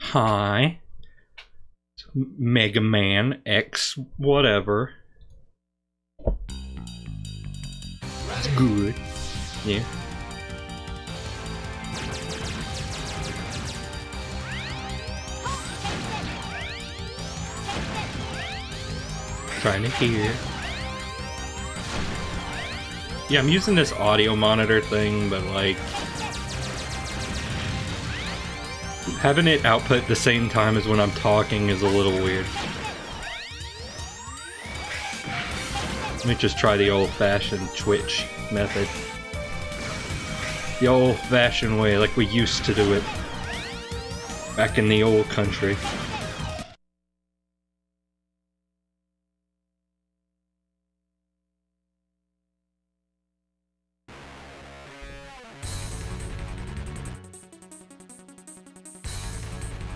Hi. Mega Man X whatever. It's good. Yeah. Trying to hear. Yeah, I'm using this audio monitor thing, but like having it output at the same time as when I'm talking is a little weird. Let me just try the old-fashioned Twitch method. The old-fashioned way, like we used to do it back in the old country.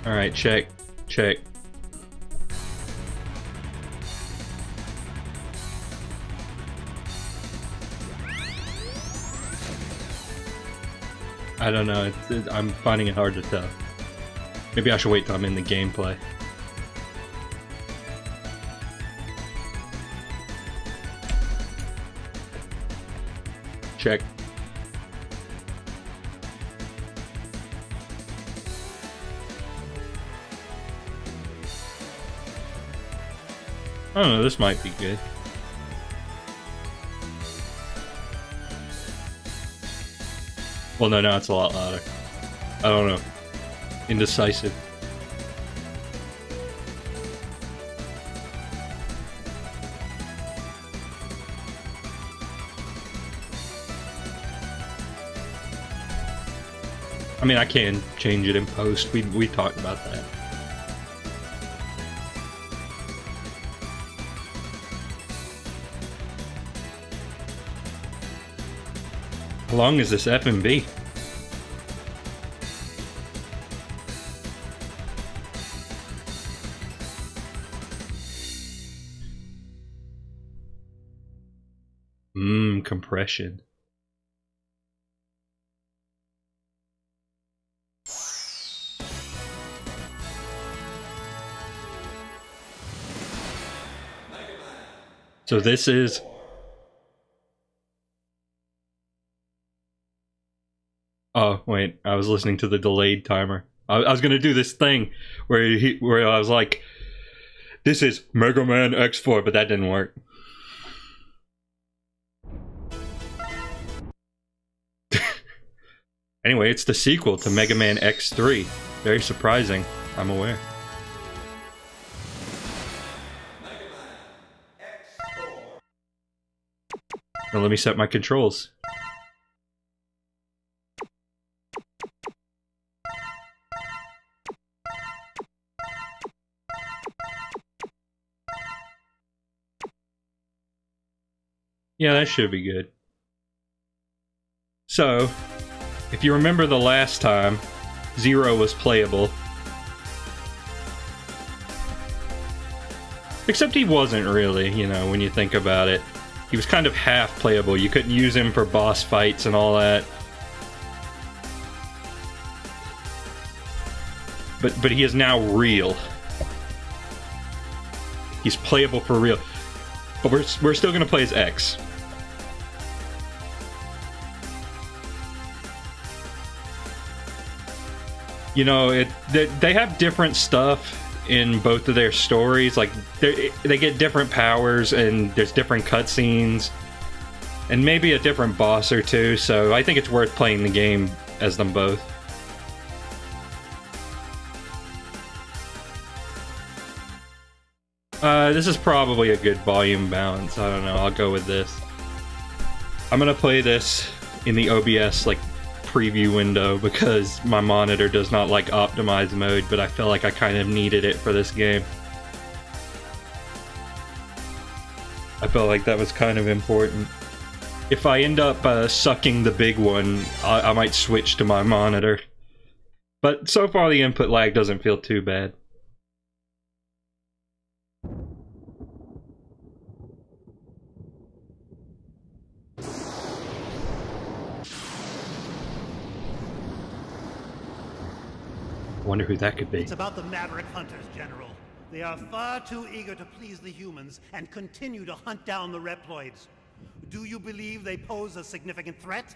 Alright, check, check. I don't know, I'm finding it hard to tell. Maybe I should wait till I'm in the gameplay. Check. I don't know, this might be good. Well, no, now it's a lot louder. I don't know. Indecisive. I mean, I can change it in post. We talked about that. How long is this F&B? Compression. So this is... Oh, wait, I was listening to the delayed timer. I was going to do this thing where I was like, this is Mega Man X4, but that didn't work. Anyway, it's the sequel to Mega Man X3. Very surprising, I'm aware. Mega Man X4. Now let me set my controls. Yeah, that should be good. So, if you remember the last time, Zero was playable. Except he wasn't really, you know, when you think about it. He was kind of half playable. You couldn't use him for boss fights and all that. But he is now real. He's playable for real. But we're still gonna play as X. You know, they have different stuff in both of their stories. Like, they get different powers, and there's different cutscenes, and maybe a different boss or two, so I think it's worth playing the game as them both. This is probably a good volume balance. I don't know, I'll go with this. I'm gonna play this in the OBS, like, preview window because my monitor does not like optimize mode, but I feel like I kind of needed it for this game. I felt like that was kind of important. If I end up sucking the big one, I might switch to my monitor. But so far the input lag doesn't feel too bad. wonder who that could be. It's about the Maverick Hunters, General. They are far too eager to please the humans and continue to hunt down the Reploids. Do you believe they pose a significant threat?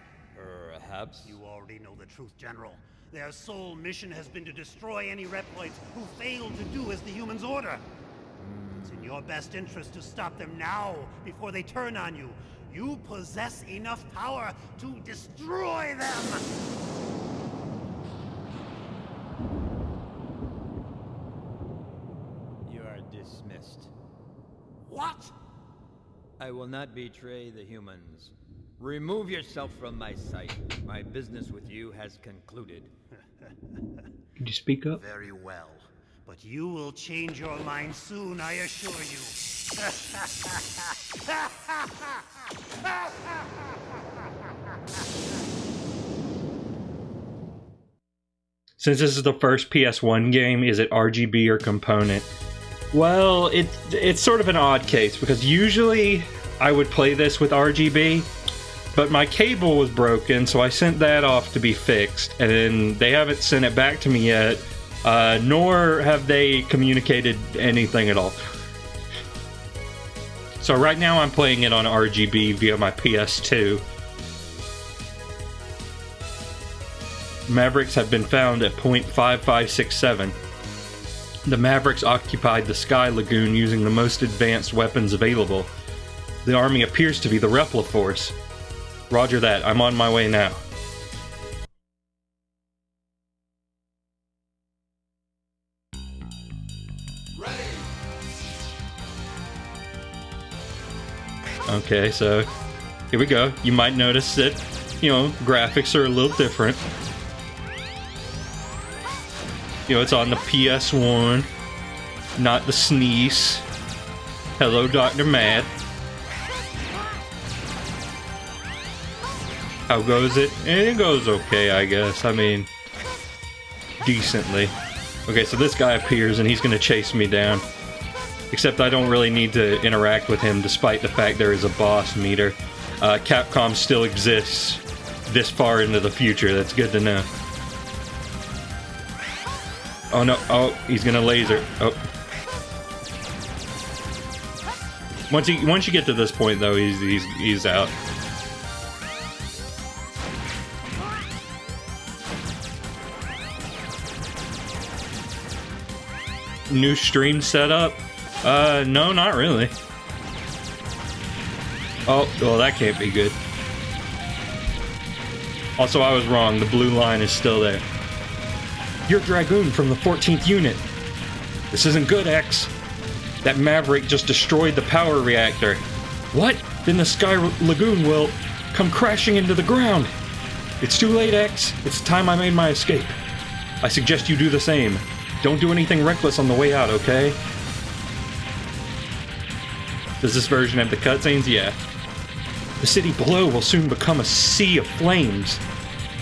Perhaps. You already know the truth, General. Their sole mission has been to destroy any Reploids who failed to do as the humans order. It's in your best interest to stop them now, before they turn on you. You possess enough power to destroy them! You are dismissed. What? I will not betray the humans. Remove yourself from my sight. My business with you has concluded. Can you speak up? Very well. But you will change your mind soon, I assure you. Since this is the first PS1 game, is it RGB or component? Well, it's sort of an odd case, because usually I would play this with RGB, but my cable was broken, so I sent that off to be fixed, and they haven't sent it back to me yet. Nor have they communicated anything at all. So right now I'm playing it on RGB via my PS2. Mavericks have been found at .5567. The Mavericks occupied the Sky Lagoon using the most advanced weapons available. The army appears to be the Repliforce. Roger that, I'm on my way now. Okay, so here we go. You might notice that, you know, graphics are a little different. You know, it's on the PS1, not the SNES. Hello, Dr. Mad. How goes it? It goes okay, I guess. I mean, decently. Okay, so this guy appears and he's gonna chase me down. Except I don't really need to interact with him, despite the fact there is a boss meter. Capcom still exists this far into the future. That's good to know. Oh no! Oh, he's gonna laser. Oh. Once you get to this point, though, he's out. New stream setup. No, not really. Oh, well, that can't be good. Also, I was wrong. The blue line is still there. You're Dragoon from the 14th unit. This isn't good, X. That Maverick just destroyed the power reactor. What? Then the Sky Lagoon will come crashing into the ground. It's too late, X. It's time I made my escape. I suggest you do the same. Don't do anything reckless on the way out, okay? Does this version have the cutscenes? Yeah. The city below will soon become a sea of flames.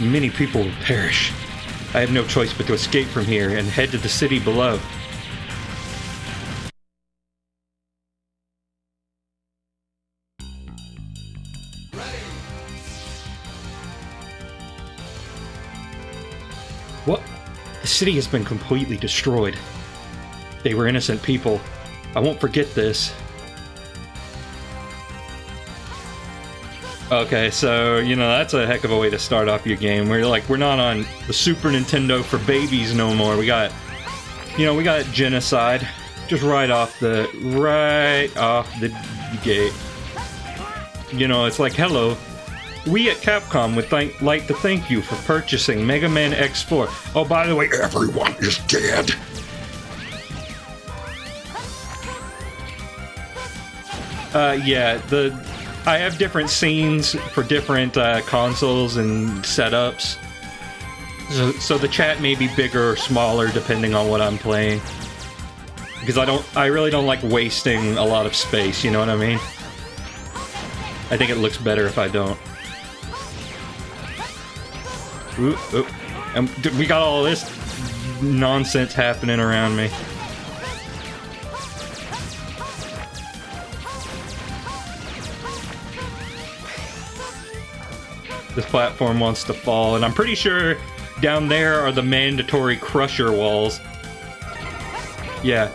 Many people will perish. I have no choice but to escape from here and head to the city below. What? The city has been completely destroyed. They were innocent people. I won't forget this. Okay, so, you know, that's a heck of a way to start off your game. We're like, we're not on the Super Nintendo for babies no more. We got, you know, we got genocide just right off the gate. You know, it's like, hello, we at Capcom would like to thank you for purchasing Mega Man X4. Oh, by the way, everyone is dead. Yeah, I have different scenes for different consoles and setups, so the chat may be bigger or smaller depending on what I'm playing, because I really don't like wasting a lot of space, you know what I mean? I think it looks better if I don't. Oop, oop. And we got all this nonsense happening around me. This platform wants to fall, and I'm pretty sure Down there are the mandatory crusher walls. Yeah.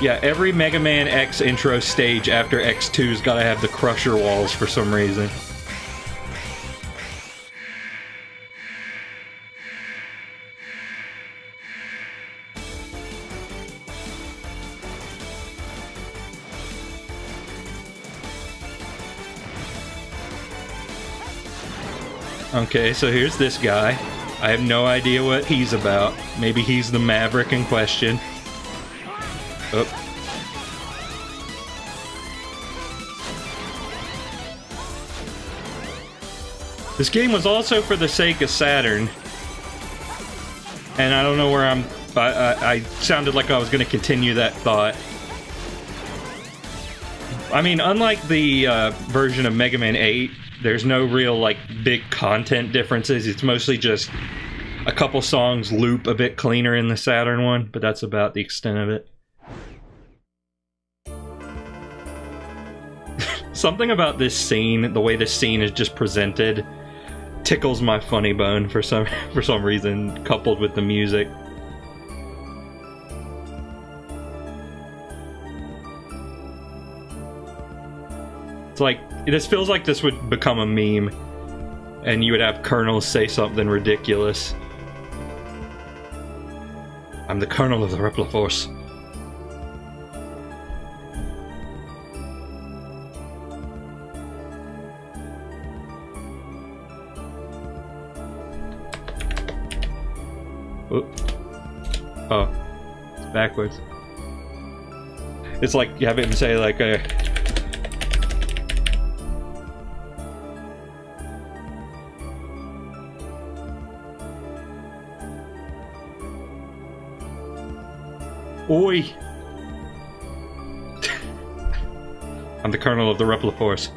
Yeah, every Mega Man X intro stage after X2's gotta have the crusher walls for some reason. Okay, so here's this guy. I have no idea what he's about. Maybe he's the Maverick in question. Oh. This game was also for the sake of Saturn. And I don't know where I'm... I sounded like I was going to continue that thought. I mean, unlike the version of Mega Man 8, there's no real, like, big content differences. It's mostly just a couple songs loop a bit cleaner in the Saturn one, but that's about the extent of it. Something about this scene, the way this scene is just presented, tickles my funny bone for some reason, coupled with the music. It's like, this feels like this would become a meme, and you would have Colonel say something ridiculous. I'm the Colonel of the Repliforce. Oh, it's backwards. It's like you have him say like a... Oi! I'm the Colonel of the Repliforce.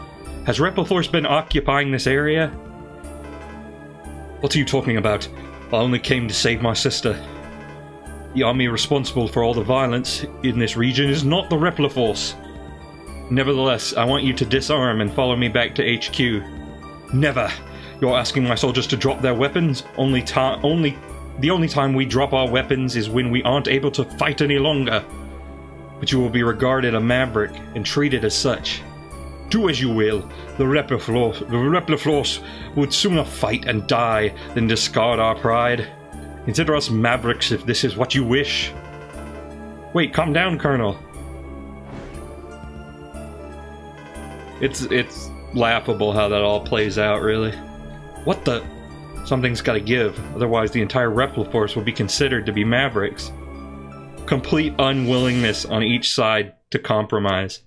Has Repliforce been occupying this area? What are you talking about? I only came to save my sister. The army responsible for all the violence in this region is not the Repliforce. Nevertheless, I want you to disarm and follow me back to HQ. Never! You're asking my soldiers to drop their weapons? The only time we drop our weapons is when we aren't able to fight any longer. But you will be regarded a maverick and treated as such. Do as you will. The Repliforce would sooner fight and die than discard our pride. Consider us mavericks if this is what you wish. Wait, calm down, Colonel. It's laughable how that all plays out, really. What the... Something's gotta give, otherwise the entire Repliforce will be considered to be mavericks. Complete unwillingness on each side to compromise.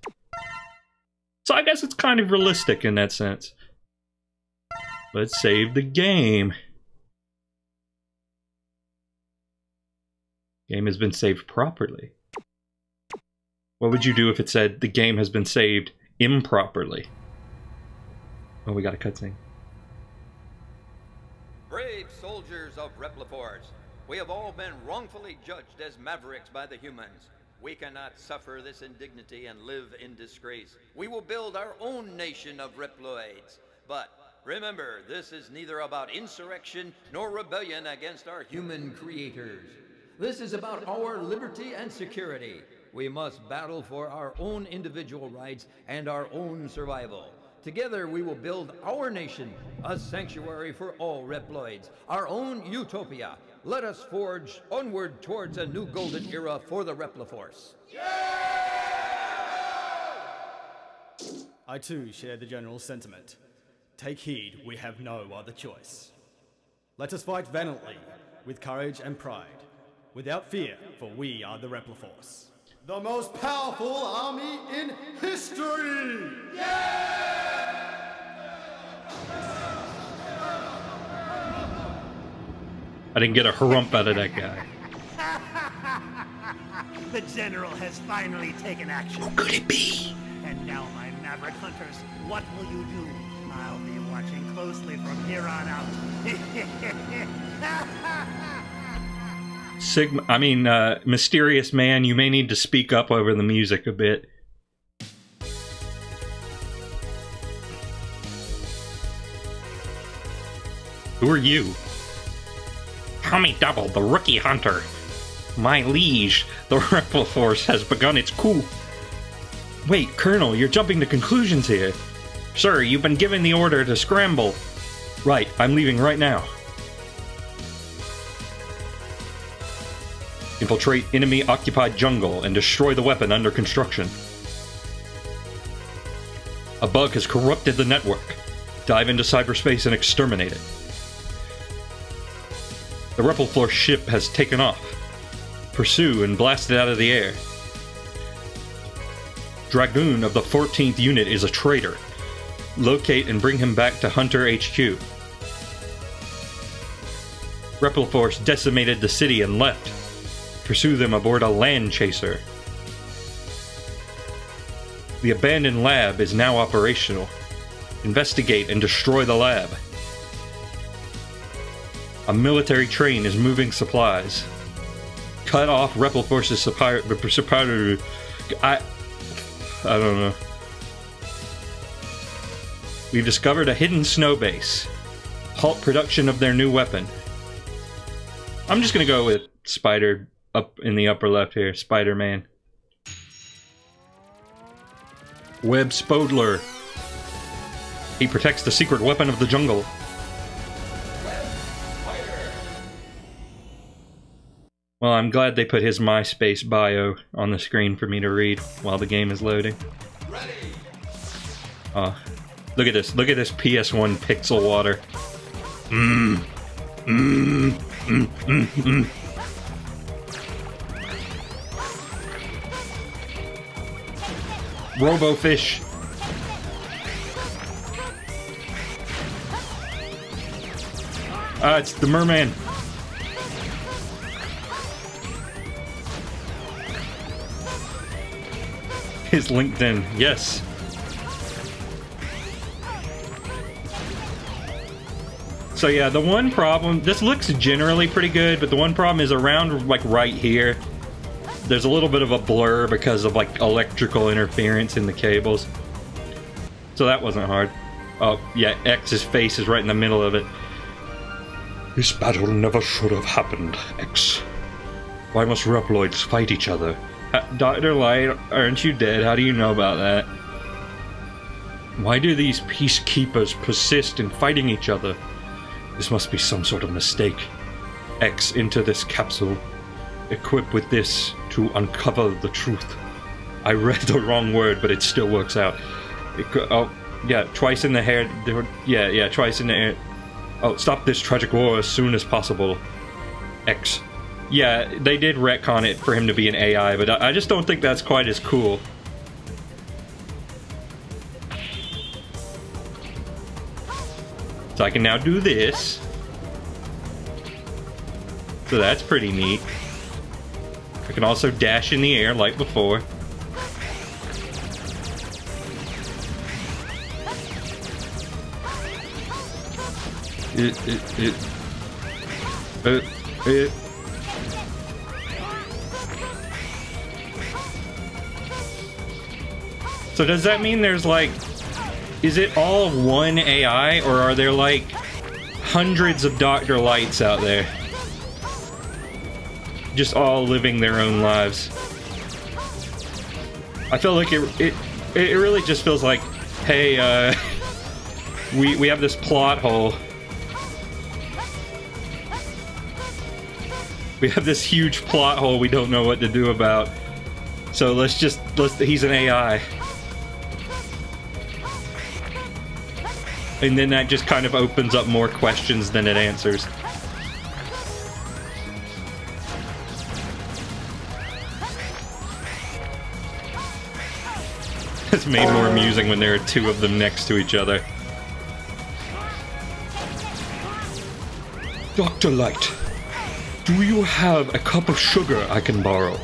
So I guess it's kind of realistic in that sense. Let's save the game. Game has been saved properly. What would you do if it said the game has been saved improperly? Oh, we got a cutscene. Brave soldiers of Repliforce, we have all been wrongfully judged as mavericks by the humans. We cannot suffer this indignity and live in disgrace. We will build our own nation of Reploids. But remember, this is neither about insurrection nor rebellion against our human creators. This is about our liberty and security. We must battle for our own individual rights and our own survival. Together, we will build our nation, a sanctuary for all Reploids, our own utopia. Let us forge onward towards a new golden era for the Repliforce. Yeah! I too share the general sentiment. Take heed, we have no other choice. Let us fight valiantly, with courage and pride, without fear, for we are the Repliforce. The most powerful army in history! Yeah! I didn't get a harump out of that guy. The General has finally taken action. Who could it be? And now, my Maverick Hunters, what will you do? I'll be watching closely from here on out. Sigma, I mean, mysterious man, you may need to speak up over the music a bit. Who are you? Call me Double, the Rookie Hunter. My liege, the Repliforce has begun its coup. Wait, Colonel, you're jumping to conclusions here. Sir, you've been given the order to scramble. Right, I'm leaving right now. Infiltrate enemy-occupied jungle and destroy the weapon under construction. A bug has corrupted the network. Dive into cyberspace and exterminate it. The Repliforce ship has taken off. Pursue and blast it out of the air. Dragoon of the 14th unit is a traitor. Locate and bring him back to Hunter HQ. Repliforce decimated the city and left. Pursue them aboard a land chaser. The abandoned lab is now operational. Investigate and destroy the lab. A military train is moving supplies. Cut off Repliforce's supplier. I don't know. We've discovered a hidden snow base. Halt production of their new weapon. I'm just gonna go with Spider up in the upper left here. Spider-Man. Web Spodler. He protects the secret weapon of the jungle. Well, I'm glad they put his MySpace bio on the screen for me to read while the game is loading. Oh, look at this. Look at this PS1 pixel water. Mmm. Mmm. Mmm. Mmm. Mmm. Robofish. Ah, it's the merman. His LinkedIn, yes. So yeah, the one problem, this looks generally pretty good, but the one problem is around like right here, there's a little bit of a blur because of like electrical interference in the cables. So that wasn't hard. Oh yeah, X's face is right in the middle of it. This battle never should have happened, X. Why must Reploids fight each other? Dr. Light, aren't you dead? How do you know about that? Why do these peacekeepers persist in fighting each other? This must be some sort of mistake. X, into this capsule. Equipped with this to uncover the truth. I read the wrong word, but it still works out. Oh, yeah, twice in the hair. Yeah, twice in the air. Oh, stop this tragic war as soon as possible. X. Yeah, they did retcon it for him to be an AI, but I just don't think that's quite as cool. So I can now do this. So that's pretty neat. I can also dash in the air like before. So does that mean there's like, is it all one AI or are there like hundreds of Dr. Lights out there? Just all living their own lives. I feel like it really just feels like, hey, we have this plot hole. We have this huge plot hole we don't know what to do about. So let's he's an AI. And then that just kind of opens up more questions than it answers. It's made more amusing when there are two of them next to each other. Dr. Light, do you have a cup of sugar I can borrow?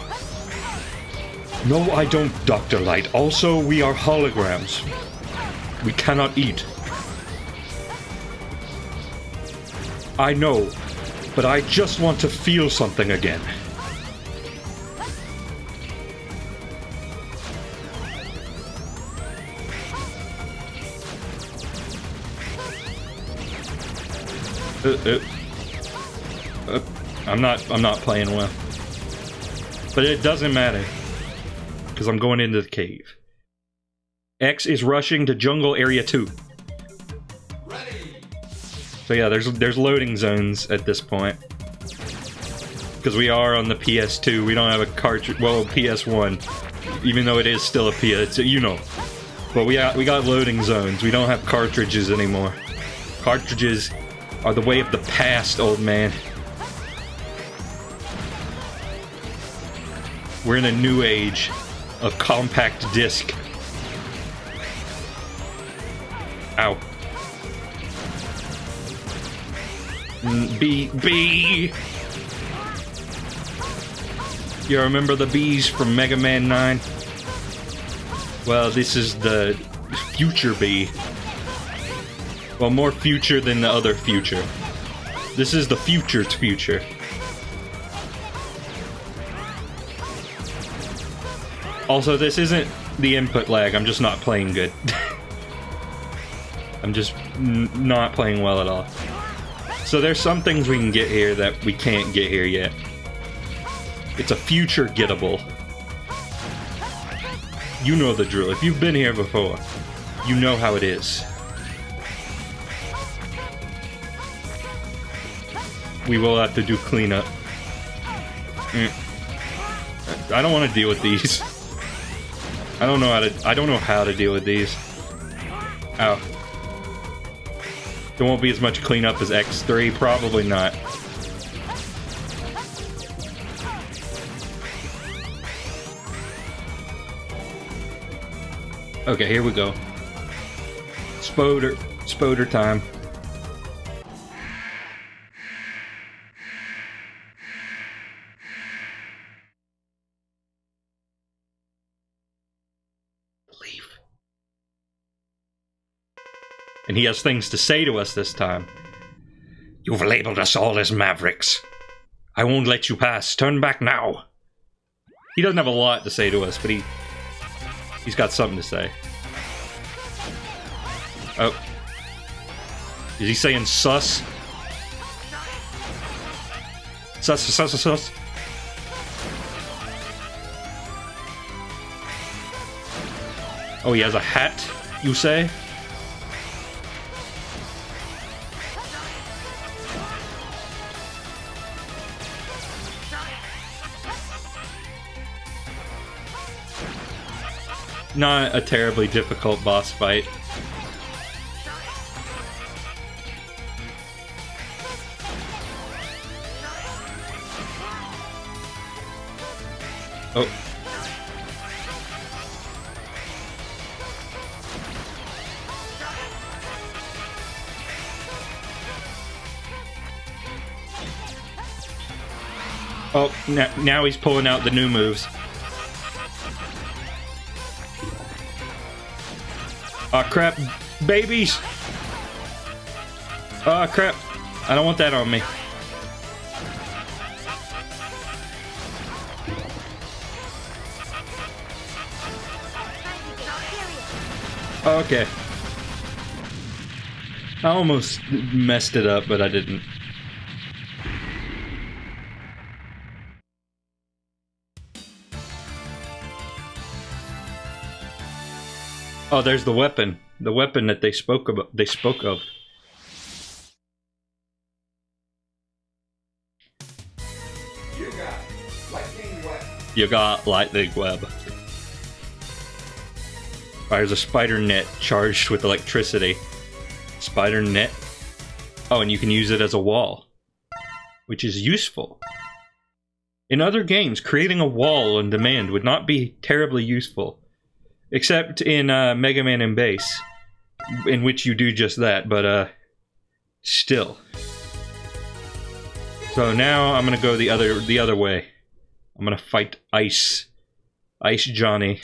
No, I don't, Dr. Light. Also, we are holograms. We cannot eat. I know, but I just want to feel something again. I'm not playing well. But it doesn't matter, because I'm going into the cave. X is rushing to jungle area 2. So yeah, there's loading zones at this point. Because we are on the PS2, we don't have a cartridge, well, PS1. Even though it is still a PS, you know. But we got loading zones, we don't have cartridges anymore. Cartridges are the way of the past, old man. We're in a new age of compact disc. Ow. Bee! You remember the bees from Mega Man 9? Well, this is the future bee. Well, more future than the other future. This is the future's future. Also, this isn't the input lag, I'm just not playing good. I'm just not playing well at all. So there's some things we can get here that we can't get here yet. It's a future gettable. You know the drill. If you've been here before, you know how it is. We will have to do cleanup. I don't want to deal with these. I don't know how to deal with these. Ow. There won't be as much cleanup as X3, probably not. Okay, here we go. Spoder time. And he has things to say to us this time. You've labeled us all as mavericks. I won't let you pass. Turn back now. He doesn't have a lot to say to us, but he's got something to say. Oh. Is he saying sus? Sus, sus, sus, sus. Oh, he has a hat, you say? Not a terribly difficult boss fight. Oh. Oh, now he's pulling out the new moves. Aw, crap. Babies! Aw, crap. I don't want that on me. Okay. I almost messed it up, but I didn't. Oh, there's the weapon. The weapon that they spoke about. They spoke of. You got lightning web. You got lightning web. Fires a spider net charged with electricity. Spider net. Oh, and you can use it as a wall, which is useful. In other games, creating a wall on demand would not be terribly useful. Except in Mega Man and Base, in which you do just that, but still. So now I'm gonna go the other way. I'm gonna fight Ice. Ice Johnny.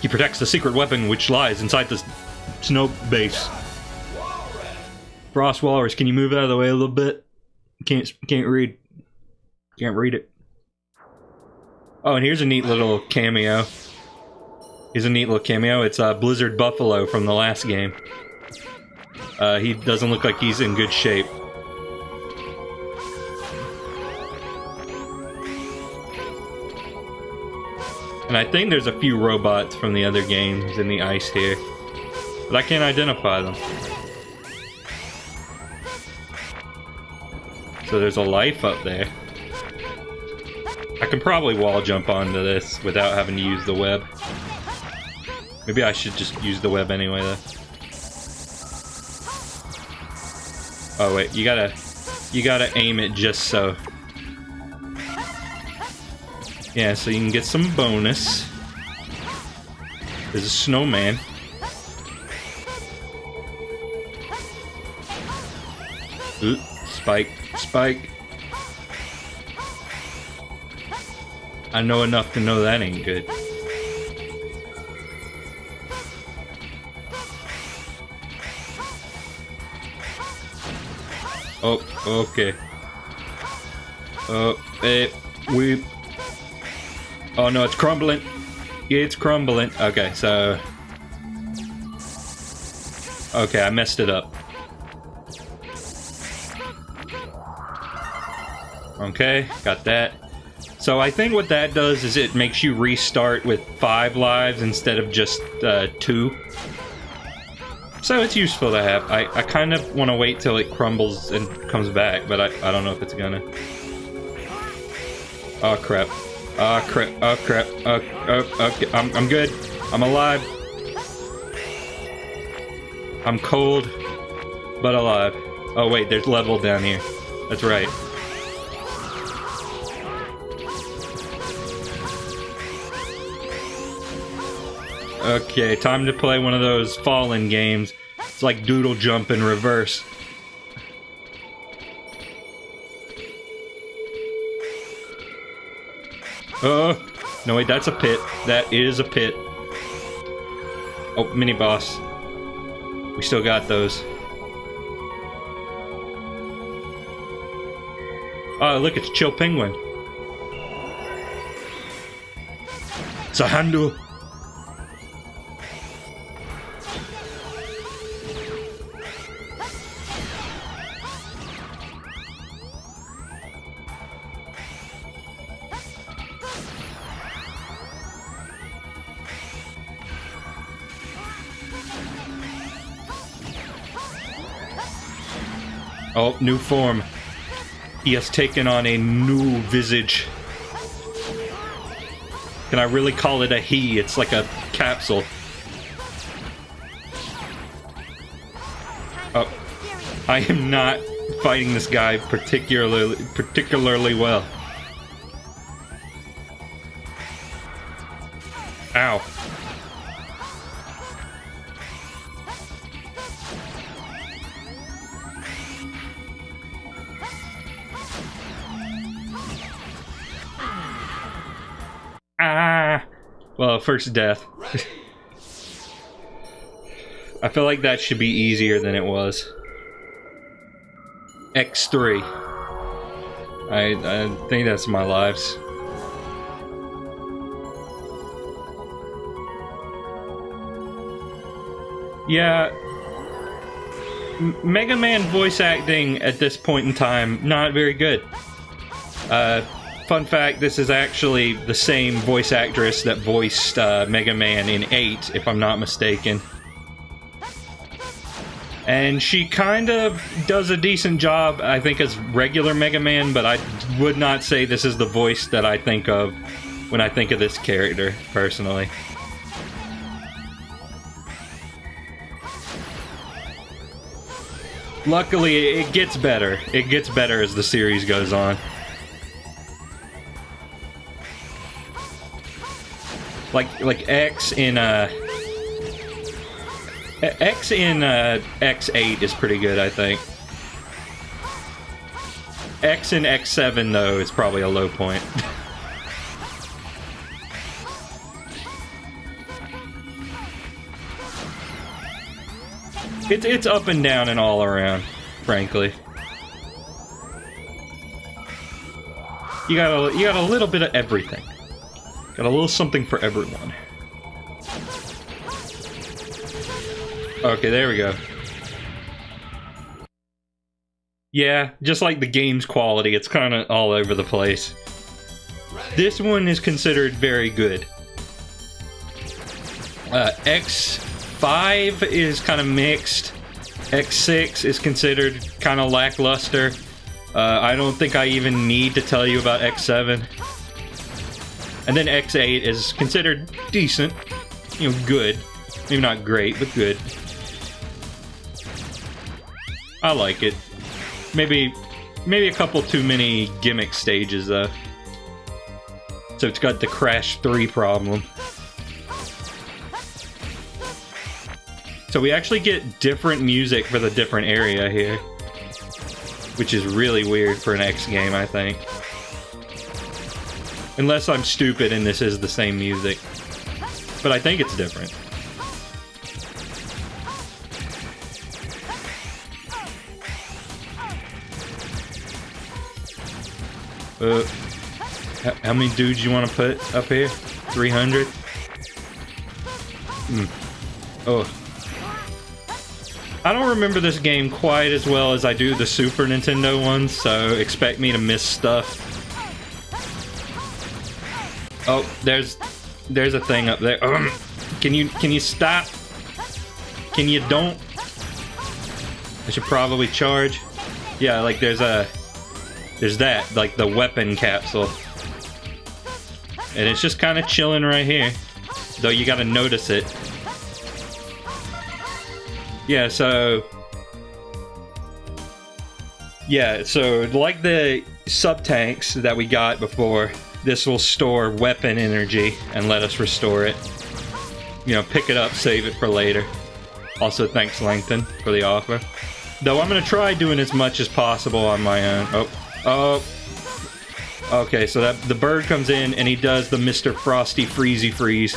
He protects the secret weapon which lies inside the snow base. Frost Walrus, can you move out of the way a little bit? Can't read it. Oh, and here's a neat little cameo. It's Blizzard Buffalo from the last game. He doesn't look like he's in good shape. And I think there's a few robots from the other games in the ice here, but I can't identify them. So there's a life up there. I can probably wall jump onto this without having to use the web. Maybe I should just use the web anyway though. Oh wait, you gotta aim it just so. Yeah, so you can get some bonus. There's a snowman. Ooh, spike, spike. I know enough to know that ain't good. Oh, okay. Oh, we. Oh no, it's crumbling. Yeah, it's crumbling. Okay, so... okay, I messed it up. Okay, got that. So I think what that does is it makes you restart with 5 lives instead of just 2. So it's useful to have. I kind of want to wait till it crumbles and comes back, but I don't know if it's gonna. Oh crap. Oh crap, oh crap, oh, okay, I'm good, I'm alive. I'm cold, but alive. Oh wait, there's level down here. That's right. Okay, time to play one of those fallen games. It's like doodle jump in reverse. Oh, no wait, that's a pit. That is a pit. Oh, mini boss. We still got those. Oh, look, it's Chill Penguin. It's a handle. Oh, new form. He has taken on a new visage. Can I really call it a he? It's like a capsule. Oh, I am not fighting this guy particularly well. Ow. Well, first death. I feel like that should be easier than it was. X3. I think that's my lives. Yeah. Mega Man voice acting at this point in time, not very good. Fun fact, this is actually the same voice actress that voiced Mega Man in X8, if I'm not mistaken. And she kind of does a decent job, I think, as regular Mega Man, but I would not say this is the voice that I think of when I think of this character, personally. Luckily, it gets better. It gets better as the series goes on. Like X in X8 is pretty good, I think. X in X7 though is probably a low point. It's up and down and all around, frankly. You got a little bit of everything. Got a little something for everyone. Okay, there we go. Yeah, just like the game's quality, it's kind of all over the place. This one is considered very good. X5 is kind of mixed. X6 is considered kind of lackluster. I don't think I even need to tell you about X7. And then X8 is considered decent. You know, good. Maybe not great, but good. I like it. Maybe a couple too many gimmick stages, though. So it's got the Crash 3 problem. So we actually get different music for the different area here, which is really weird for an X game, I think. Unless I'm stupid and this is the same music. But I think it's different. How many dudes you want to put up here? 300? Oh. I don't remember this game quite as well as I do the Super Nintendo one, so expect me to miss stuff. Oh, there's a thing up there. Can you stop? Can you don't? I should probably charge. Yeah, like there's that, like the weapon capsule. And it's just kind of chilling right here, though you gotta notice it. Yeah, so like the sub-tanks that we got before, this will store weapon energy and let us restore it. You know, pick it up, save it for later. Also, thanks Langton for the offer. Though I'm gonna try doing as much as possible on my own. Oh. Okay, so that the bird comes in and he does the Mr. Frosty Freezy Freeze.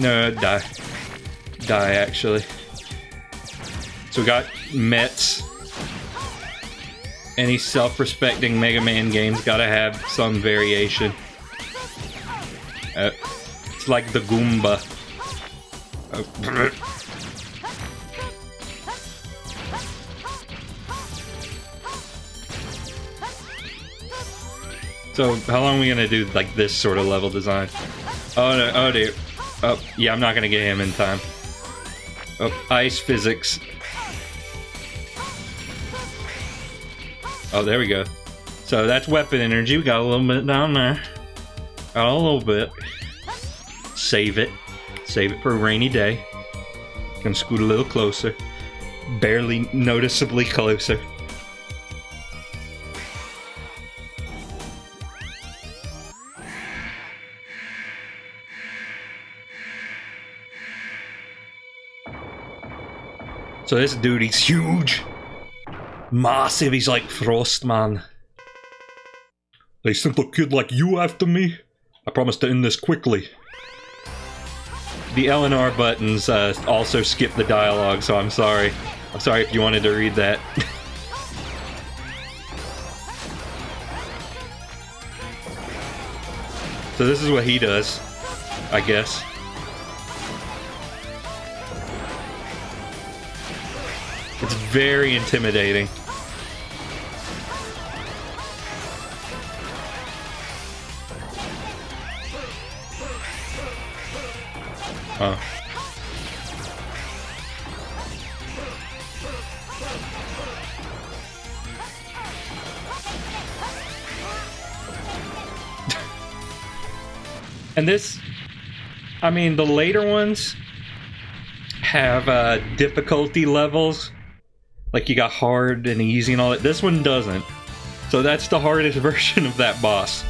No, die. Die, actually. So we got Mets. Any self-respecting Mega Man game's gotta have some variation. It's like the Goomba. So, how long are we gonna do, like, this sort of level design? Oh, no, oh, dear. Oh, yeah, I'm not gonna get him in time. Oh, ice physics. Oh, there we go. So that's weapon energy. We got a little bit down there. Got a little bit. Save it. Save it for a rainy day. Gonna scoot a little closer. Barely noticeably closer. So this dude, he's huge, massive, he's like Frostman. They sent a kid like you after me? I promise to end this quickly. The L and R buttons also skip the dialogue, so I'm sorry. I'm sorry if you wanted to read that. So this is what he does, I guess. It's very intimidating. Oh. And this, I mean, the later ones have difficulty levels. Like, you got hard and easy and all that. This one doesn't. So that's the hardest version of that boss.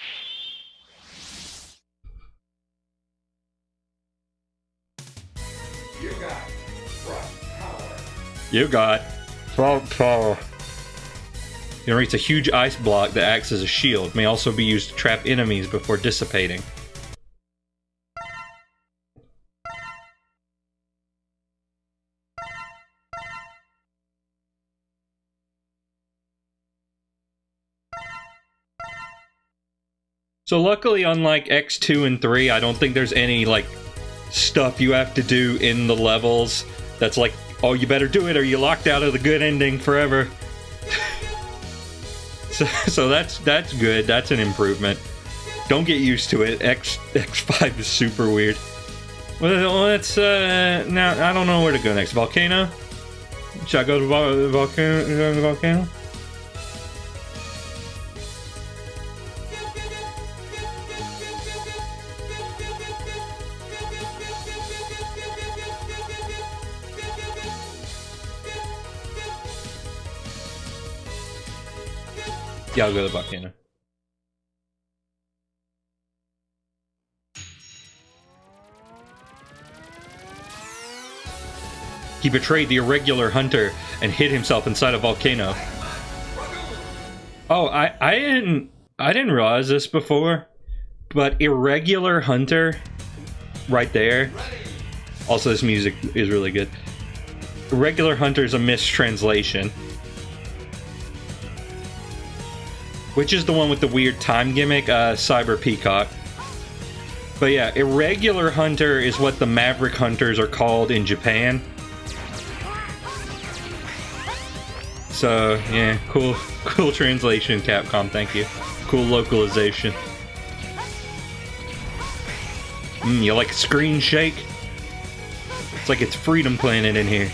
You got front power. You got front power. It generates a huge ice block that acts as a shield. It may also be used to trap enemies before dissipating. So luckily, unlike X2 and 3, I don't think there's any, like, stuff you have to do in the levels that's like, oh, you better do it or you're locked out of the good ending forever. So that's good. That's an improvement. Don't get used to it. X5 is super weird. Well, let's, now, I don't know where to go next. Volcano? Should I go to Volcano? Yeah, I'll go to Volcano. He betrayed the Irregular Hunter and hid himself inside a volcano. Oh, I didn't realize this before, but Irregular Hunter, right there. Also, this music is really good. Irregular Hunter is a mistranslation, which is the one with the weird time gimmick, Cyber Peacock. But yeah, Irregular Hunter is what the Maverick Hunters are called in Japan. So, yeah, cool translation, Capcom, thank you. Cool localization. You like a screen shake? It's like it's Freedom Planet in here.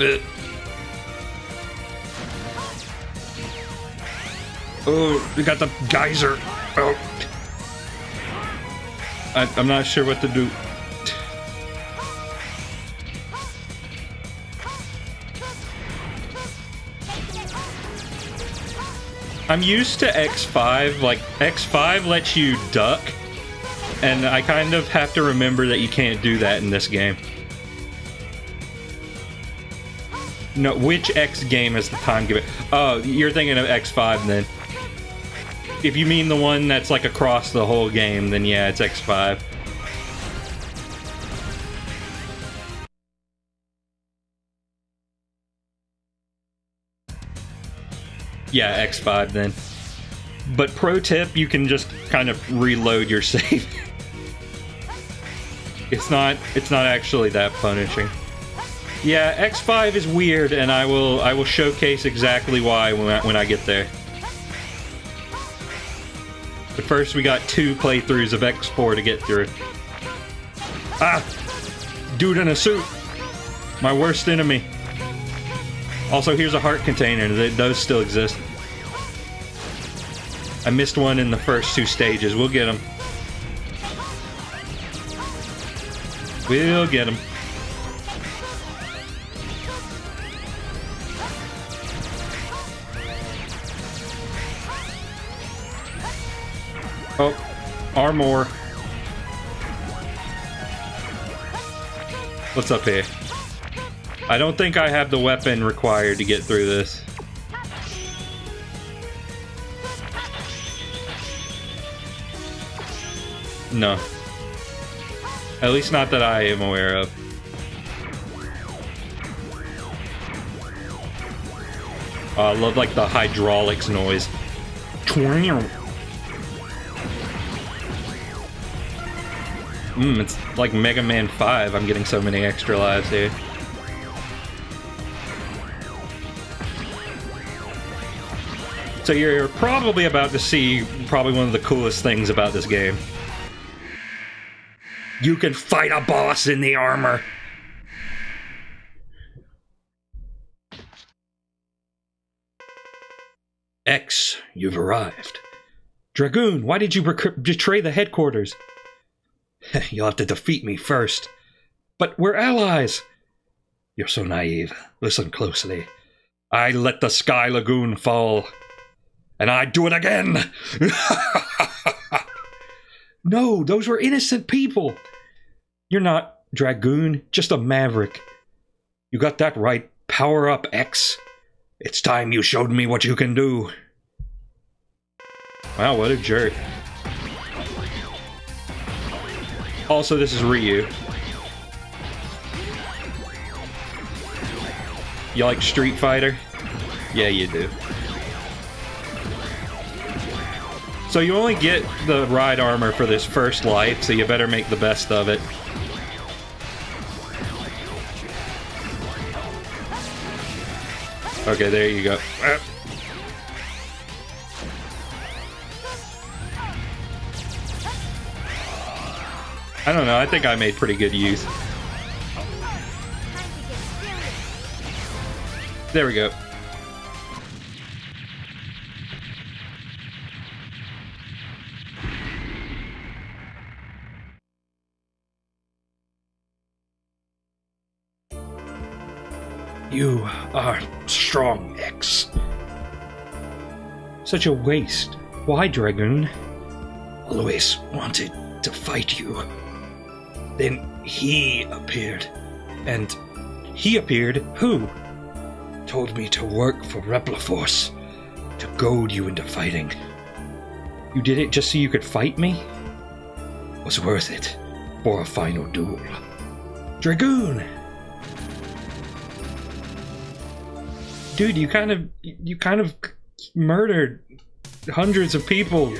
Ugh. Oh, we got the geyser. Oh. I'm not sure what to do. I'm used to X5. Like, X5 lets you duck, and I kind of have to remember that you can't do that in this game. No, which X game is the time given? Oh, you're thinking of X5 then. If you mean the one that's like across the whole game, then yeah, it's X5. Yeah, X5 then. But pro tip, you can just kind of reload your save. It's not actually that punishing. Yeah, X5 is weird, and I will showcase exactly why when I get there. But first, we got 2 playthroughs of X4 to get through. Ah! Dude in a suit! My worst enemy. Also, here's a heart container. Those still exist. I missed one in the first 2 stages. We'll get them. We'll get them. Oh, armor. What's up here? I don't think I have the weapon required to get through this. No. At least not that I am aware of. Oh, I love, like, the hydraulics noise. It's like Mega Man 5. I'm getting so many extra lives here. So you're probably about to see probably one of the coolest things about this game. You can fight a boss in the armor. X, you've arrived. Dragoon, why did you betray the headquarters? You'll have to defeat me first. But we're allies! You're so naive. Listen closely. I let the Sky Lagoon fall. And I'd do it again! No, those were innocent people! You're not Dragoon, just a Maverick. You got that right. Power up, X. It's time you showed me what you can do. Wow, what a jerk. Also, this is Ryu. You like Street Fighter? Yeah, you do. So you only get the ride armor for this first life, so you better make the best of it. Okay, there you go. I don't know, I think I made pretty good use. There we go. You are strong, X. Such a waste. Why, Dragoon? Always wanted to fight you. Then he appeared. And he appeared? Who? Told me to work for Repliforce, to goad you into fighting. You did it just so you could fight me? Was worth it for a final duel. Dragoon! Dude, you kind of murdered hundreds of people.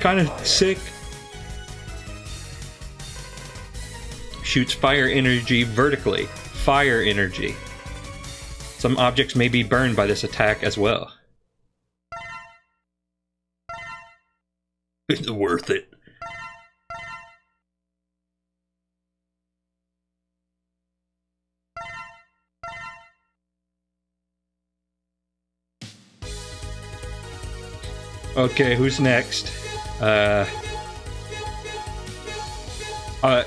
Kind of sick. Shoots fire energy vertically. Fire energy. Some objects may be burned by this attack as well. It's worth it. Okay, who's next?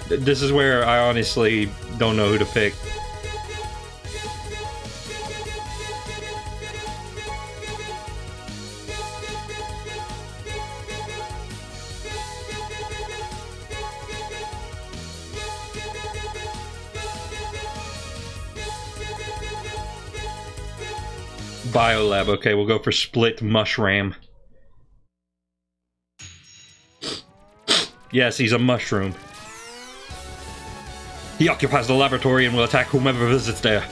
This is where I honestly don't know who to pick. Biolab. Okay, we'll go for Split Mushram. Yes, he's a mushroom. He occupies the laboratory and will attack whomever visits there.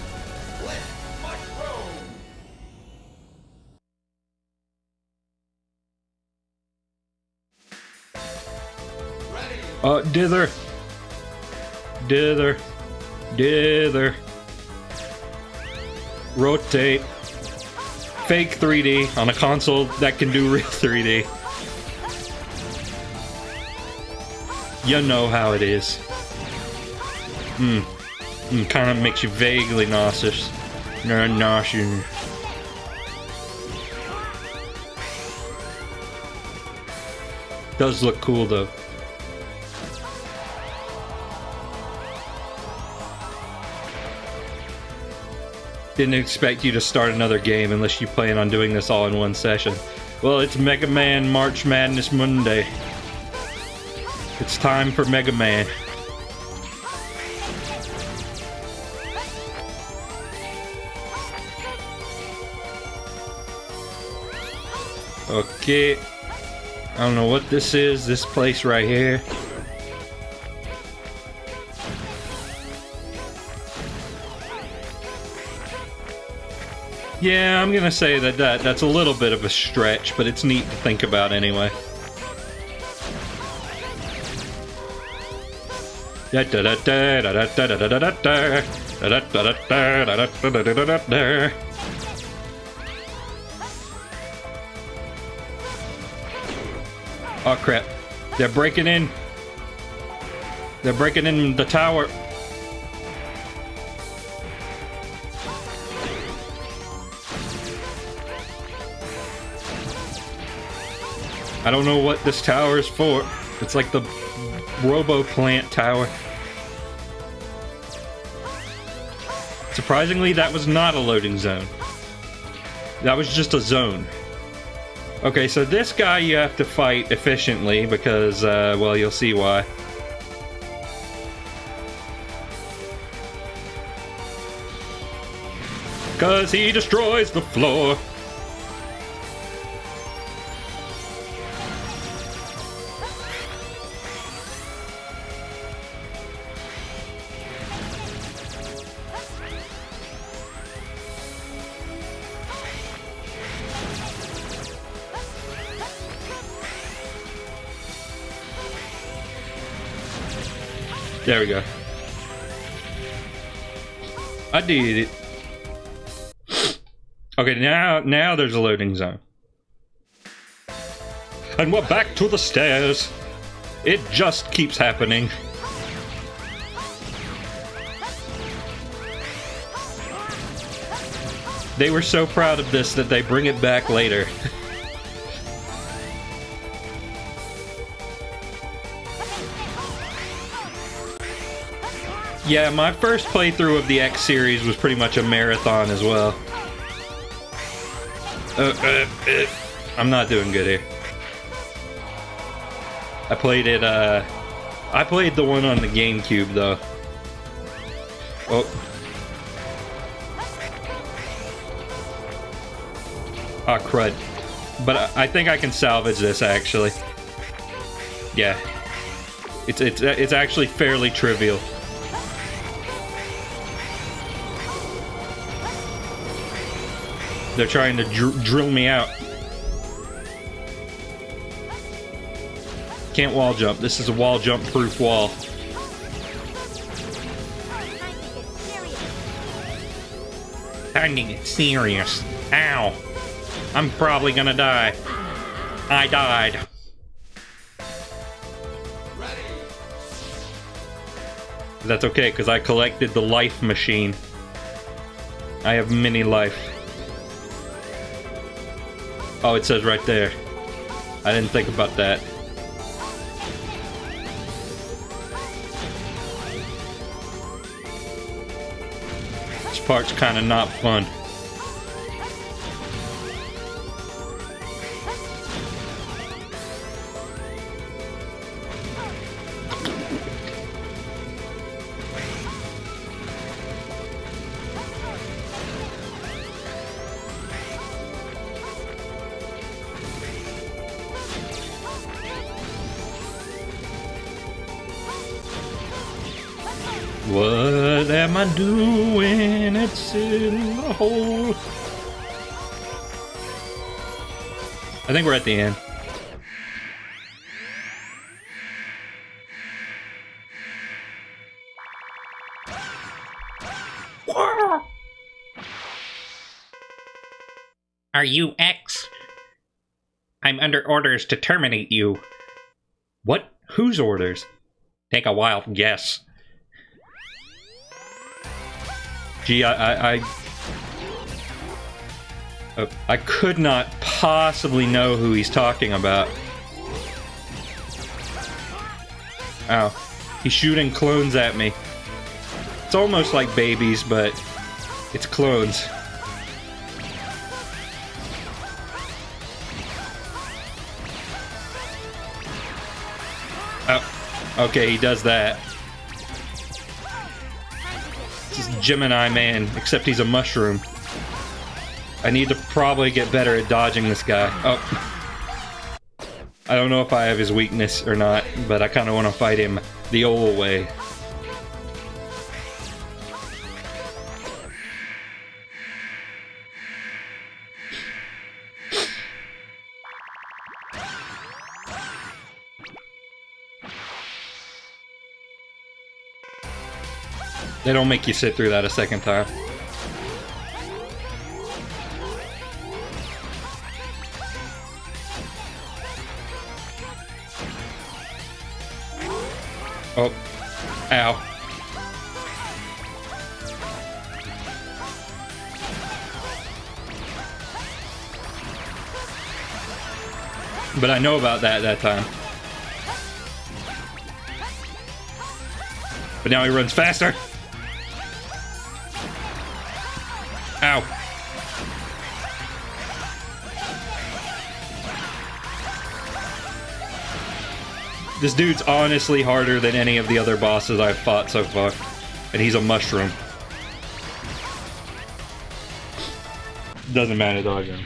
Dither. Dither. Dither. Rotate. Fake 3D on a console that can do real 3D. You know how it is. Kind of makes you vaguely nauseous. Nauseous. Does look cool though. Didn't expect you to start another game unless you plan on doing this all in one session. Well, it's Mega Man March Madness Monday. It's time for Mega Man. Okay. I don't know what this is, this place right here. Yeah, I'm gonna say that that's a little bit of a stretch, but it's neat to think about anyway. Oh crap. They're breaking in. They're breaking in the tower. I don't know what this tower is for. It's like the Robo Plant Tower. Surprisingly, that was not a loading zone. That was just a zone. Okay, so this guy you have to fight efficiently because, well, you'll see why. Because he destroys the floor. There we go. I did it. Okay, now there's a loading zone. And we're back to the stairs. It just keeps happening. They were so proud of this that they bring it back later. Yeah, my first playthrough of the X series was pretty much a marathon as well. I'm not doing good here. I played the one on the GameCube though. Oh. Ah, oh, crud. But I think I can salvage this, actually. Yeah. It's actually fairly trivial. They're trying to drill me out. Can't wall jump. This is a wall jump proof wall. Finding it serious. Ow. I'm probably gonna die. I died. That's okay, because I collected the life machine. I have mini life. Oh, it says right there. I didn't think about that. This part's kind of not fun. What am I doing? It's in the hole. I think we're at the end. Are you X? I'm under orders to terminate you. What? Whose orders? Take a wild guess. Gee, I could not possibly know who he's talking about. Oh, he's shooting clones at me. It's almost like babies, but it's clones. Oh, okay, he does that. Gemini man, except he's a mushroom. I need to probably get better at dodging this guy. Oh. I don't know if I have his weakness or not, but I kind of want to fight him the old way. They don't make you sit through that a second time. Oh. Ow. But I know about that time. But now he runs faster. Ow. This dude's honestly harder than any of the other bosses I've fought so far. And he's a mushroom. Doesn't matter though, I guess.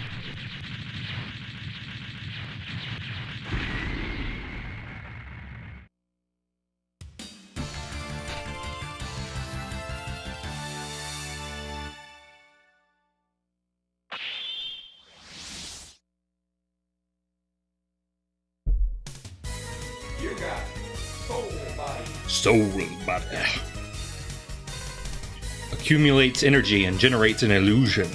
Stolen body. Accumulates energy and generates an illusion.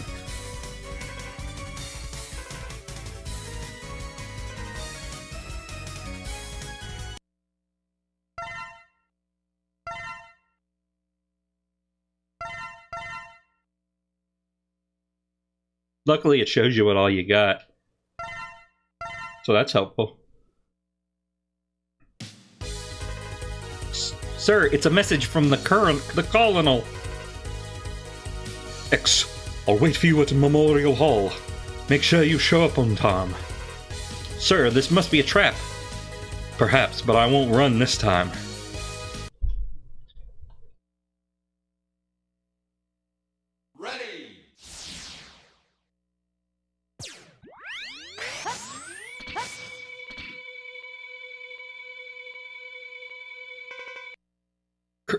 Luckily, it shows you what all you got, so that's helpful. Sir, it's a message from the Colonel. X, I'll wait for you at Memorial Hall. Make sure you show up on time. Sir, this must be a trap. Perhaps, but I won't run this time. Ready.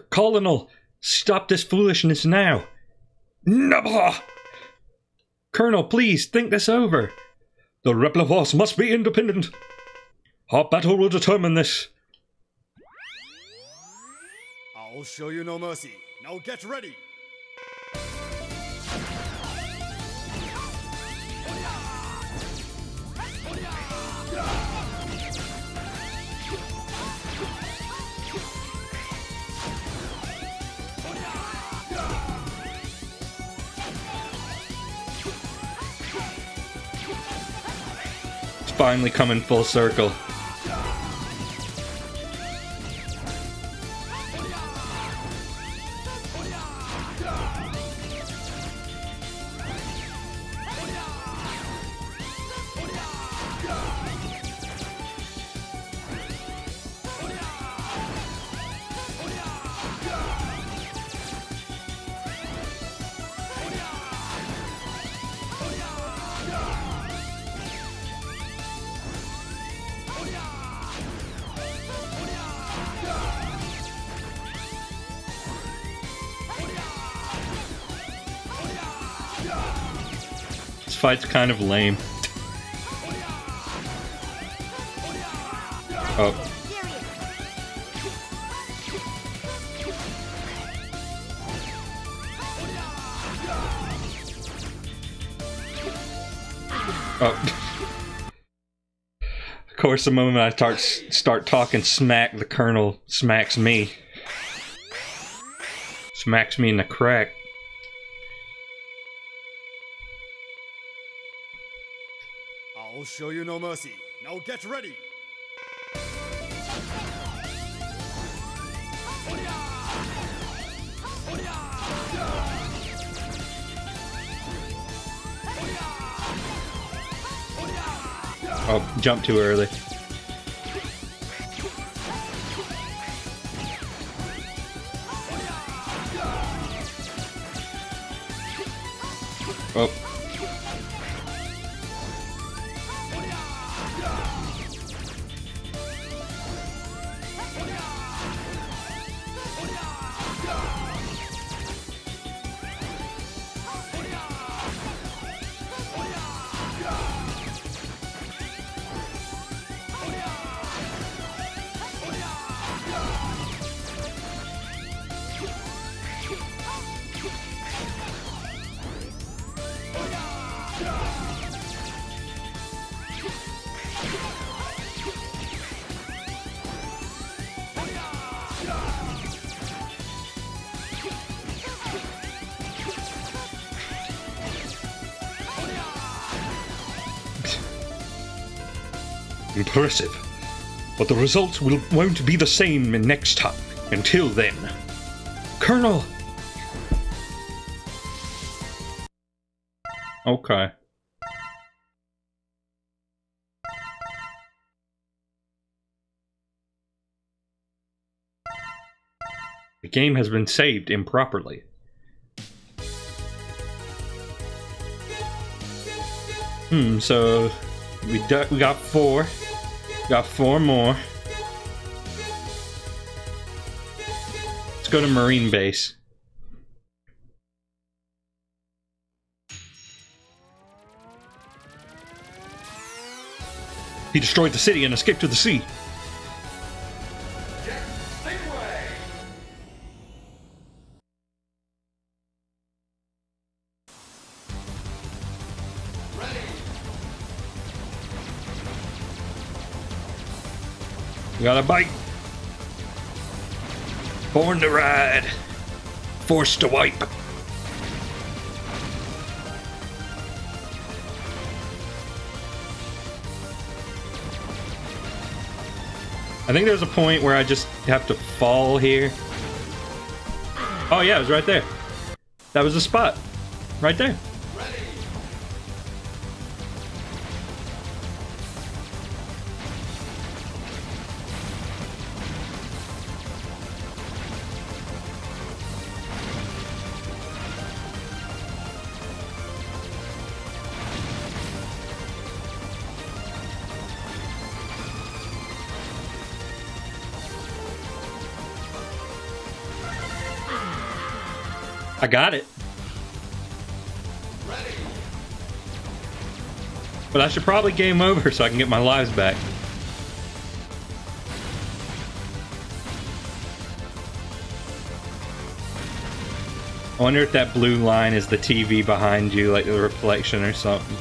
Colonel, stop this foolishness now. Nabla! Colonel, please, think this over. The Repliforce must be independent. Our battle will determine this. I'll show you no mercy. Now get ready! Finally coming full circle. Fight's kind of lame. Oh. Oh. Of course, the moment I start talking smack, the Colonel smacks me. Smacks me in the crack. I'll show you no mercy. Now get ready! Oh, jump too early. Oh. Impressive, but the results won't be the same next time. Until then, Colonel. Okay. The game has been saved improperly. So we got four. Got four more. Let's go to Marine Base. He destroyed the city and escaped to the sea. Got a bike. Born to ride. Forced to wipe. I think there's a point where I just have to fall here. Oh yeah, it was right there. That was the spot. Right there. I got it. Ready. But I should probably game over so I can get my lives back. I wonder if that blue line is the TV behind you, like the reflection or something.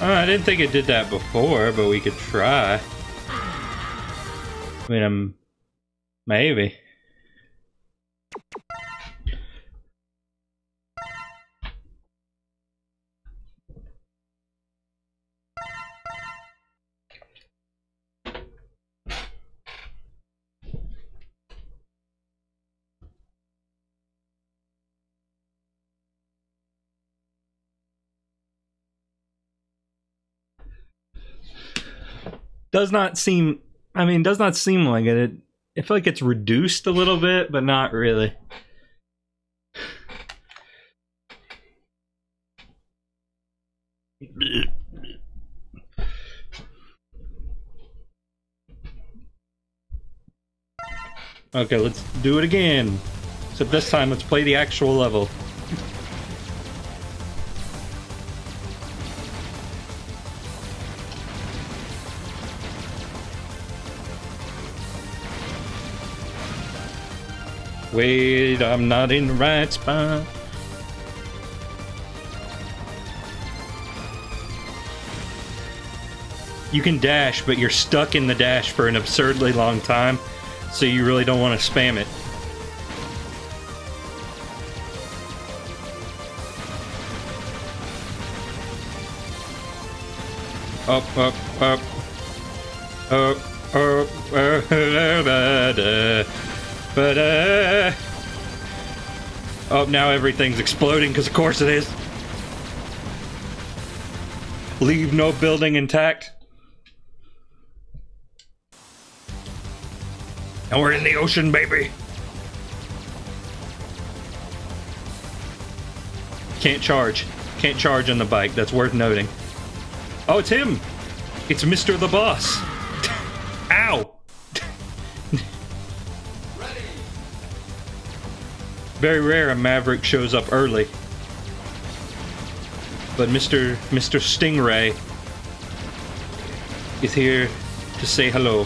Oh, I didn't think it did that before, but we could try. I mean, maybe. Does not seem, I mean, does not seem like it. I feel like it's reduced a little bit, but not really. Okay, let's do it again. Except this time, let's play the actual level. Wait, I'm not in the right spot. You can dash, but you're stuck in the dash for an absurdly long time, so you really don't want to spam it. Up, up, up. Up, up, up. But oh, now everything's exploding because of course it is. Leave no building intact. And we're in the ocean, baby. Can't charge. Can't charge on the bike. That's worth noting. Oh, it's him. It's Mr. the Boss. Ow. Very rare a Maverick shows up early, but Mr. Stingray is here to say hello.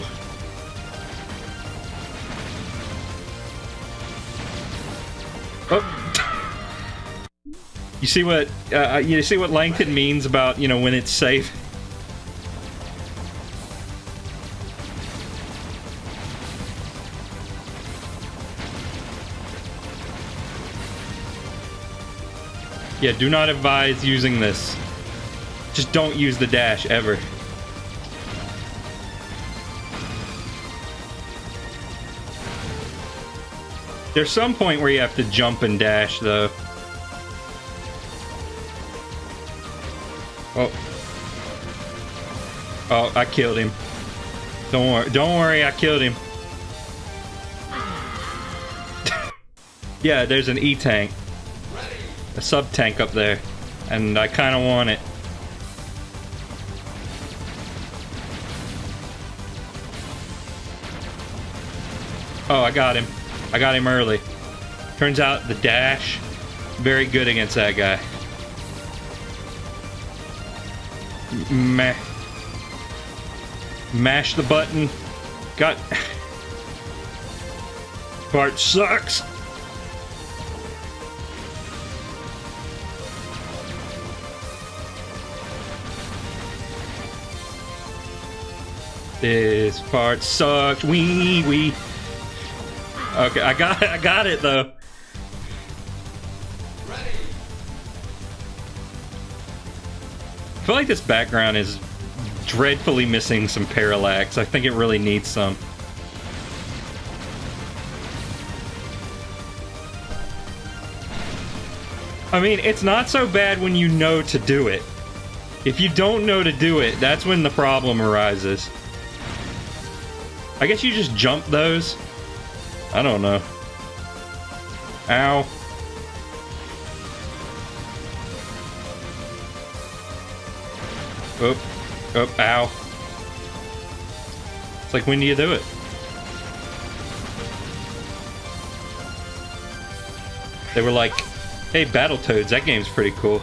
Oh. You see what Langton means about, you know, when it's safe. Yeah, do not advise using this. Just don't use the dash, ever. There's some point where you have to jump and dash, though. Oh. Oh, I killed him. Don't worry, I killed him. Yeah, there's an E-tank. A sub-tank up there, and I kind of want it. Oh, I got him. I got him early. Turns out the dash, very good against that guy. Mash the button, God. This part sucks. This part sucks. Wee. Okay, I got it though. I feel like this background is dreadfully missing some parallax. I think it really needs some. I mean, it's not so bad when you know to do it. If you don't know to do it, that's when the problem arises. I guess you just jump those. I don't know. Ow. Oop. Oop. Ow. It's like, when do you do it? They were like, hey, Battletoads, that game's pretty cool.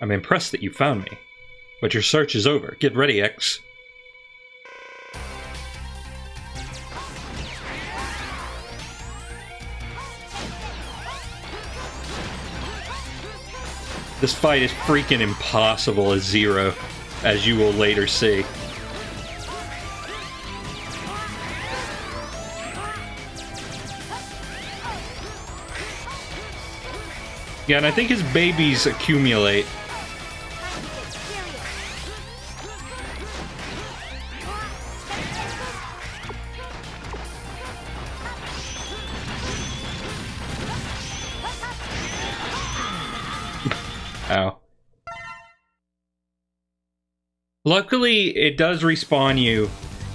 I'm impressed that you found me, but your search is over. Get ready, X. This fight is freaking impossible as Zero, as you will later see. Yeah, and I think his babies accumulate. Luckily, it does respawn you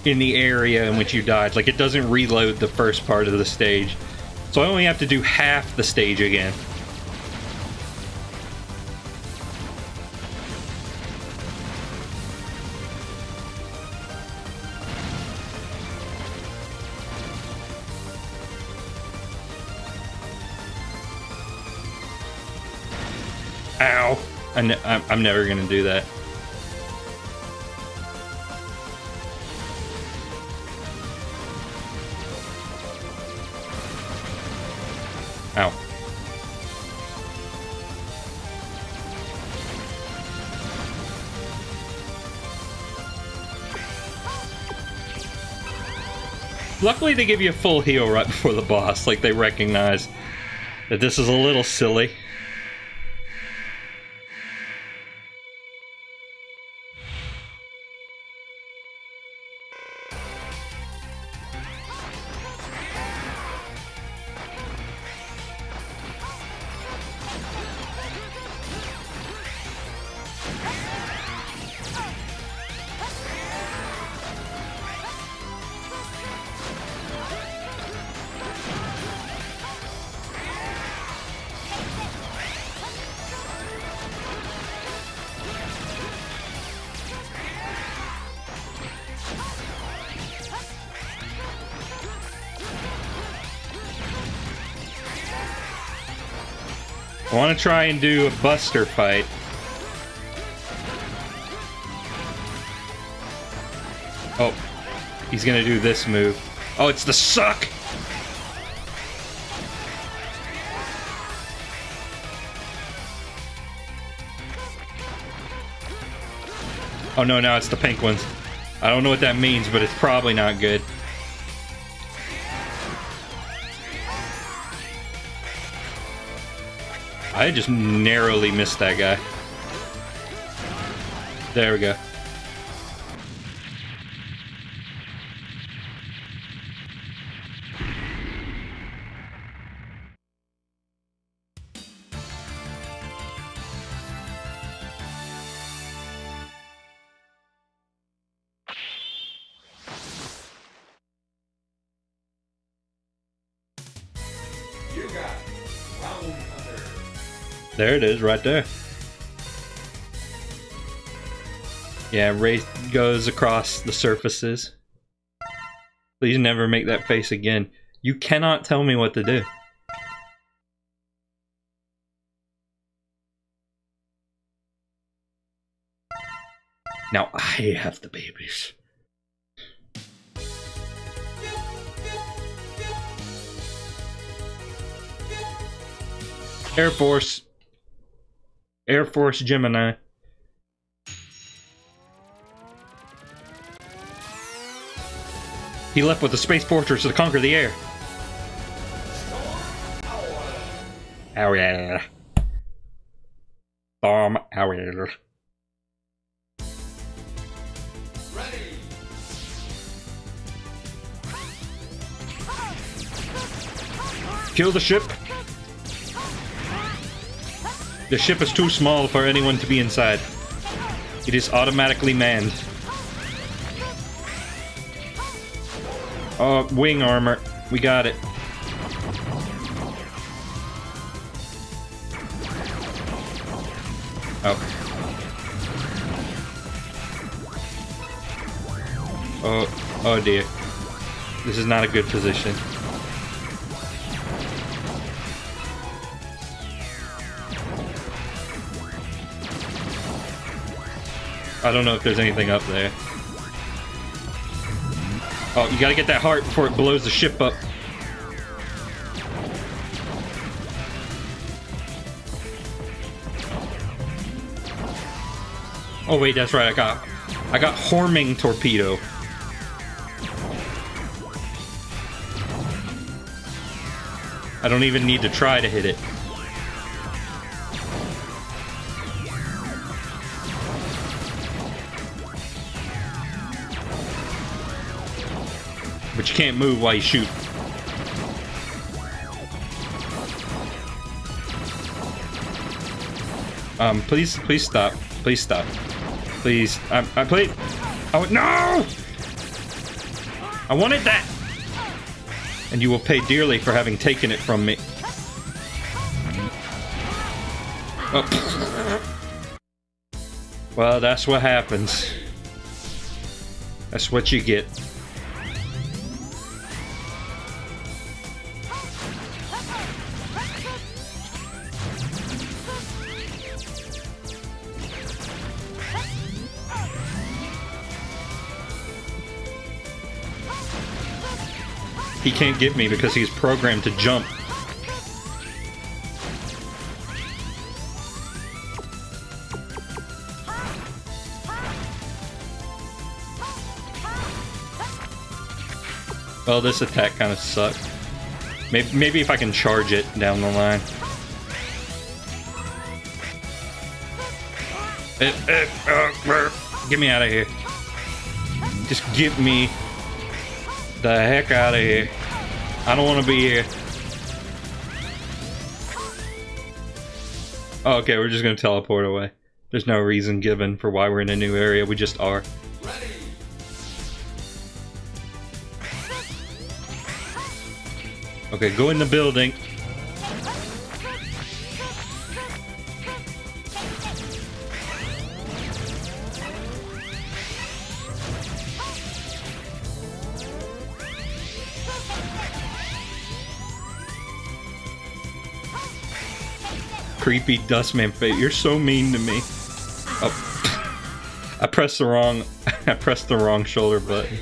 in the area in which you died. Like, it doesn't reload the first part of the stage. So I only have to do half the stage again. Ow. I'm never gonna do that. Ow. Luckily, they give you a full heal right before the boss, like they recognize that this is a little silly. I want to try and do a Buster fight. Oh, he's gonna do this move. Oh, it's the suck! Oh no, now it's the pink ones. I don't know what that means, but it's probably not good. I just narrowly missed that guy. There we go. There it is, right there. Yeah, race goes across the surfaces. Please never make that face again. You cannot tell me what to do. Now I have the babies. Air Force Gemini. He left with the space fortress to conquer the air. Owl. Bomb owl. Kill the ship. The ship is too small for anyone to be inside. It is automatically manned. Oh, wing armor. We got it. Oh. Oh dear. This is not a good position. I don't know if there's anything up there. Oh, you gotta get that heart before it blows the ship up. Oh wait, that's right, I got Horming Torpedo. I don't even need to try to hit it. But you can't move while you shoot. Please stop. Please stop. Please. I played. Oh, no! I wanted that! And you will pay dearly for having taken it from me. Oh. Well, that's what happens. That's what you get. He can't get me because he's programmed to jump. Well, this attack kind of sucked. Maybe if I can charge it down the line. Get me out of here. Just get me the heck out of here. I don't want to be here. Oh, okay, we're just going to teleport away. There's no reason given for why we're in a new area. We just are. Okay, go in the building. Creepy Dustman face. You're so mean to me. Oh, I pressed the wrong shoulder button.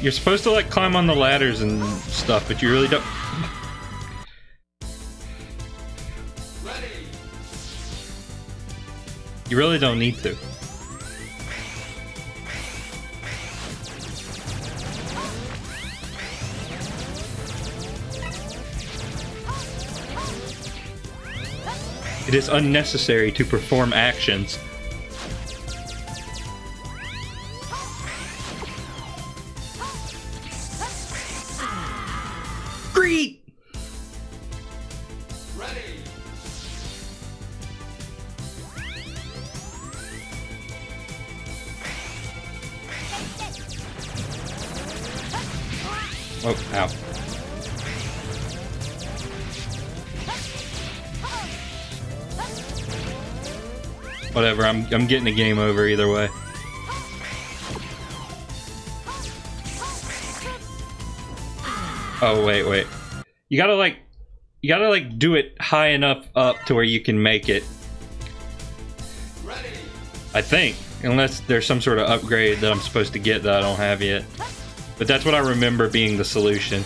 You're supposed to like climb on the ladders and stuff, but you really don't. You really don't need to. It is unnecessary to perform actions. Oh, ow. Whatever, I'm getting a game over either way. Oh, wait, wait. You gotta do it high enough up to where you can make it. I think. Unless there's some sort of upgrade that I'm supposed to get that I don't have yet. But that's what I remember being the solution.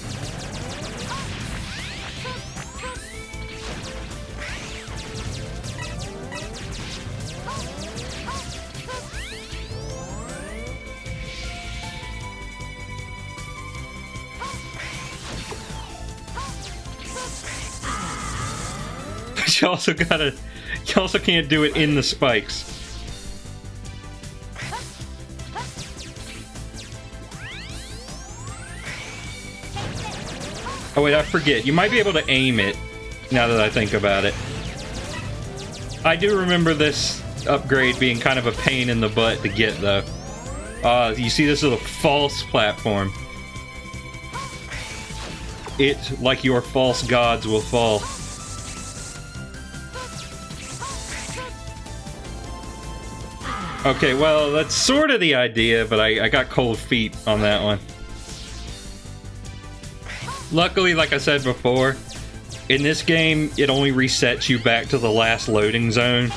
You also gotta, you also can't do it in the spikes. Oh wait, I forget. You might be able to aim it, now that I think about it. I do remember this upgrade being kind of a pain in the butt to get, though. You see this little false platform. It's like your false gods will fall. Okay, well, that's sort of the idea, but I got cold feet on that one. Luckily, like I said before, in this game, it only resets you back to the last loading zone,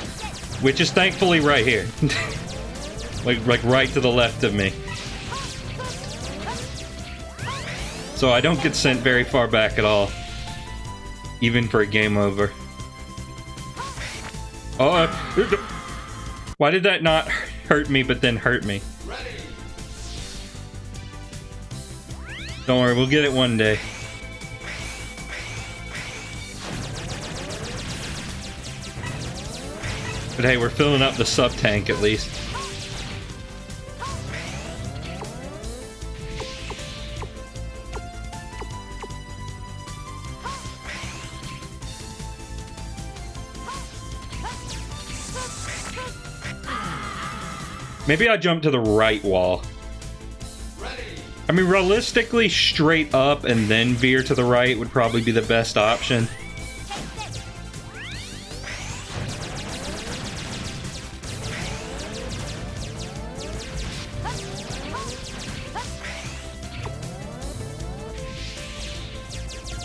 which is thankfully right here. like right to the left of me. So I don't get sent very far back at all, even for a game over. Oh, why did that not hurt me, but then hurt me? Don't worry, we'll get it one day. But hey, we're filling up the sub tank at least. Maybe I jump to the right wall. I mean, realistically, straight up and then veer to the right would probably be the best option.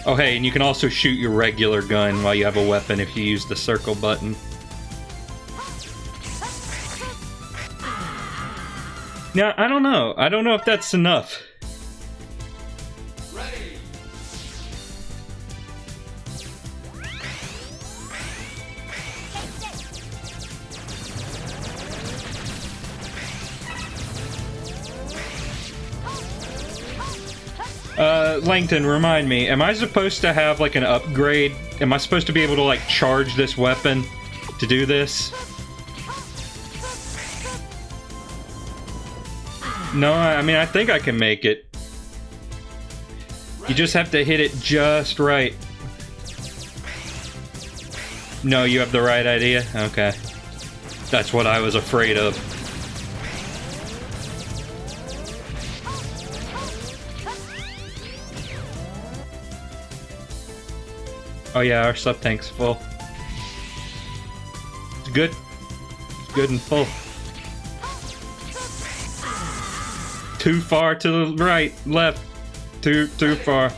Oh, hey, and you can also shoot your regular gun while you have a weapon if you use the circle button. Now, I don't know. I don't know if that's enough. Ready. Langton, remind me, am I supposed to have like an upgrade? Am I supposed to be able to like charge this weapon to do this? No, I mean, I think I can make it. You just have to hit it just right. No, you have the right idea? Okay. That's what I was afraid of. Oh yeah, our sub tank's full. It's good. It's good and full. Too far to the right, left, too far.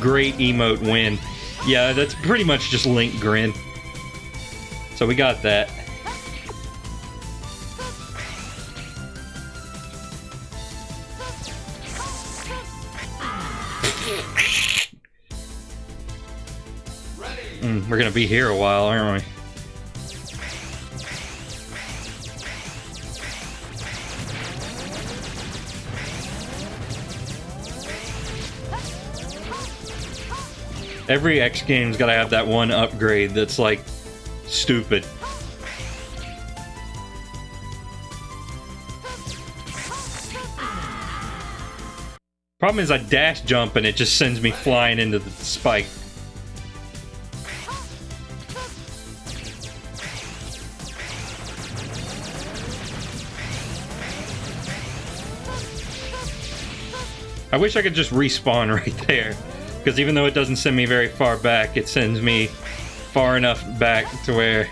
Great emote win. Yeah, that's pretty much just Link grin. So we got that. We're gonna be here a while, aren't we? Every X game's gotta have that one upgrade that's like stupid. Problem is I dash jump and it just sends me flying into the spike. I wish I could just respawn right there, because even though it doesn't send me very far back, it sends me far enough back to where...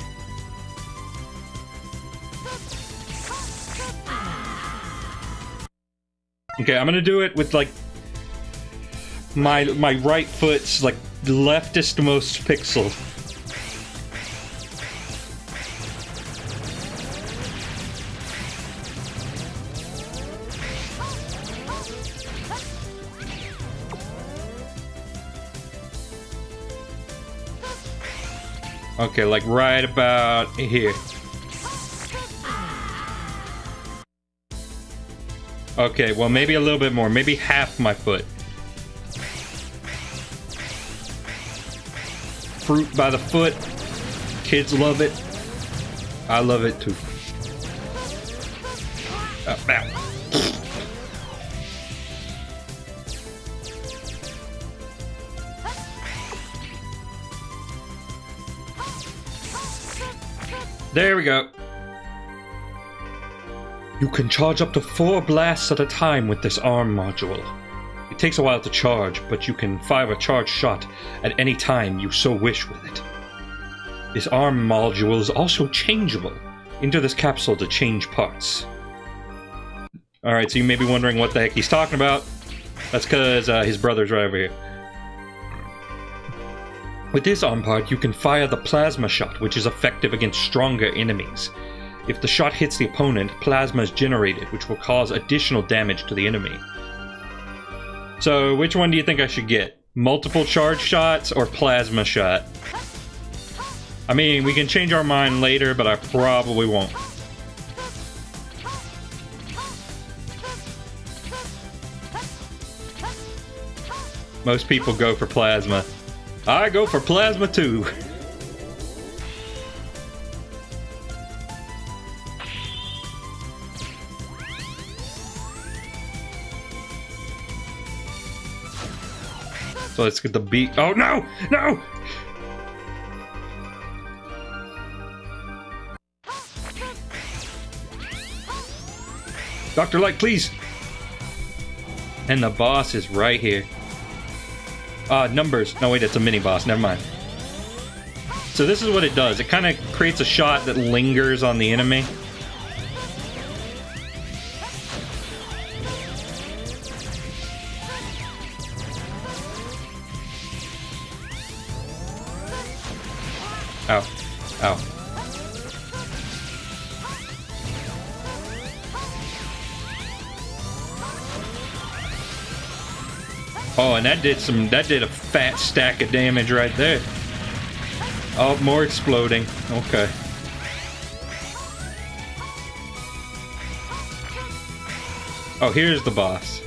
Okay, I'm gonna do it with, like, my right foot's, like, leftist most pixel. Okay, like, right about here. Okay, well, maybe a little bit more. Maybe half my foot. Fruit by the foot. Kids love it. I love it, too. There we go. You can charge up to 4 blasts at a time with this arm module. It takes a while to charge, but you can fire a charge shot at any time you so wish with it. This arm module is also changeable into this capsule to change parts. Alright, so you may be wondering what the heck he's talking about. That's because his brother's right over here. With this arm part, you can fire the plasma shot, which is effective against stronger enemies. If the shot hits the opponent, plasma is generated, which will cause additional damage to the enemy. So, which one do you think I should get? Multiple charge shots or plasma shot? I mean, we can change our mind later, but I probably won't. Most people go for plasma. I go for plasma too. So let's get the beat. Oh no! No! Dr. Light, please! And the boss is right here. Numbers. No, wait, it's a mini-boss. Never mind. So this is what it does. It kind of creates a shot that lingers on the enemy. Ow. Ow. Oh, and that did a fat stack of damage right there. Oh, more exploding. Okay. Oh, here's the boss.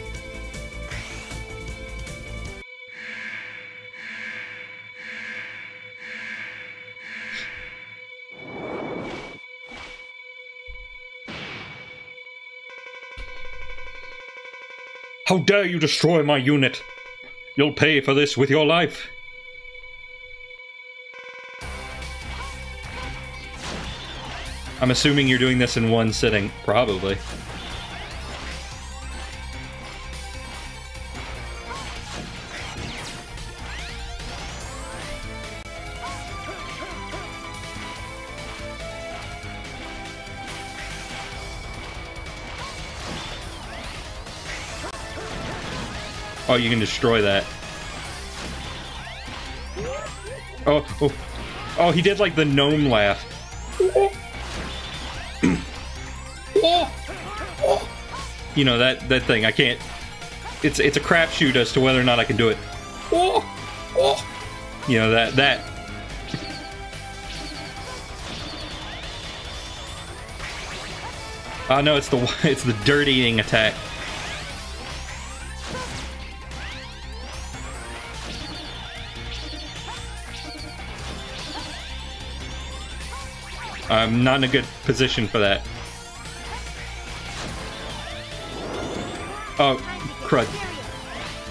How dare you destroy my unit? You'll pay for this with your life. I'm assuming you're doing this in one sitting, probably. Oh, you can destroy that. Oh, oh, oh! He did like the gnome laugh. You know that thing. I can't. It's a crapshoot as to whether or not I can do it. You know that. Oh no! It's the dirt eating attack. I'm not in a good position for that. Oh, crud.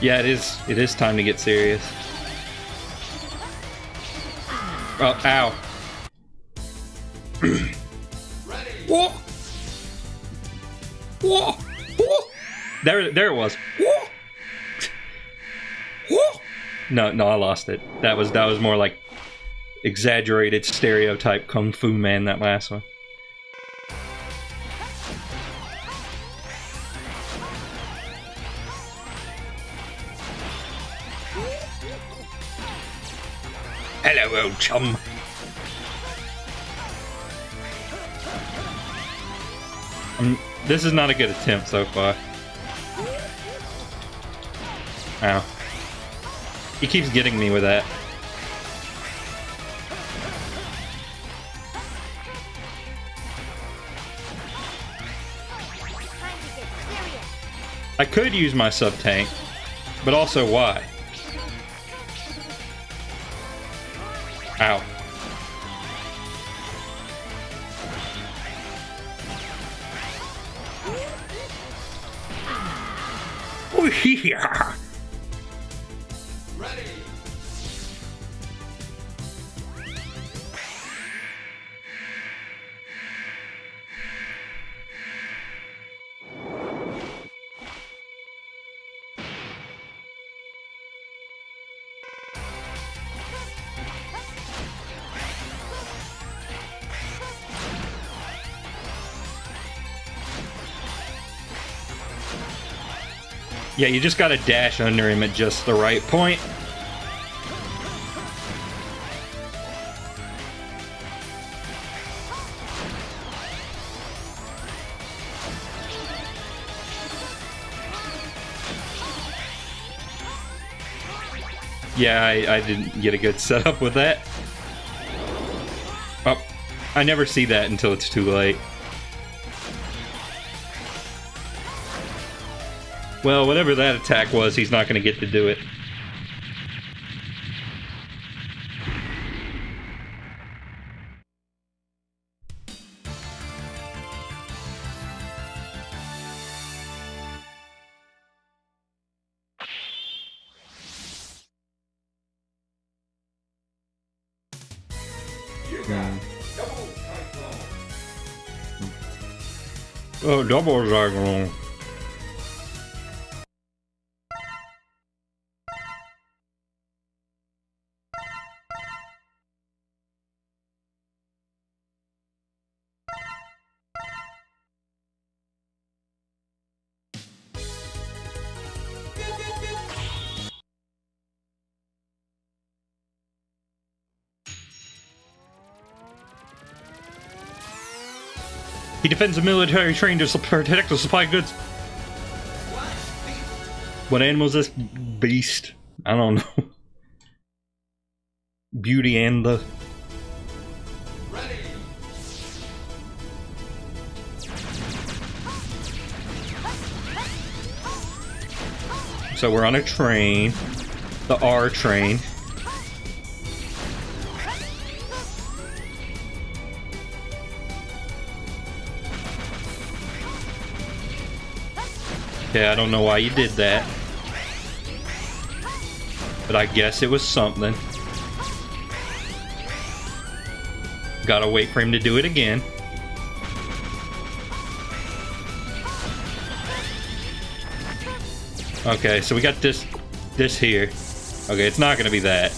Yeah, it is time to get serious. Oh, ow. Whoa. Whoa. Whoa. There it was. Whoa. Whoa. No, I lost it. That was more like exaggerated stereotype Kung Fu Man, that last one. Hello, old chum. This is not a good attempt so far. Ow. He keeps getting me with that. I could use my sub-tank, but also why? Ow. Oh, yeah. Ready. Yeah, you just gotta dash under him at just the right point. Yeah, I didn't get a good setup with that. Oh, I never see that until it's too late. Well, whatever that attack was, he's not going to get to do it. You got double Dragoon. Oh, double Dragoon. He defends the military train to protect the supply goods. What animal is this beast? I don't know. Beauty and the... Ready. So we're on a train. The R train. Yeah, I don't know why you did that, but I guess it was something. Gotta wait for him to do it again. Okay, so we got this here. Okay, it's not gonna be that.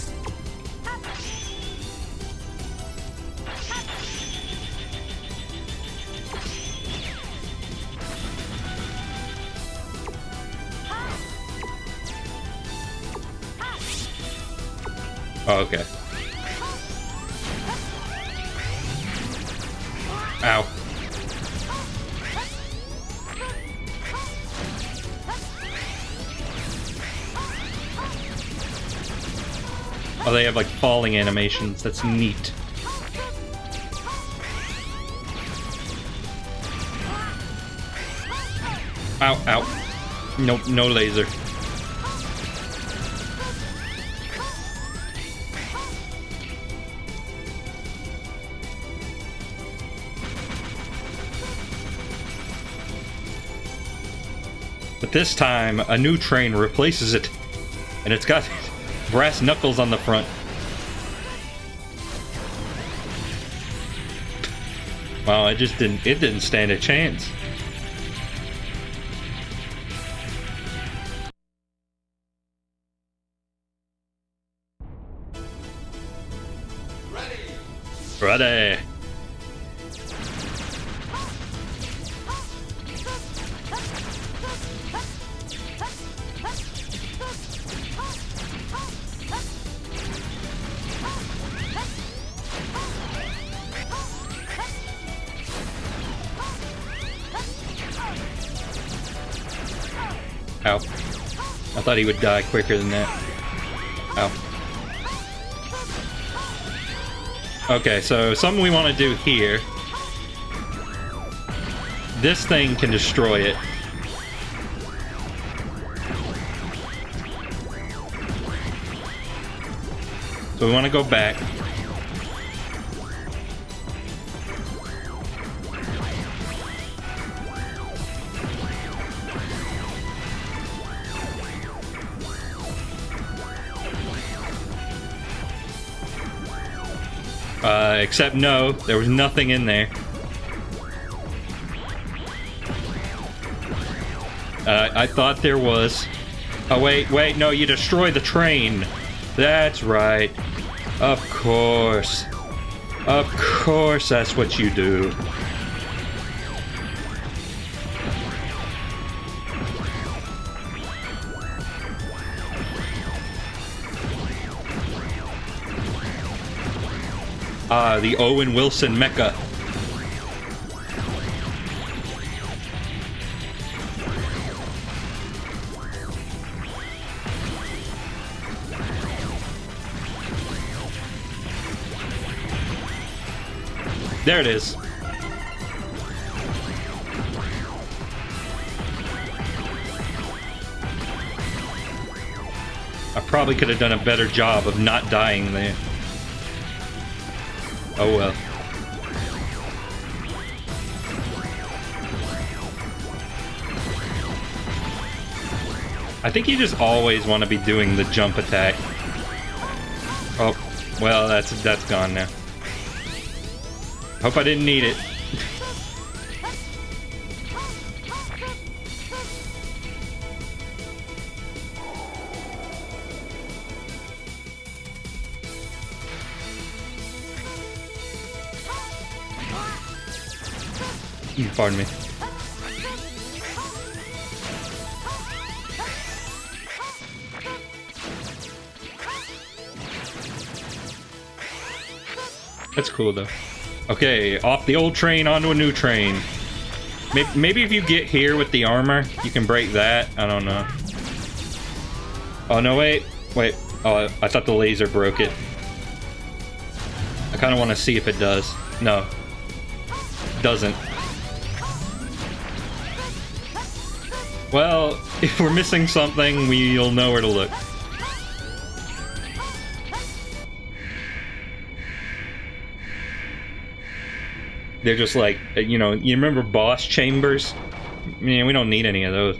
Oh, okay. Ow. Oh, they have like falling animations. That's neat. Ow, ow. Nope, no laser. But this time, a new train replaces it, and it's got brass knuckles on the front. Wow, it just didn't, it didn't stand a chance. Ready! Ow. I thought he would die quicker than that. Ow. Okay, so something we want to do here. This thing can destroy it. So we want to go back. Except no, there was nothing in there. I thought there was. Oh wait, wait, no, you destroy the train. That's right. Of course. Of course that's what you do. Ah, the Owen Wilson Mecca. There it is. I probably could have done a better job of not dying there. Oh well. I think you just always want to be doing the jump attack. Oh, well, that's gone now. Hope I didn't need it. Pardon me. That's cool though. Okay, off the old train onto a new train. Maybe if you get here with the armor, you can break that. I don't know. Oh no, wait. Wait. Oh, I thought the laser broke it. I kind of want to see if it does. No. Doesn't. Well, if we're missing something, we'll know where to look. They're just like, you know, you remember boss chambers? Man, we don't need any of those.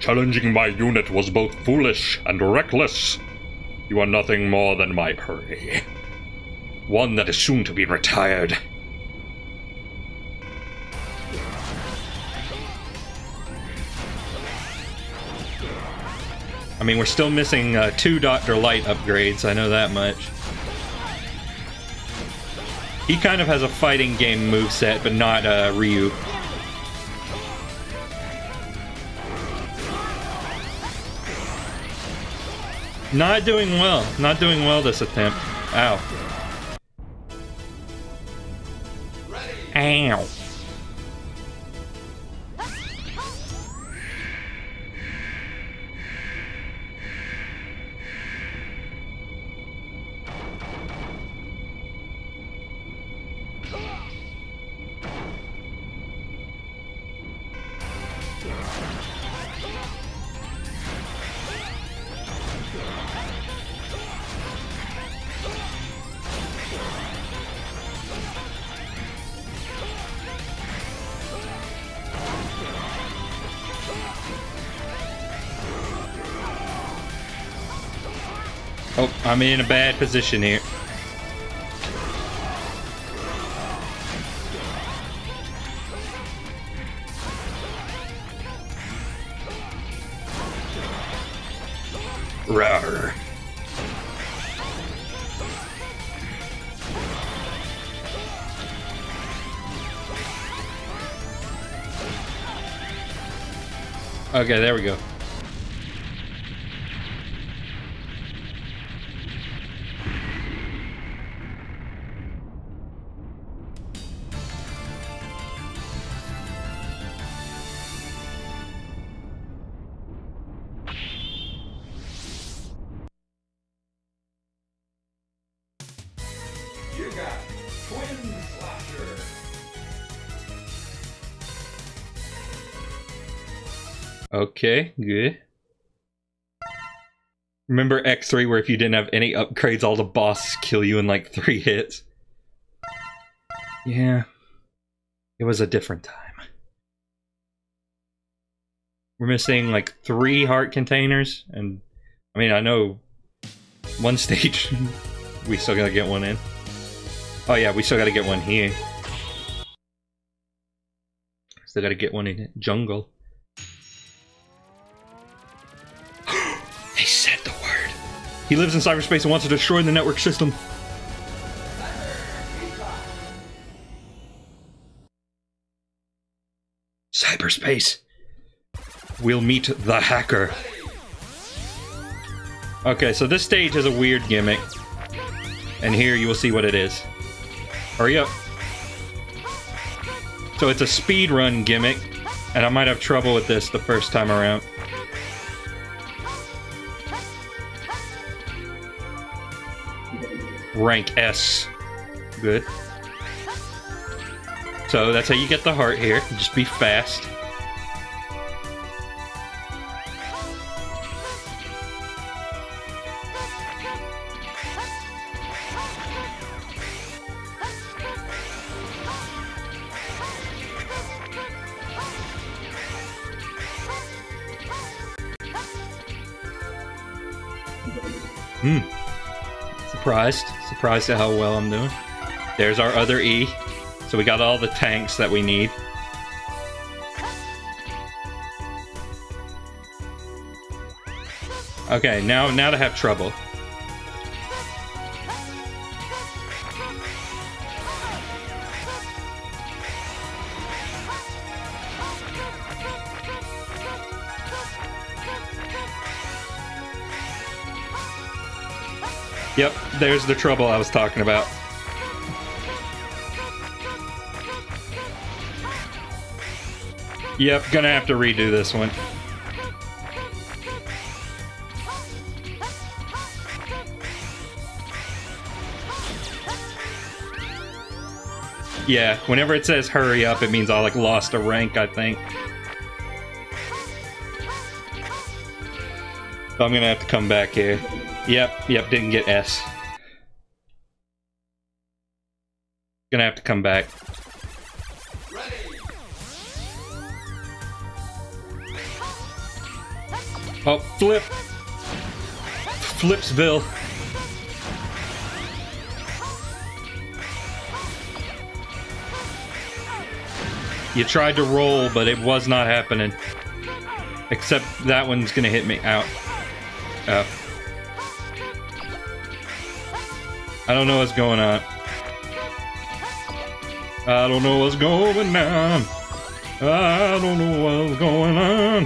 Challenging my unit was both foolish and reckless. You are nothing more than my prey. One that is soon to be retired. I mean, we're still missing 2 Dr. Light upgrades, I know that much. He kind of has a fighting game moveset, but not Ryu. Not doing well. Not doing well this attempt. Ow. Ow. Oh, I'm in a bad position here. Rawr. Okay, there we go. Okay, good. Remember X3 where if you didn't have any upgrades, all the bosses kill you in like 3 hits? Yeah. It was a different time. We're missing like 3 heart containers, and I mean, I know one stage. We still gotta get one in. Oh yeah, we still gotta get one here. Still gotta get one in jungle. They said the word. He lives in cyberspace and wants to destroy the network system. Cyberspace. We'll meet the hacker. Okay, so this stage has a weird gimmick. And here you will see what it is. Hurry up. So it's a speedrun gimmick. And I might have trouble with this the first time around. Rank S. Good. So that's how you get the heart here. Just be fast. Surprised at how well I'm doing. There's our other E. So we got all the tanks that we need. Okay, now to have trouble. Yep, there's the trouble I was talking about. Yep, gonna have to redo this one. Yeah, whenever it says hurry up, it means I like lost a rank, I think. So I'm gonna have to come back here. Yep, didn't get S. Gonna have to come back. Ready. Oh, flip! Flipsville. You tried to roll, but it was not happening. Except that one's gonna hit me out. Oh. I don't know what's going on. I don't know what's going on. I don't know what's going on.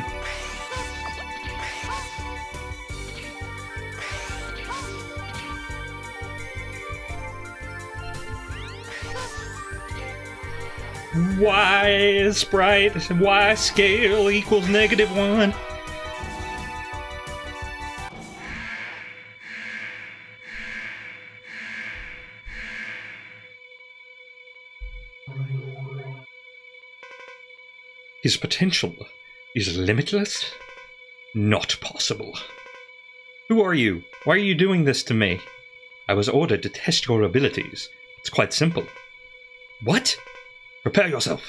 Why is sprite? Why scale equals -1? His potential is limitless? Not possible. Who are you? Why are you doing this to me? I was ordered to test your abilities. It's quite simple. What? Prepare yourself.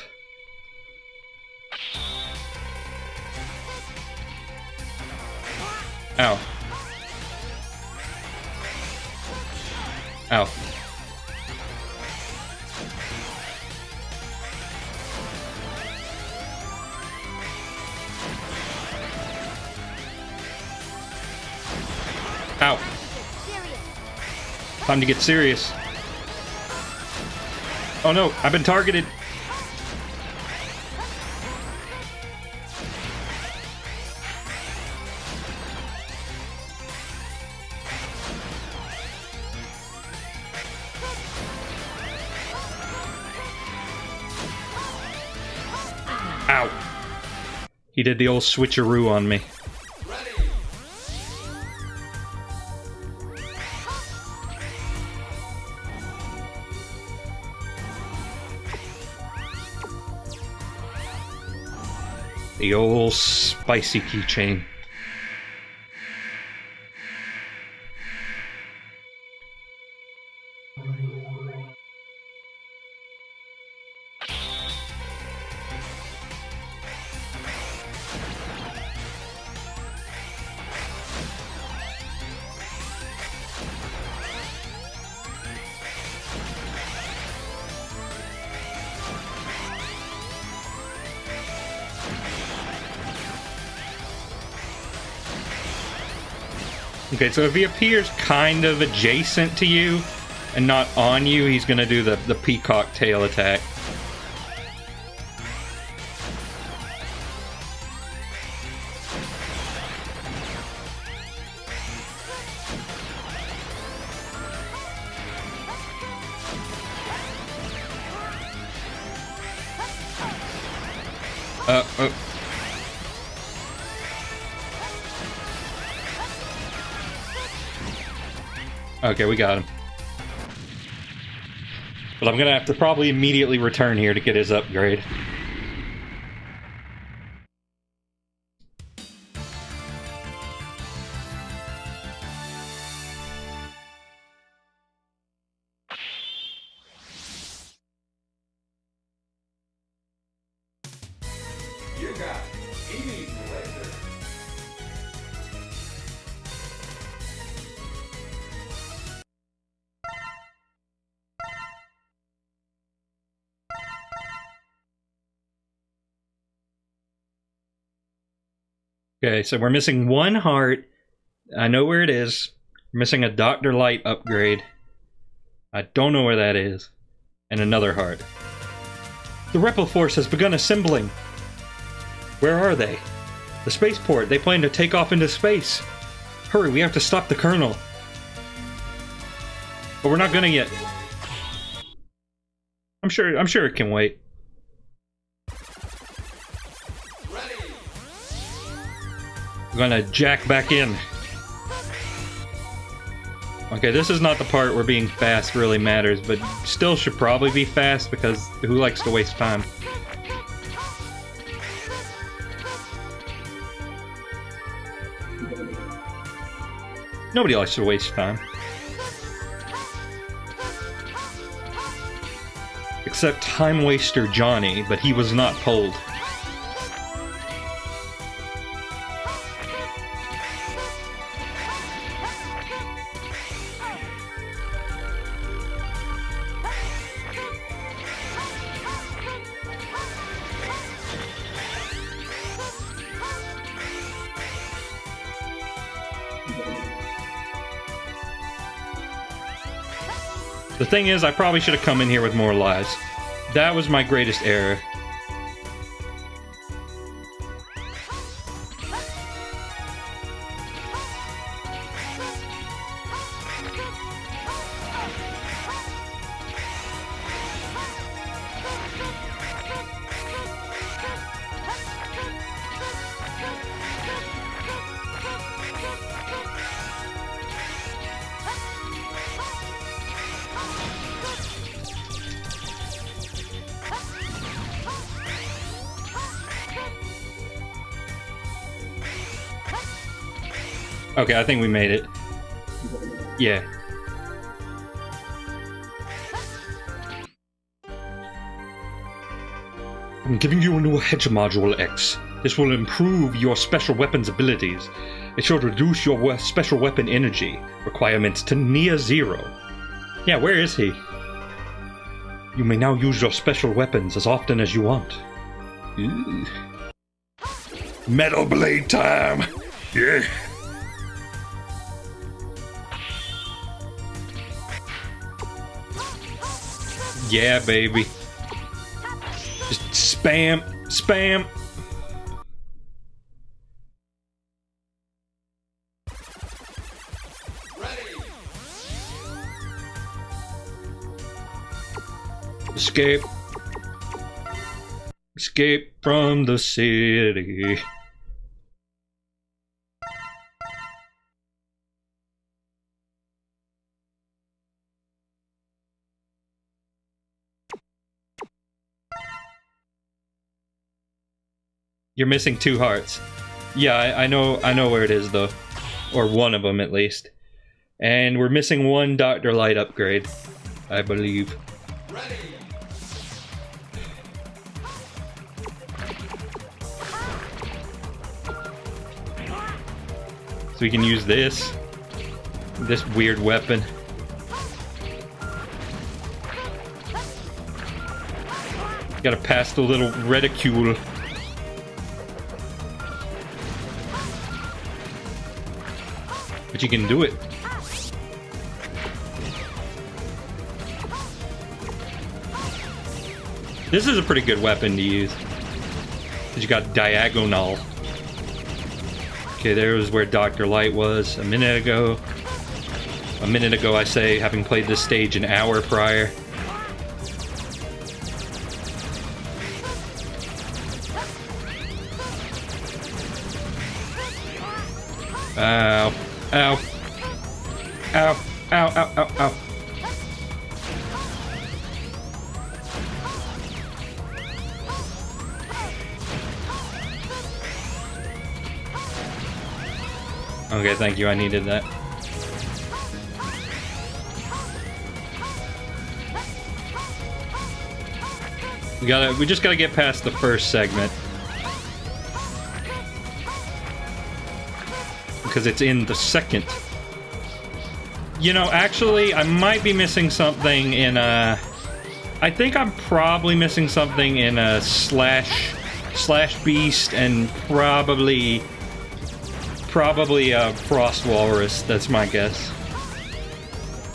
Ow. Ow. Ow. Time to get serious. Oh no, I've been targeted. Ow. He did the old switcheroo on me. The old spicy keychain. Okay, so if he appears kind of adjacent to you and not on you, he's gonna do the peacock tail attack. Okay, we got him. But I'm gonna have to probably immediately return here to get his upgrade. Okay, so we're missing one heart. I know where it is. We're missing a Dr. Light upgrade. I don't know where that is. And another heart. The Repliforce has begun assembling. Where are they? The spaceport. They plan to take off into space. Hurry, we have to stop the Colonel. But we're not gonna yet. I'm sure it can wait. I'm gonna jack back in. Okay, this is not the part where being fast really matters, but still should probably be fast because who likes to waste time? Nobody likes to waste time. Except time waster Johnny, but he was not pulled. The thing is, I probably should have come in here with more lives. That was my greatest error. Okay, I think we made it. Yeah. I'm giving you a new Hedge Module, X. This will improve your special weapon's abilities. It should reduce your special weapon energy requirements to near zero. Yeah, where is he? You may now use your special weapons as often as you want. Ooh. Metal Blade time! Yeah! Yeah, baby. Just spam, spam. Escape. Escape from the city. You're missing 2 hearts. Yeah, I know where it is though. Or one of them at least. And we're missing 1 Dr. Light upgrade, I believe. Ready. So we can use this weird weapon. Gotta pass the little reticule. But you can do it. This is a pretty good weapon to use. 'Cause you got diagonal. Okay, there was where Dr. Light was a minute ago. A minute ago, I say, having played this stage an hour prior. Ow. Ow. Ow. Ow, ow, ow, ow. Okay, thank you, I needed that. We just gotta get past the first segment. Because it's in the second. You know, actually, I might be missing something in a... I think I'm probably missing something in a Slash Beast and probably a Frost Walrus, that's my guess.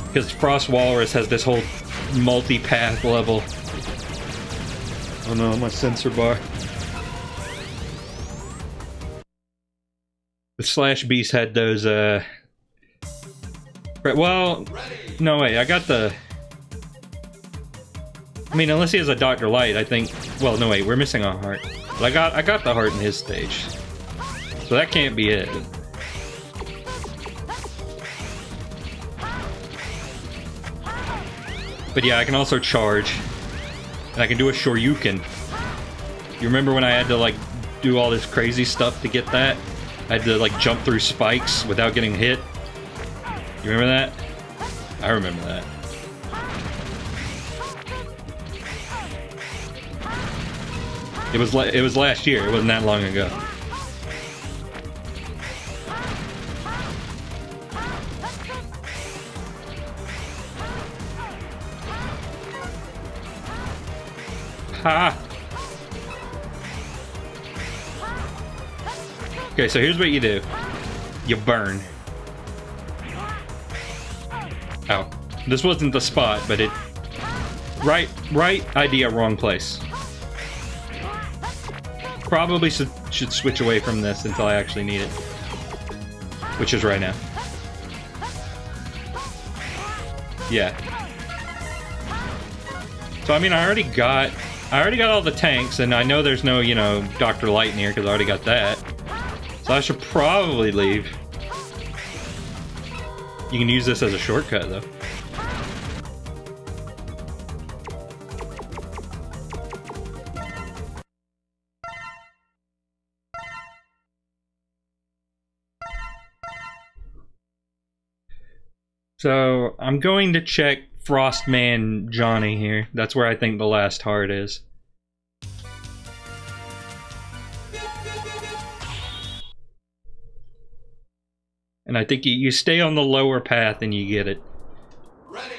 Because Frost Walrus has this whole multi-path level. Oh no, my sensor bar. The Slash Beast had those, well, no way, I got the... I mean, unless he has a Dr. Light, I think... Well, no wait, we're missing a heart. But I got the heart in his stage. So that can't be it. But yeah, I can also charge. And I can do a Shoryuken. You remember when I had to, like, do all this crazy stuff to get that? I had to, like, jump through spikes without getting hit. You remember that? I remember that. It was last year. It wasn't that long ago. Ha! Okay, so here's what you do. You burn. Ow. This wasn't the spot, but it... Right idea, wrong place. Probably should switch away from this until I actually need it. Which is right now. Yeah. So, I mean, I already got all the tanks, and I know there's no, you know, Dr. Light in here, because I already got that. So I should probably leave. You can use this as a shortcut, though. So I'm going to check Frostman Johnny here. That's where I think the last heart is. And I think you stay on the lower path and you get it. Ready.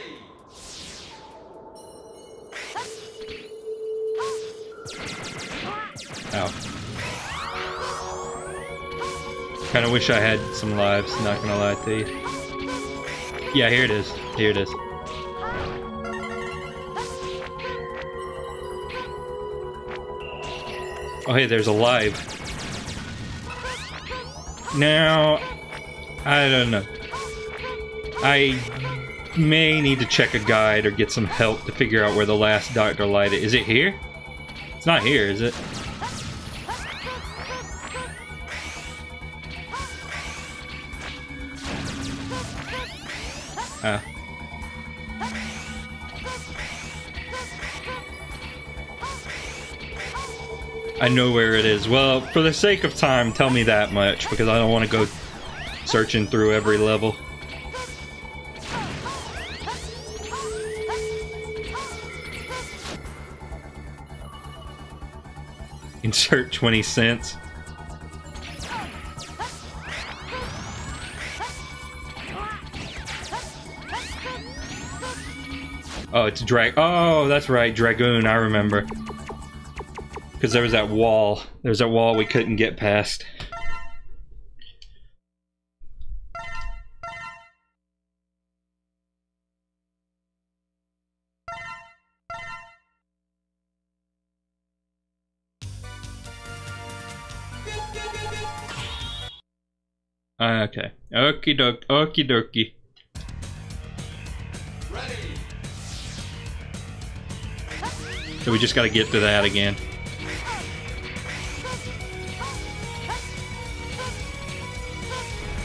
Ow. Kinda wish I had some lives, not gonna lie to you. Yeah, here it is. Here it is. Oh hey, there's a live. Now, I don't know. I may need to check a guide or get some help to figure out where the last Dr. Light is. Is it here? It's not here, is it? Ah. I know where it is. Well, for the sake of time, tell me that much, because I don't want to go searching through every level. Insert 20 cents. Oh, it's Oh, that's right, Dragoon, I remember. Because there was that wall. There's that wall we couldn't get past. Okay. Okie dokie. Okie dokie. Ready. So we just gotta get to that again.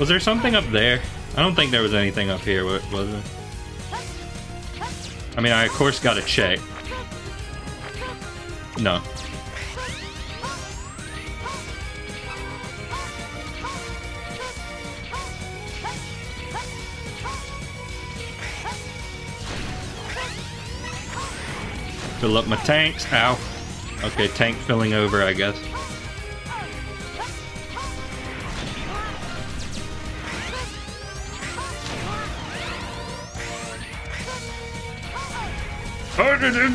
Was there something up there? I don't think there was anything up here, was there? I mean, I of course gotta check. No. Fill up my tanks. Ow. Okay, tank filling over, I guess.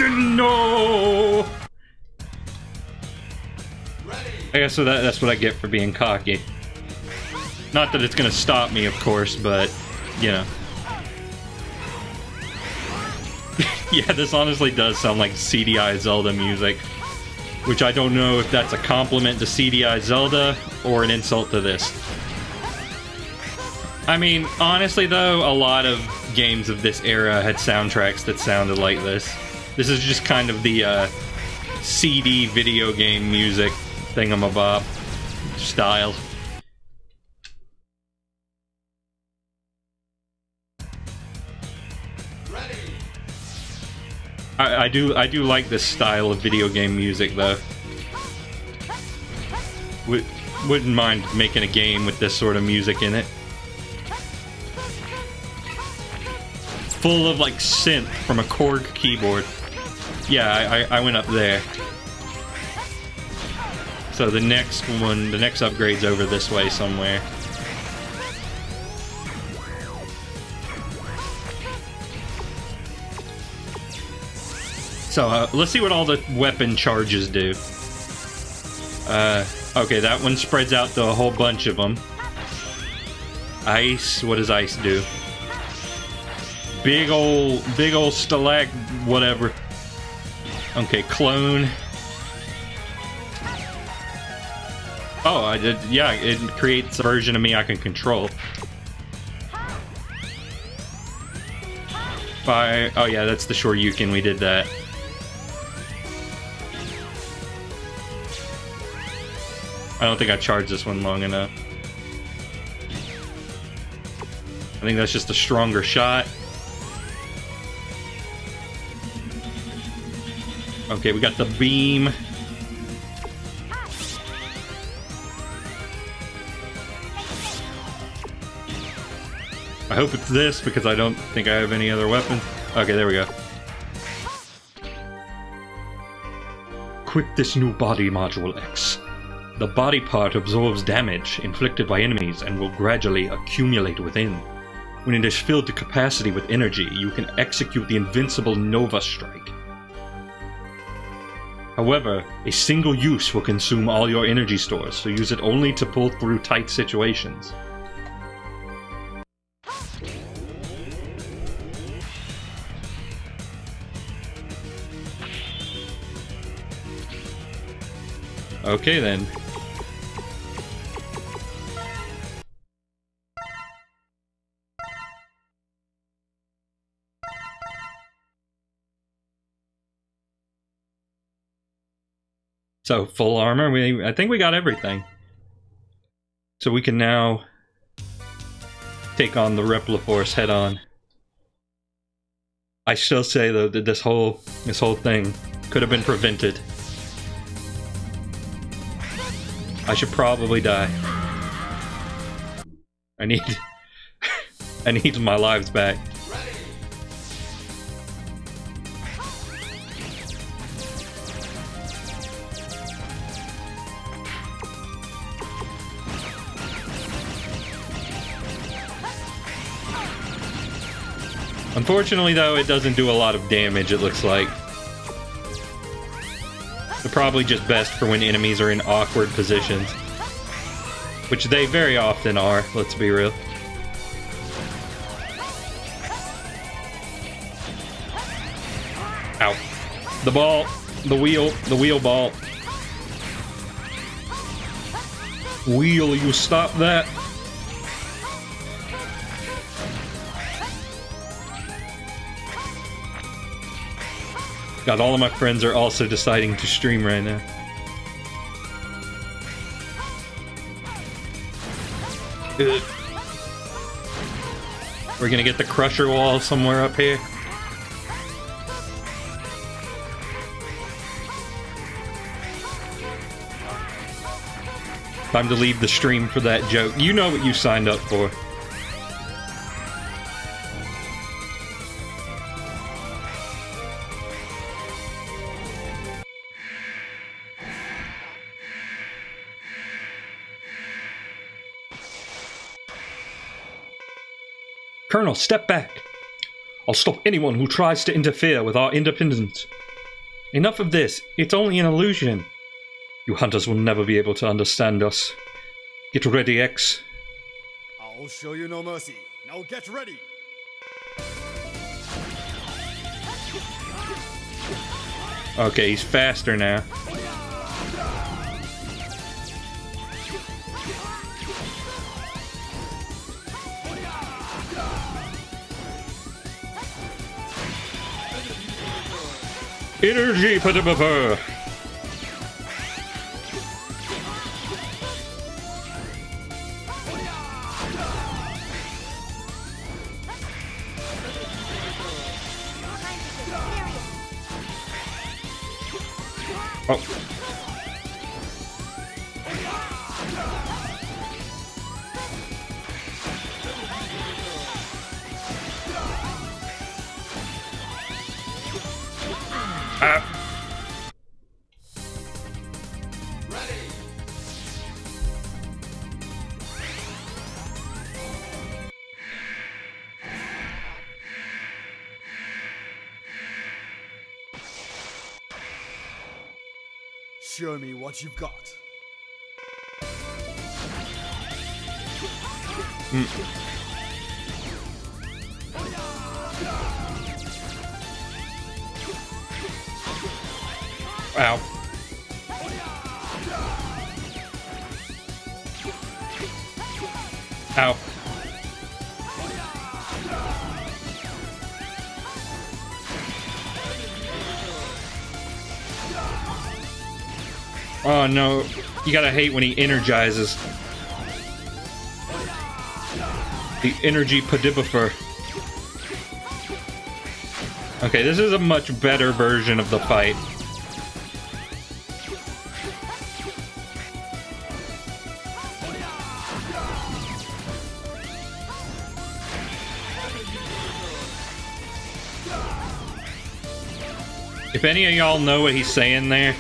No. I guess so that's what I get for being cocky. Not that it's gonna stop me, of course, but you know. Yeah, this honestly does sound like CDI Zelda music, which I don't know if that's a compliment to CDI Zelda or an insult to this. I mean, honestly though, a lot of games of this era had soundtracks that sounded like this. This is just kind of the CD video game music thingamabob style. Ready. I do like this style of video game music though. Wouldn't mind making a game with this sort of music in it. Full of like synth from a Korg keyboard. Yeah, I went up there. So the next one, the next upgrade's over this way somewhere. So let's see what all the weapon charges do. Okay, that one spreads out to a whole bunch of them. Ice, what does ice do? Big ol' stalact, whatever. Okay, clone. Oh, I did, yeah, it creates a version of me I can control. Fire, oh yeah, that's the Shoryuken, we did that. I don't think I charged this one long enough. I think that's just a stronger shot. Okay, we got the beam. I hope it's this because I don't think I have any other weapons. Okay, there we go. Equip this new body module, X. The body part absorbs damage inflicted by enemies and will gradually accumulate within. When it is filled to capacity with energy, you can execute the invincible Nova Strike. However, a single use will consume all your energy stores, so use it only to pull through tight situations. Okay then. So, full armor, I think we got everything. So we can now take on the Repliforce head on. I still say though that this whole thing could have been prevented. I should probably die. I need my lives back. Unfortunately, though, it doesn't do a lot of damage, it looks like. They're probably just best for when enemies are in awkward positions. Which they very often are, let's be real. Ow. The ball. The wheel. The wheel ball. Wheel, you stop that? God, all of my friends are also deciding to stream right now. Ugh. We're gonna get the crusher wall somewhere up here. Time to leave the stream for that joke. You know what you signed up for. Colonel, step back! I'll stop anyone who tries to interfere with our independence. Enough of this, it's only an illusion. You hunters will never be able to understand us. Get ready, X. I'll show you no mercy. Now get ready! Okay, he's faster now. Energy for the buffer. Oh. Show me what you've got. Ow. Ow. Oh no, you gotta hate when he energizes. The energy pedibifer. Okay, this is a much better version of the fight. If any of y'all know what he's saying there,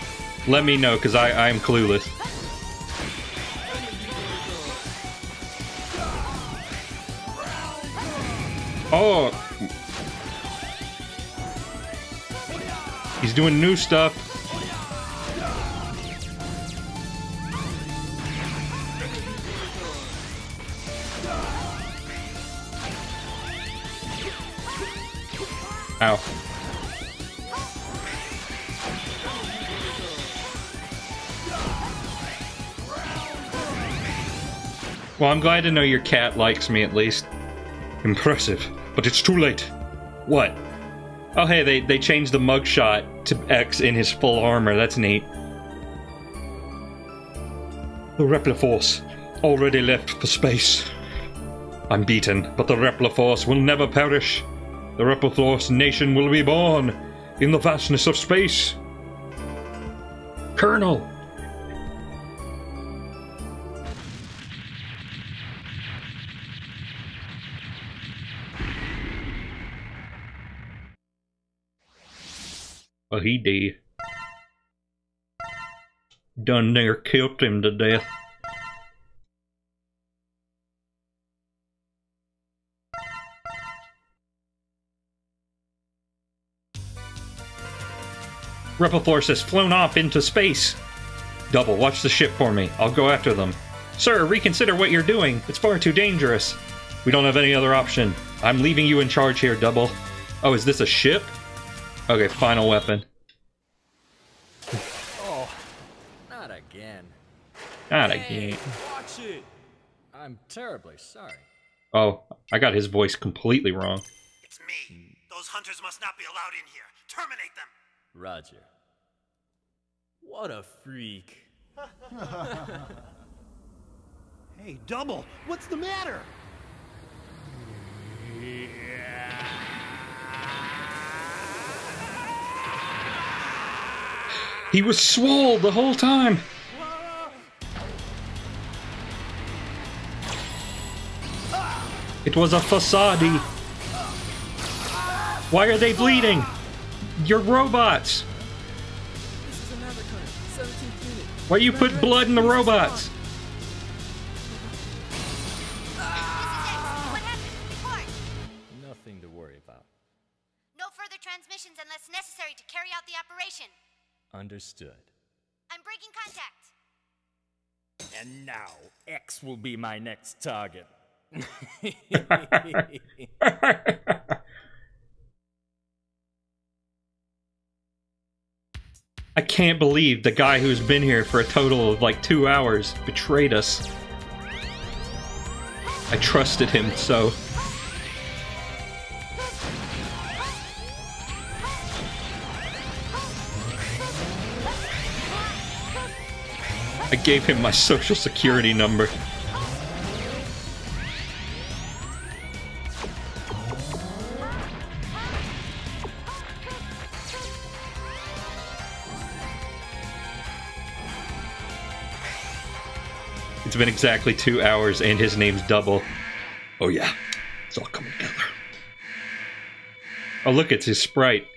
let me know, because I'm clueless. Oh! He's doing new stuff. Ow. Well, I'm glad to know your cat likes me, at least. Impressive. But it's too late. What? Oh, hey, they changed the mugshot to X in his full armor. That's neat. The Repliforce already left for space. I'm beaten, but the Repliforce will never perish. The Repliforce nation will be born in the vastness of space. Colonel! Well, he did. Done there killed him to death. Repliforce has flown off into space. Double, watch the ship for me. I'll go after them. Sir, reconsider what you're doing. It's far too dangerous. We don't have any other option. I'm leaving you in charge here, Double. Oh, is this a ship? Okay, final weapon. Oh, not again. Not again. Watch it. I'm terribly sorry. Oh, I got his voice completely wrong. It's me. Those hunters must not be allowed in here. Terminate them. Roger. What a freak. Hey, Double, what's the matter? Yeah. He was swole the whole time! It was a facade. Why are they bleeding? You're robots! Why you put blood in the robots? Nothing to worry about. No further transmissions unless necessary to carry out the operation. Understood. I'm breaking contact. And now, X will be my next target. I can't believe the guy who's been here for a total of like 2 hours betrayed us. I trusted him, so... I gave him my social security number. It's been exactly 2 hours and his name's Double. Oh yeah, it's all coming together. Oh look, it's his sprite.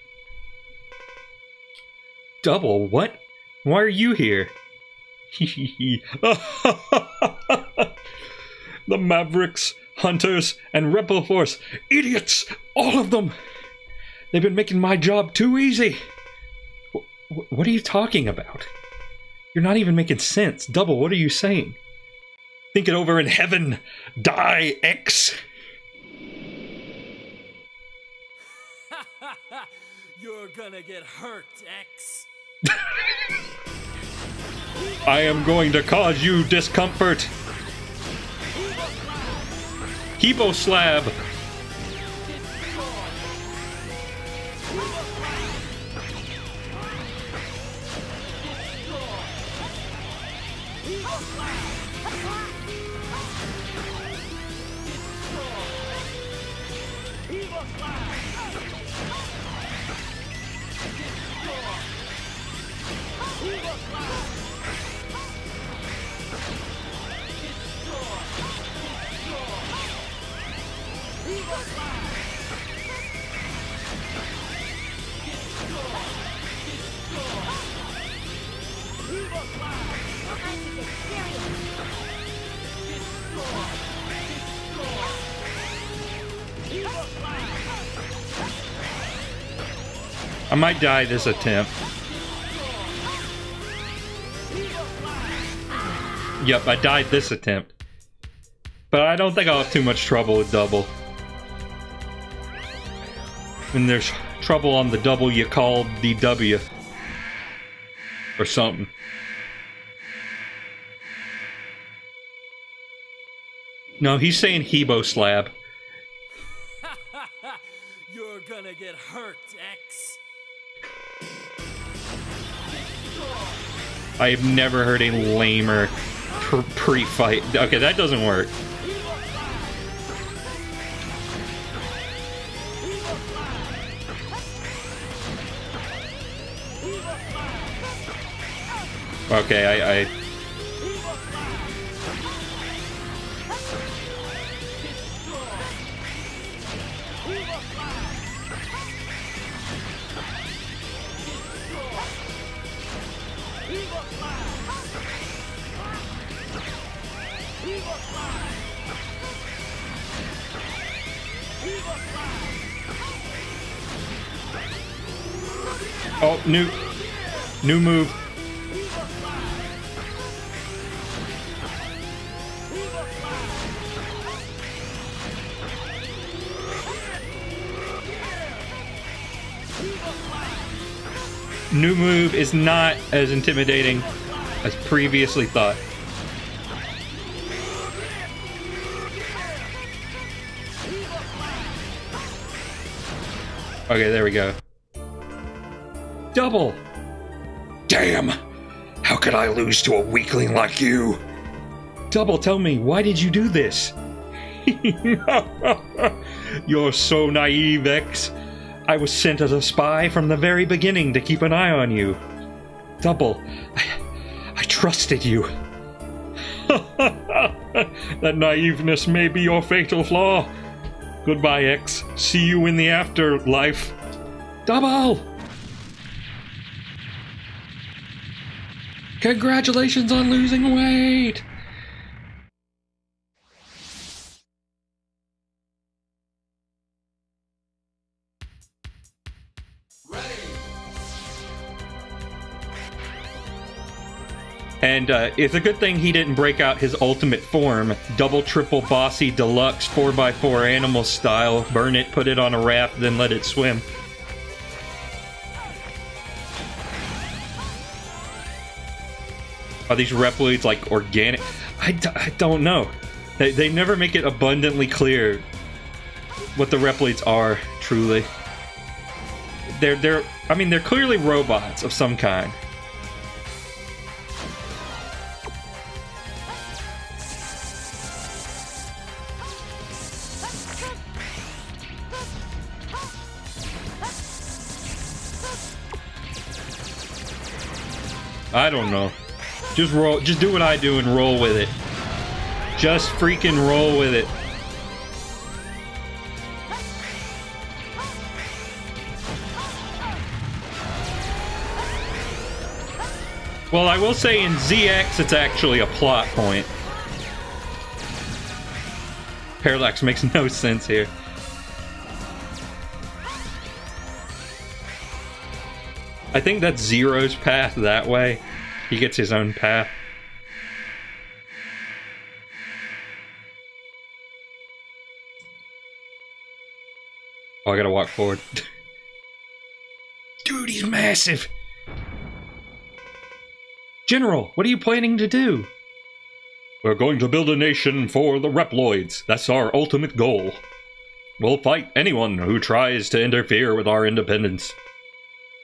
Double, what? Why are you here? The Mavericks, Hunters, and Repliforce. Idiots! All of them! They've been making my job too easy! What are you talking about? You're not even making sense. Double, what are you saying? Think it over in heaven! Die, X! You're gonna get hurt, X! I am going to cause you discomfort. Hebo slab. Destroy! I might die this attempt. Yep, I died this attempt. But I don't think I'll have too much trouble with Double. When there's trouble on the double, you call DW. Or something. No, he's saying Hebo Slab. You're gonna get hurt, X. I have never heard a lamer pre-fight. Okay, that doesn't work. Okay, I oh, new move. New move is not as intimidating as previously thought. Okay, there we go. Double! Damn! How could I lose to a weakling like you? Double, tell me, why did you do this? You're so naive, X. I was sent as a spy from the very beginning to keep an eye on you. Double, I trusted you. That naiveness may be your fatal flaw. Goodbye, X. See you in the afterlife. Double! Congratulations on losing weight! And it's a good thing he didn't break out his ultimate form. Double, triple, bossy, deluxe, 4x4 animal style. Burn it, put it on a raft, then let it swim. Are these Reploids like organic? I don't know. They never make it abundantly clear what the Reploids are, truly. I mean, they're clearly robots of some kind. I don't know. Just roll. Just do what I do and roll with it. Just freaking roll with it. Well, I will say in ZX, it's actually a plot point. Parallax makes no sense here. I think that's Zero's path that way. He gets his own path. Oh, I gotta walk forward. Dude, he's massive! General, what are you planning to do? We're going to build a nation for the Reploids. That's our ultimate goal. We'll fight anyone who tries to interfere with our independence.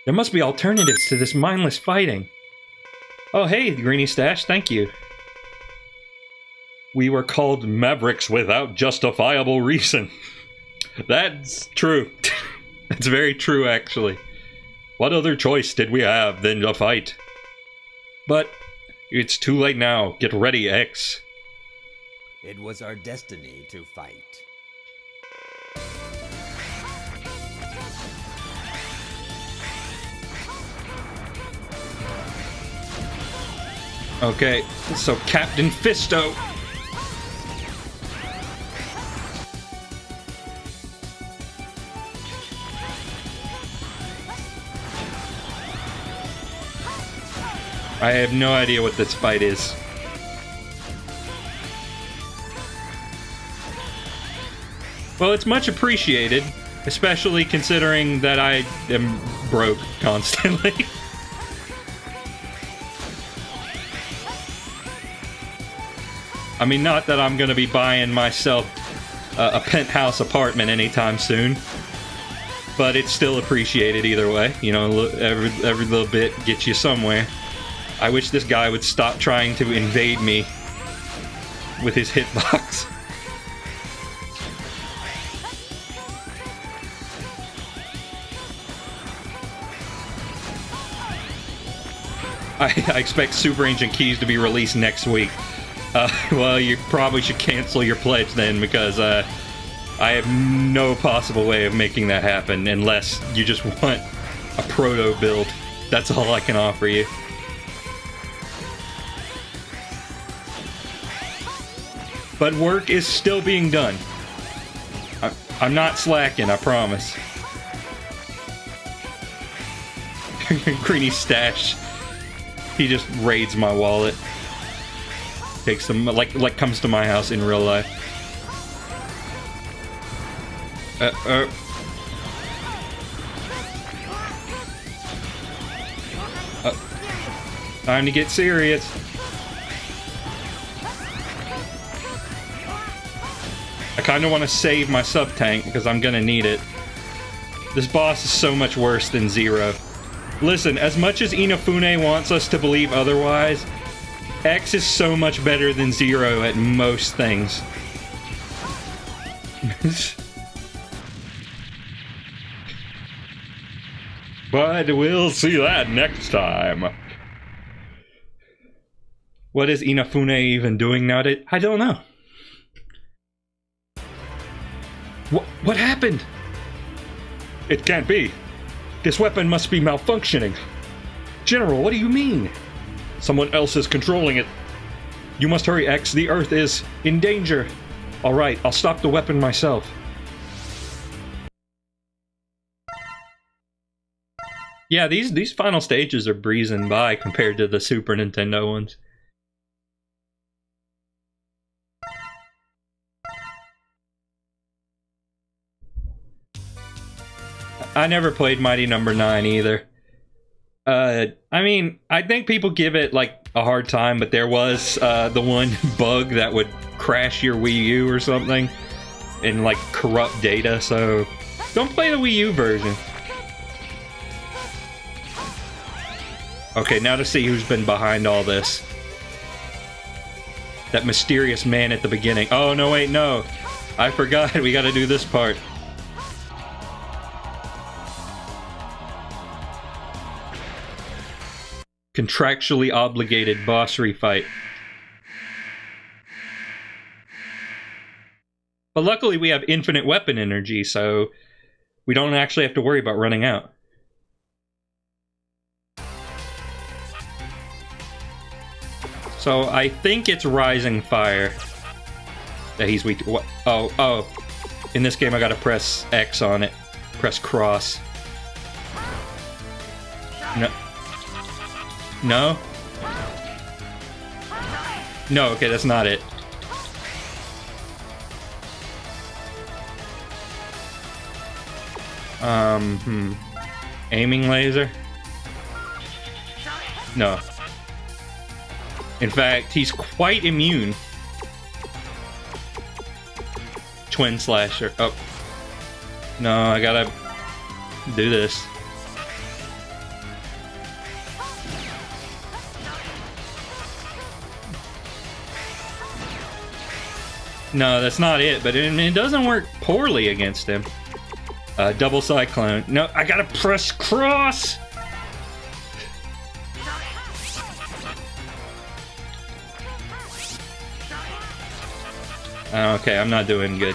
There must be alternatives to this mindless fighting. Oh, hey, Greeny Stash, thank you. We were called Mavericks without justifiable reason. That's true. That's very true, actually. What other choice did we have than to fight? But it's too late now. Get ready, X. It was our destiny to fight. Okay, so Captain Fisto. I have no idea what this fight is. Well, it's much appreciated, especially considering that I am broke constantly. I mean, not that I'm going to be buying myself a penthouse apartment anytime soon, but it's still appreciated either way. You know, every little bit gets you somewhere. I wish this guy would stop trying to invade me with his hitbox. I expect Super Ancient Keys to be released next week. Well, you probably should cancel your pledge then, because I have no possible way of making that happen unless you just want a proto build. That's all I can offer you. But work is still being done. I'm not slacking, I promise. Greeny Stash. He just raids my wallet. Takes them, like comes to my house in real life. Time to get serious. I kind of want to save my sub tank because I'm gonna need it. This boss is so much worse than Zero. Listen, as much as Inafune wants us to believe otherwise, X is so much better than Zero at most things. But we'll see that next time. What is Inafune even doing nowadays? I don't know. What happened? It can't be. This weapon must be malfunctioning. General, what do you mean? Someone else is controlling it. You must hurry, X. The Earth is in danger. All right, I'll stop the weapon myself. Yeah, these final stages are breezing by compared to the Super Nintendo ones. I never played Mighty Number 9 either. I mean, I think people give it like a hard time, but there was the one bug that would crash your Wii U or something and like corrupt data, so don't play the Wii U version. Okay, now to see who's been behind all this. That mysterious man at the beginning. Oh, no, wait, no. I forgot. We gotta do this part. Contractually obligated boss refight. But luckily we have infinite weapon energy, so we don't actually have to worry about running out. So I think it's Rising Fire that he's weak to. What? Oh, oh. In this game I gotta press X on it. Press cross. No. No? No, okay, that's not it. Aiming laser? No. In fact, he's quite immune. Twin slasher. Oh. No, I gotta do this. No, that's not it, but it doesn't work poorly against him. Double cyclone. No, I gotta press cross! Okay, I'm not doing good.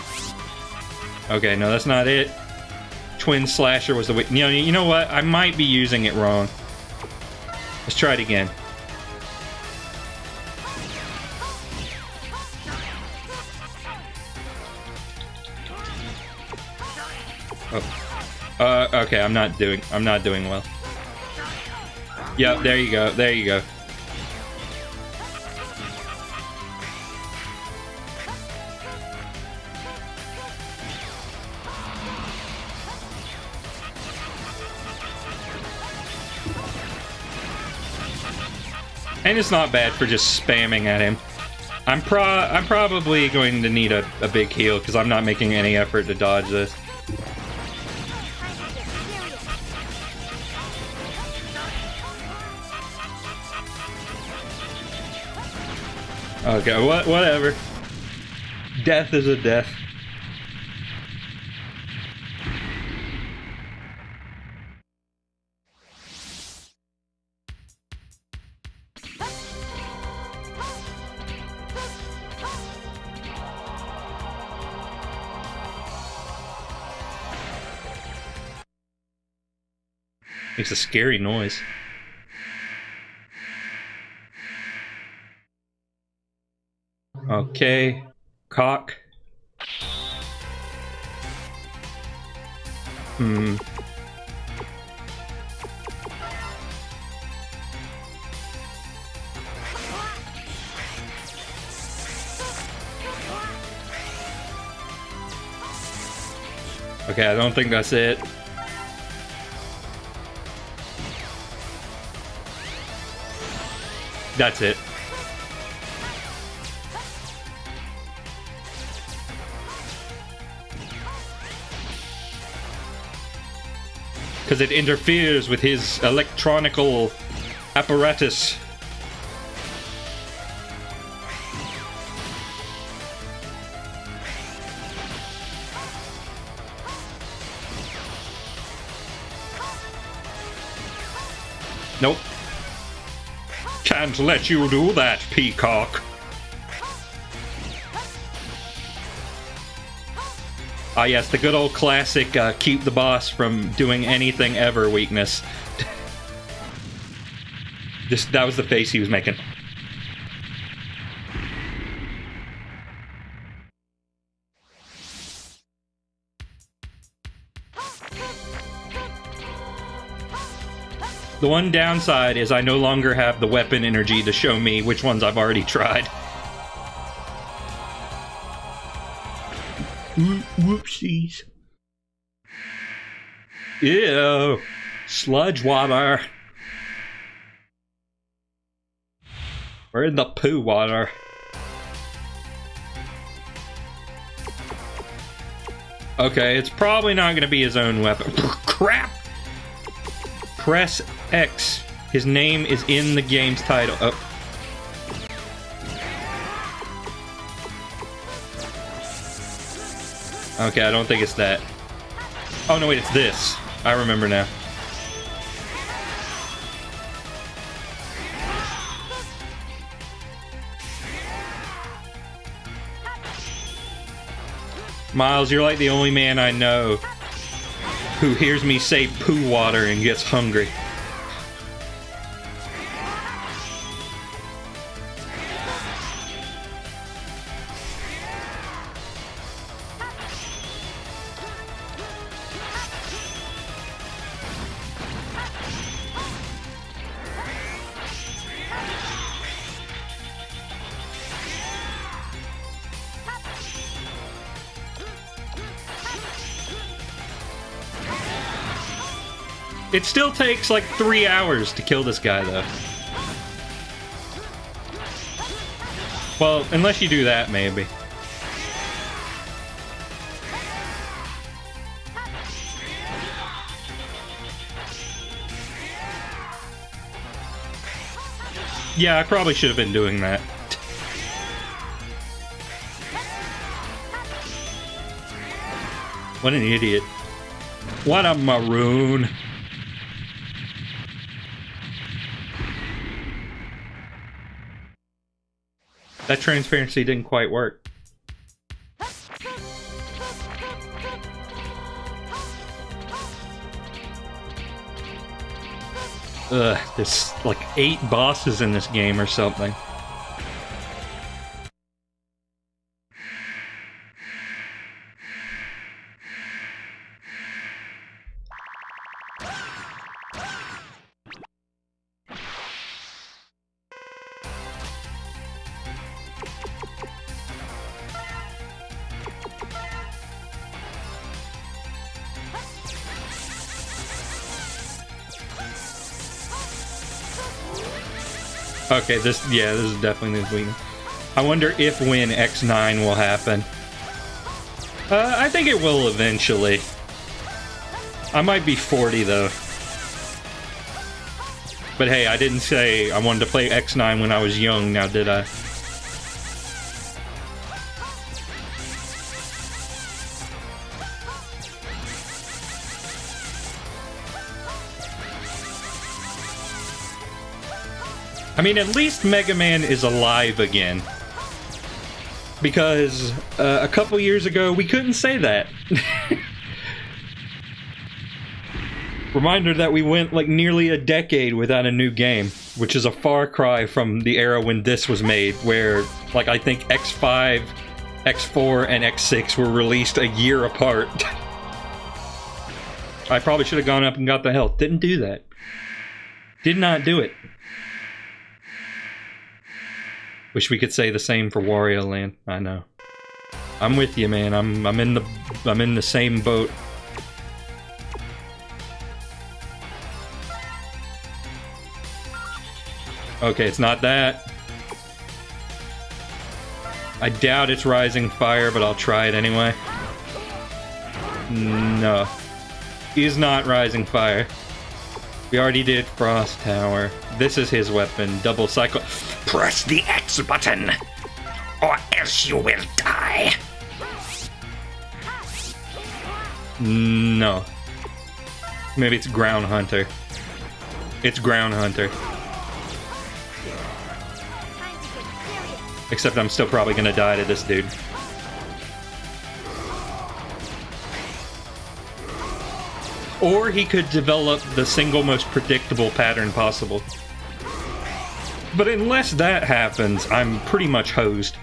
Okay, no, that's not it. Twin slasher was the way. You know what? I might be using it wrong. Let's try it again. Okay, I'm not doing well. Yep, there you go. And it's not bad for just spamming at him. I'm probably going to need a big heal because I'm not making any effort to dodge this. Okay, whatever. Death is a death. Makes a scary noise. Okay, cock. Okay, I don't think that's it. That's it. Because it interferes with his electronical apparatus. Nope. Can't let you do that, Peacock. Ah, yes, the good old classic keep the boss from doing anything ever weakness. Just, that was the face he was making. The one downside is I no longer have the weapon energy to show me which ones I've already tried. Whoopsies. Ew. Sludge water. We're in the poo water. Okay, it's probably not gonna be his own weapon. Crap! Press X. His name is in the game's title. Oh. Okay, I don't think it's that. Oh, no, wait, it's this. I remember now. Miles, you're like the only man I know who hears me say poo water and gets hungry. It still takes like 3 hours to kill this guy, though. Well, unless you do that, maybe. Yeah, I probably should have been doing that. What an idiot. What a maroon. That transparency didn't quite work. Ugh, there's like 8 bosses in this game or something. Okay, this is definitely his weakness. I wonder if when X9 will happen. I think it will eventually. I might be 40 though. But hey, I didn't say I wanted to play X9 when I was young, now did I? I mean, at least Mega Man is alive again. Because a couple years ago, we couldn't say that. Reminder that we went like nearly a decade without a new game, which is a far cry from the era when this was made, where like I think X5, X4, and X6 were released a year apart. I probably should have gone up and got the health. Didn't do that. Did not do it. Wish we could say the same for Wario Land. I know. I'm with you, man. I'm in the same boat. Okay, it's not that. I doubt it's Rising Fire, but I'll try it anyway. No. He's not Rising Fire. We already did Frost Tower. This is his weapon, Double Cycle. Press the X button, or else you will die. No. Maybe it's Ground Hunter. It's Ground Hunter. Except I'm still probably gonna die to this dude. Or he could develop the single most predictable pattern possible. But unless that happens, I'm pretty much hosed.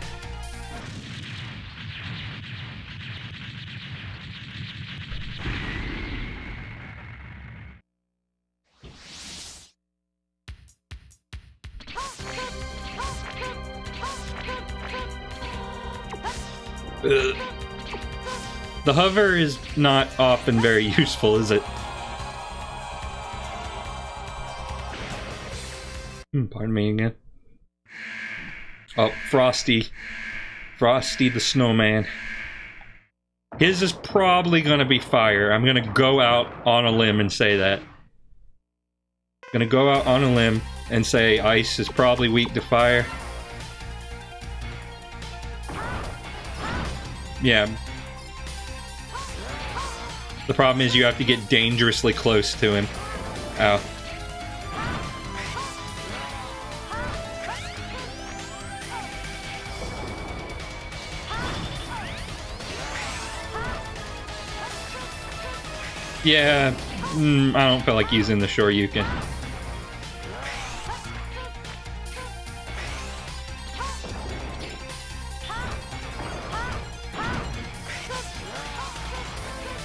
Ugh. The hover is not often very useful, is it? Pardon me again. Oh, Frosty. Frosty the Snowman. His is probably gonna be fire. I'm gonna go out on a limb and say that. Gonna go out on a limb and say ice is probably weak to fire. Yeah. The problem is you have to get dangerously close to him. Ow. Yeah, I don't feel like using the Shoryuken.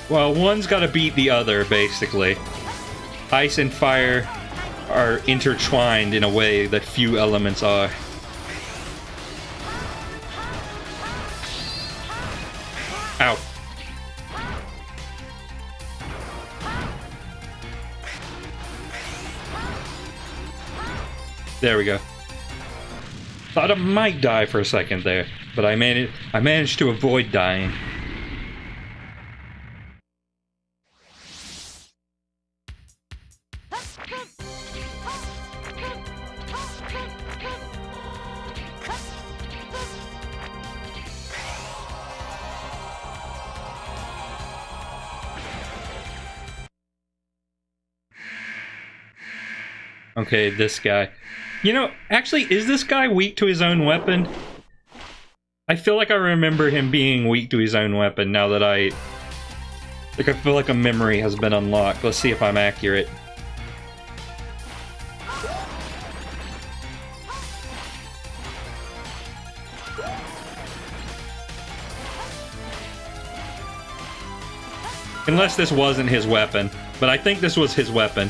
Well, one's gotta beat the other, basically. Ice and fire are intertwined in a way that few elements are. Ow. There we go. Thought I might die for a second there, but I managed to avoid dying. Okay, this guy. You know, actually, is this guy weak to his own weapon? I feel like I remember him being weak to his own weapon now that I feel like a memory has been unlocked. Let's see if I'm accurate. Unless this wasn't his weapon, but I think this was his weapon.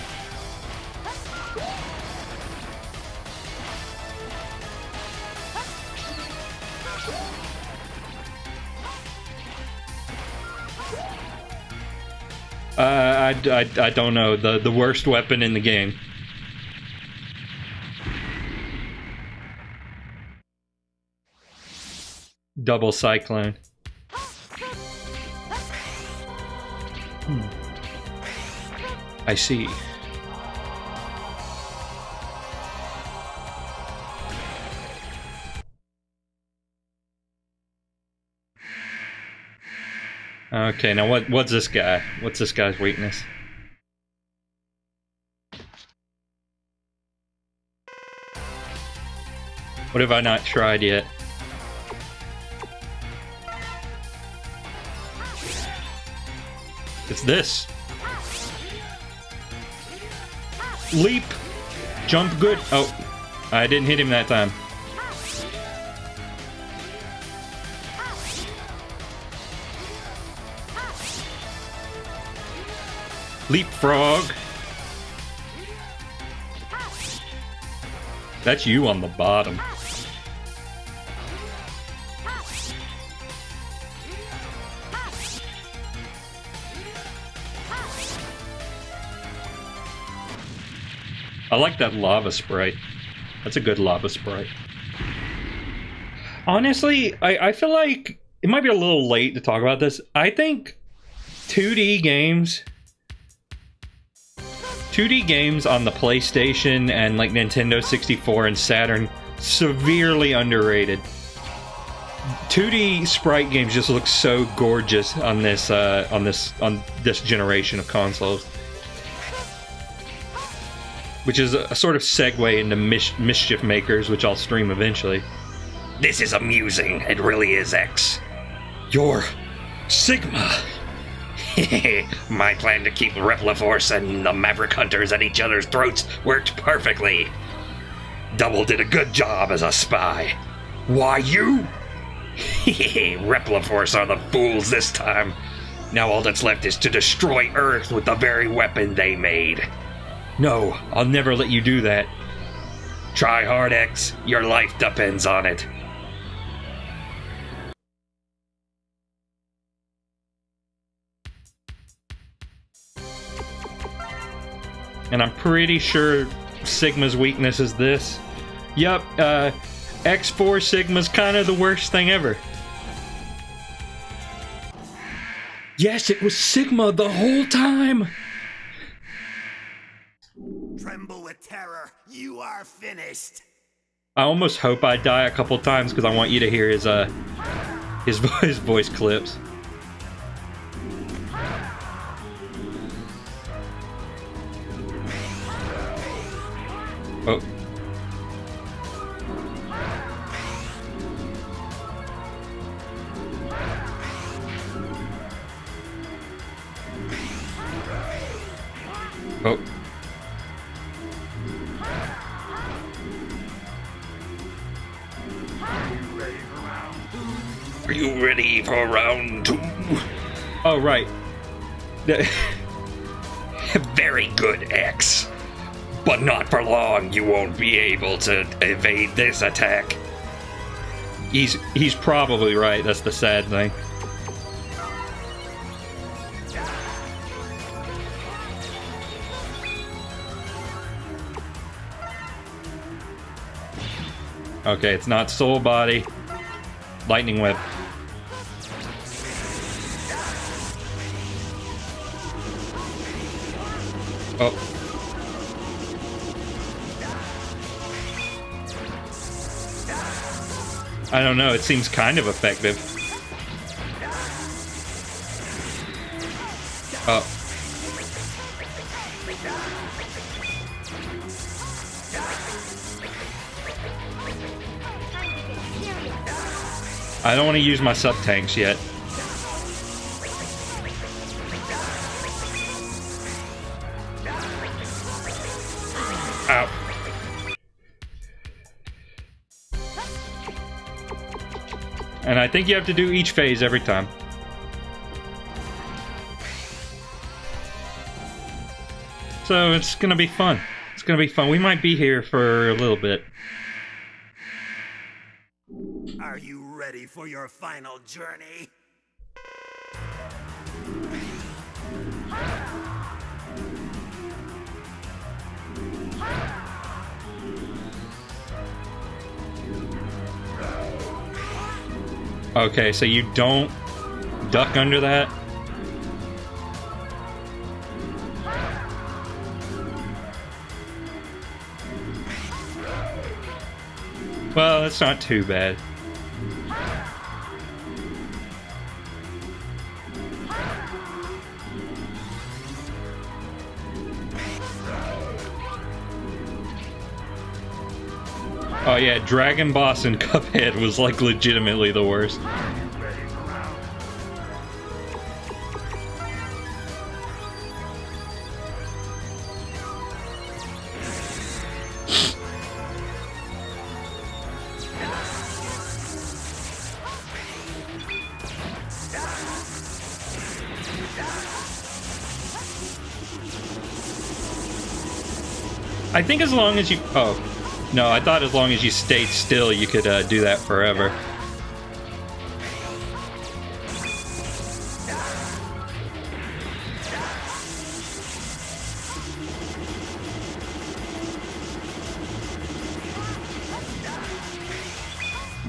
I don't know, the worst weapon in the game. Double Cyclone. I see. Okay, now what's this guy? What's this guy's weakness? What have I not tried yet? It's this. Leap. Jump good. Oh, I didn't hit him that time. Leapfrog. That's you on the bottom. I like that lava sprite. That's a good lava sprite. Honestly, I feel like it might be a little late to talk about this. I think 2D games on the PlayStation and like Nintendo 64 and Saturn, severely underrated. 2D sprite games just look so gorgeous on this generation of consoles. Which is a sort of segue into Mischief Makers, which I'll stream eventually. This is amusing. It really is, X. You're Sigma. My plan to keep Repliforce and the Maverick Hunters at each other's throats worked perfectly. Double did a good job as a spy. Why you? Repliforce are the fools this time. Now all that's left is to destroy Earth with the very weapon they made. No, I'll never let you do that. Try hard, X. Your life depends on it. And I'm pretty sure Sigma's weakness is this. Yep, X4 Sigma's kind of the worst thing ever. Yes, it was Sigma the whole time! Tremble with terror, you are finished. I almost hope I die a couple times because I want you to hear his voice clips. Oh. Oh. Are you ready for round two? Oh, right. Very good, X. But not for long, you won't be able to evade this attack. He's probably right, that's the sad thing. Okay, it's not soul body. Lightning whip. Oh. I don't know, it seems kind of effective. Oh. I don't want to use my sub-tanks yet. And I think you have to do each phase every time. So it's gonna be fun. It's gonna be fun. We might be here for a little bit. Are you ready for your final journey? Okay, so you don't duck under that? Well, that's not too bad. Oh yeah, Dragon Boss in Cuphead was like legitimately the worst. I think as long as you... oh. No, I thought as long as you stayed still, you could do that forever.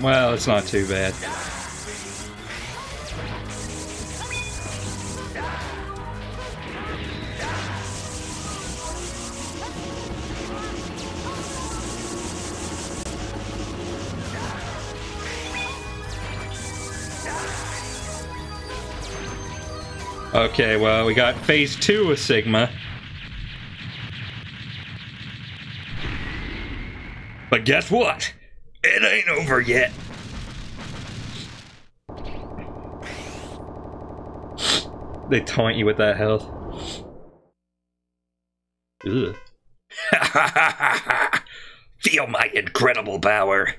Well, it's not too bad. Okay, well, we got phase 2 with Sigma. But guess what? It ain't over yet. They taunt you with that health. Ugh. Feel my incredible power.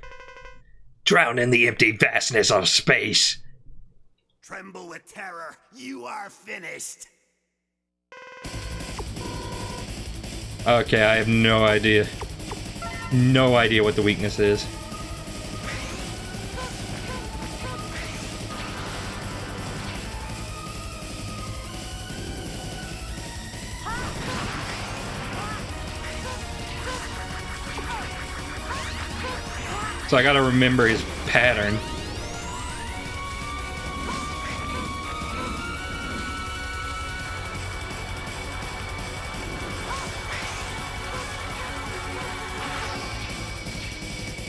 Drown in the empty vastness of space. Tremble with terror, you are finished. Okay, I have no idea. No idea what the weakness is. So I gotta remember his pattern.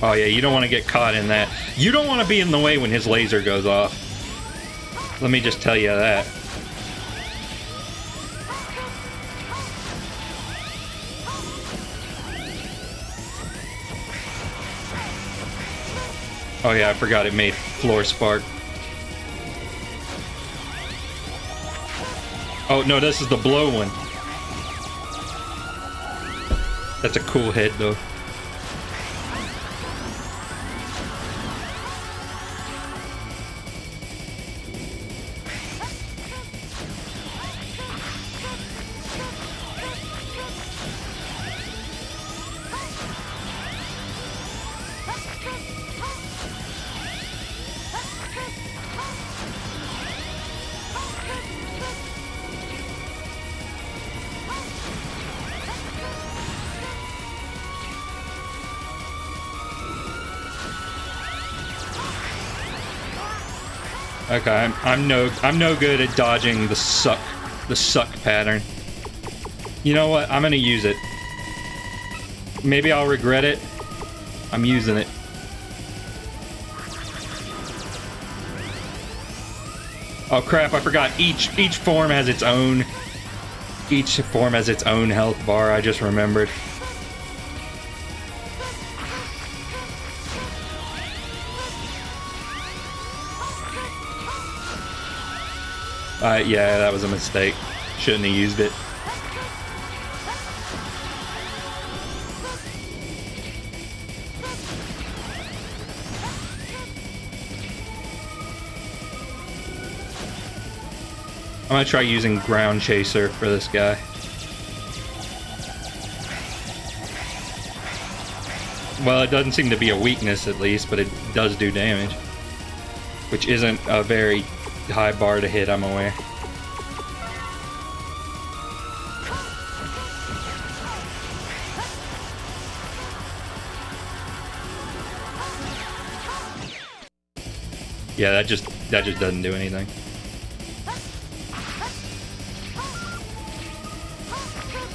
Oh yeah, you don't want to get caught in that. You don't want to be in the way when his laser goes off. Let me just tell you that. Oh yeah, I forgot it made floor spark. Oh no, this is the blow one. That's a cool head though. Okay, I'm no good at dodging the suck pattern. You know what? I'm gonna use it. Maybe I'll regret it. I'm using it. Oh crap! I forgot. Each form has its own health bar. I just remembered. Yeah, that was a mistake. Shouldn't have used it. I'm gonna try using Ground Chaser for this guy. Well, it doesn't seem to be a weakness at least, but it does do damage. Which isn't a very high bar to hit, I'm aware. Yeah, that just doesn't do anything.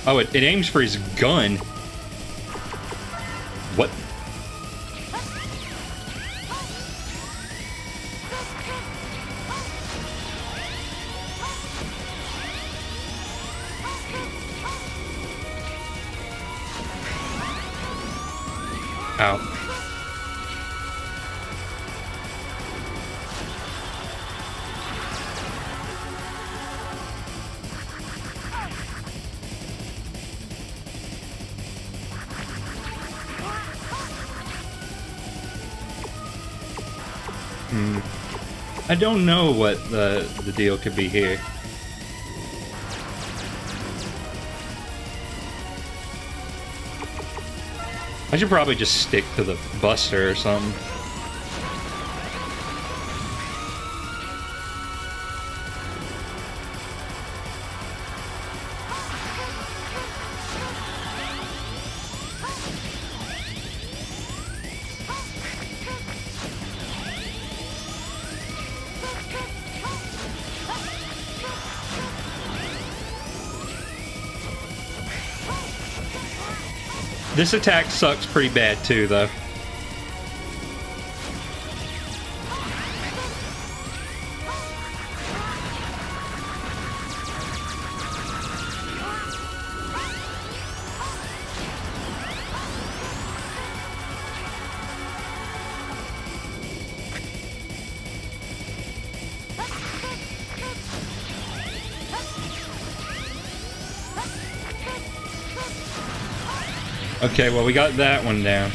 Oh, it aims for his gun. What? Ow. I don't know what the deal could be here. I should probably just stick to the buster or something. This attack sucks pretty bad too, though. Okay, well, we got that one down.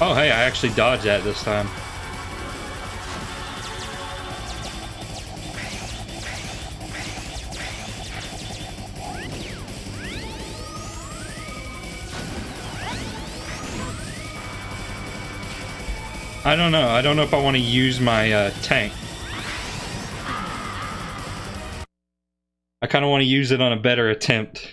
Oh, hey, I actually dodged that this time. I don't know. I don't know if I want to use my tank. I kind of want to use it on a better attempt.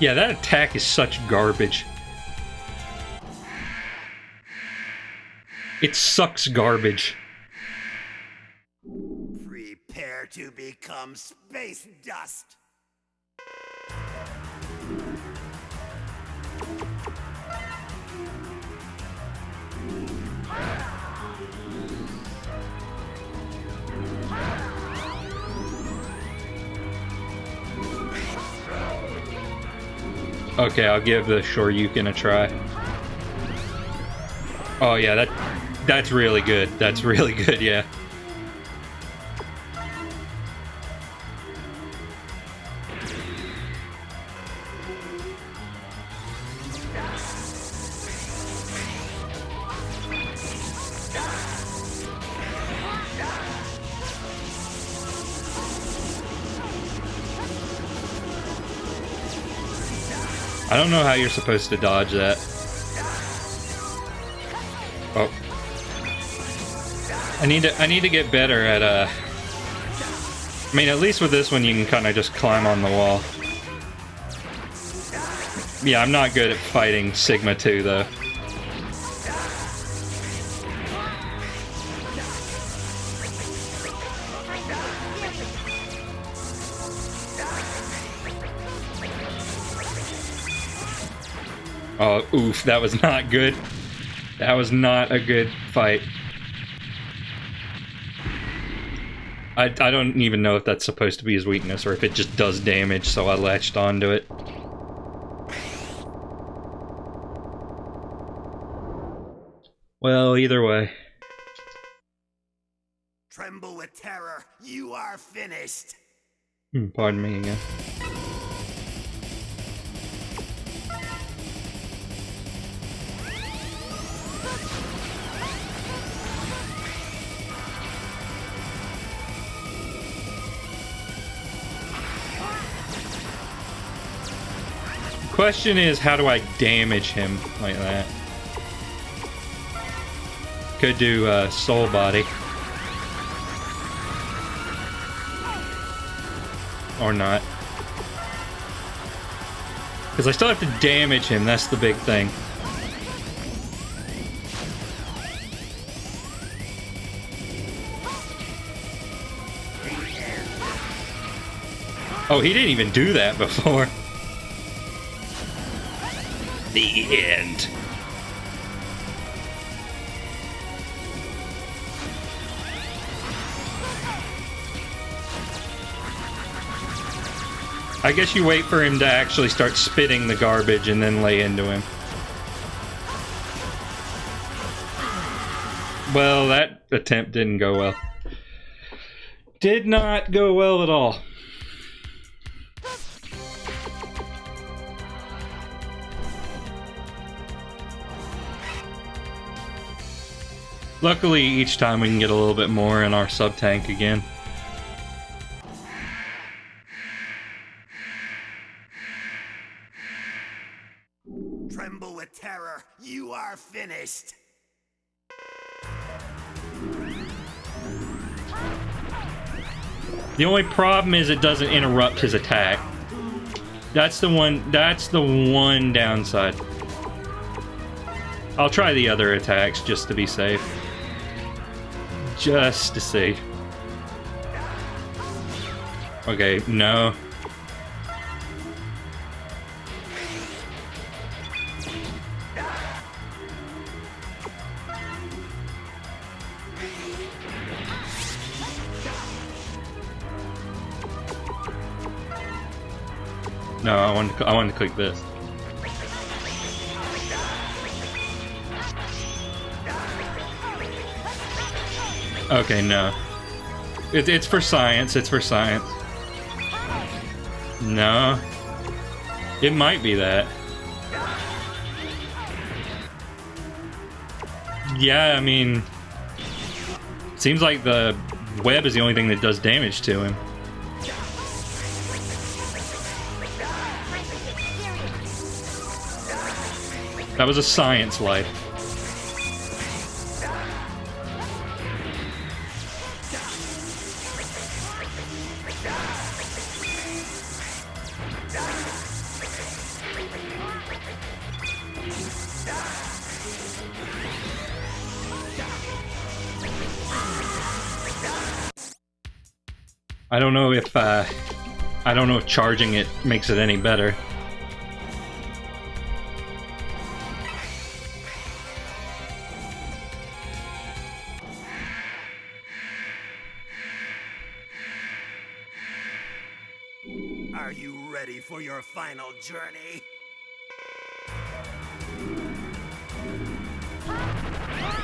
Yeah, that attack is such garbage. It sucks garbage. To become space dust. Okay, I'll give the Shoryuken a try. Oh yeah, that's really good. That's really good, yeah. I don't know how you're supposed to dodge that. Oh. I need to get better at I mean, at least with this one you can kind of just climb on the wall. Yeah, I'm not good at fighting Sigma 2 though. Oh, oof, that was not good. That was not a good fight. I don't even know if that's supposed to be his weakness or if it just does damage, so I latched onto it. Well, either way. Tremble with terror, you are finished. Pardon me again. Question is, how do I damage him like that? Could do soul body. Or not. Because I still have to damage him, that's the big thing. Oh, he didn't even do that before. The end. I guess you wait for him to actually start spitting the garbage and then lay into him. Well, that attempt didn't go well. Did not go well at all. Luckily, each time we can get a little bit more in our sub-tank again. Tremble with terror. You are finished. The only problem is it doesn't interrupt his attack. That's the one downside. I'll try the other attacks just to be safe. Just to see. Okay, no. No, I wanted to click this. Okay, no. It's for science. It's for science. No. It might be that. Yeah, I mean... Seems like the web is the only thing that does damage to him. That was a science light. I don't know if charging it makes it any better. Are you ready for your final journey? Are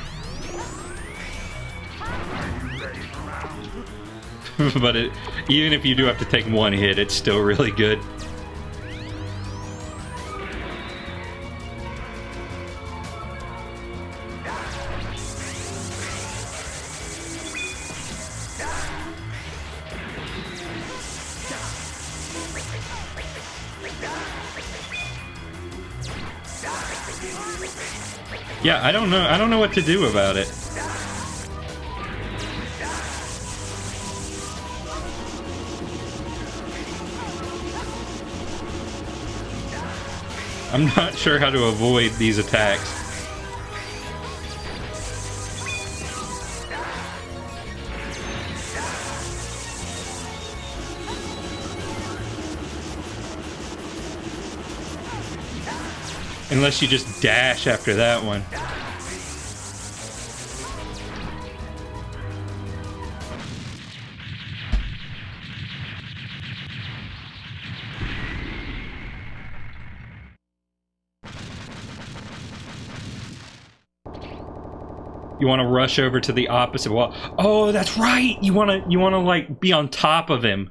you ready for round two? But it, even if you do have to take one hit, it's still really good. Yeah, I don't know what to do about it. I'm not sure how to avoid these attacks. Unless you just dash after that one. You want to rush over to the opposite wall. Oh, that's right. You want to like be on top of him.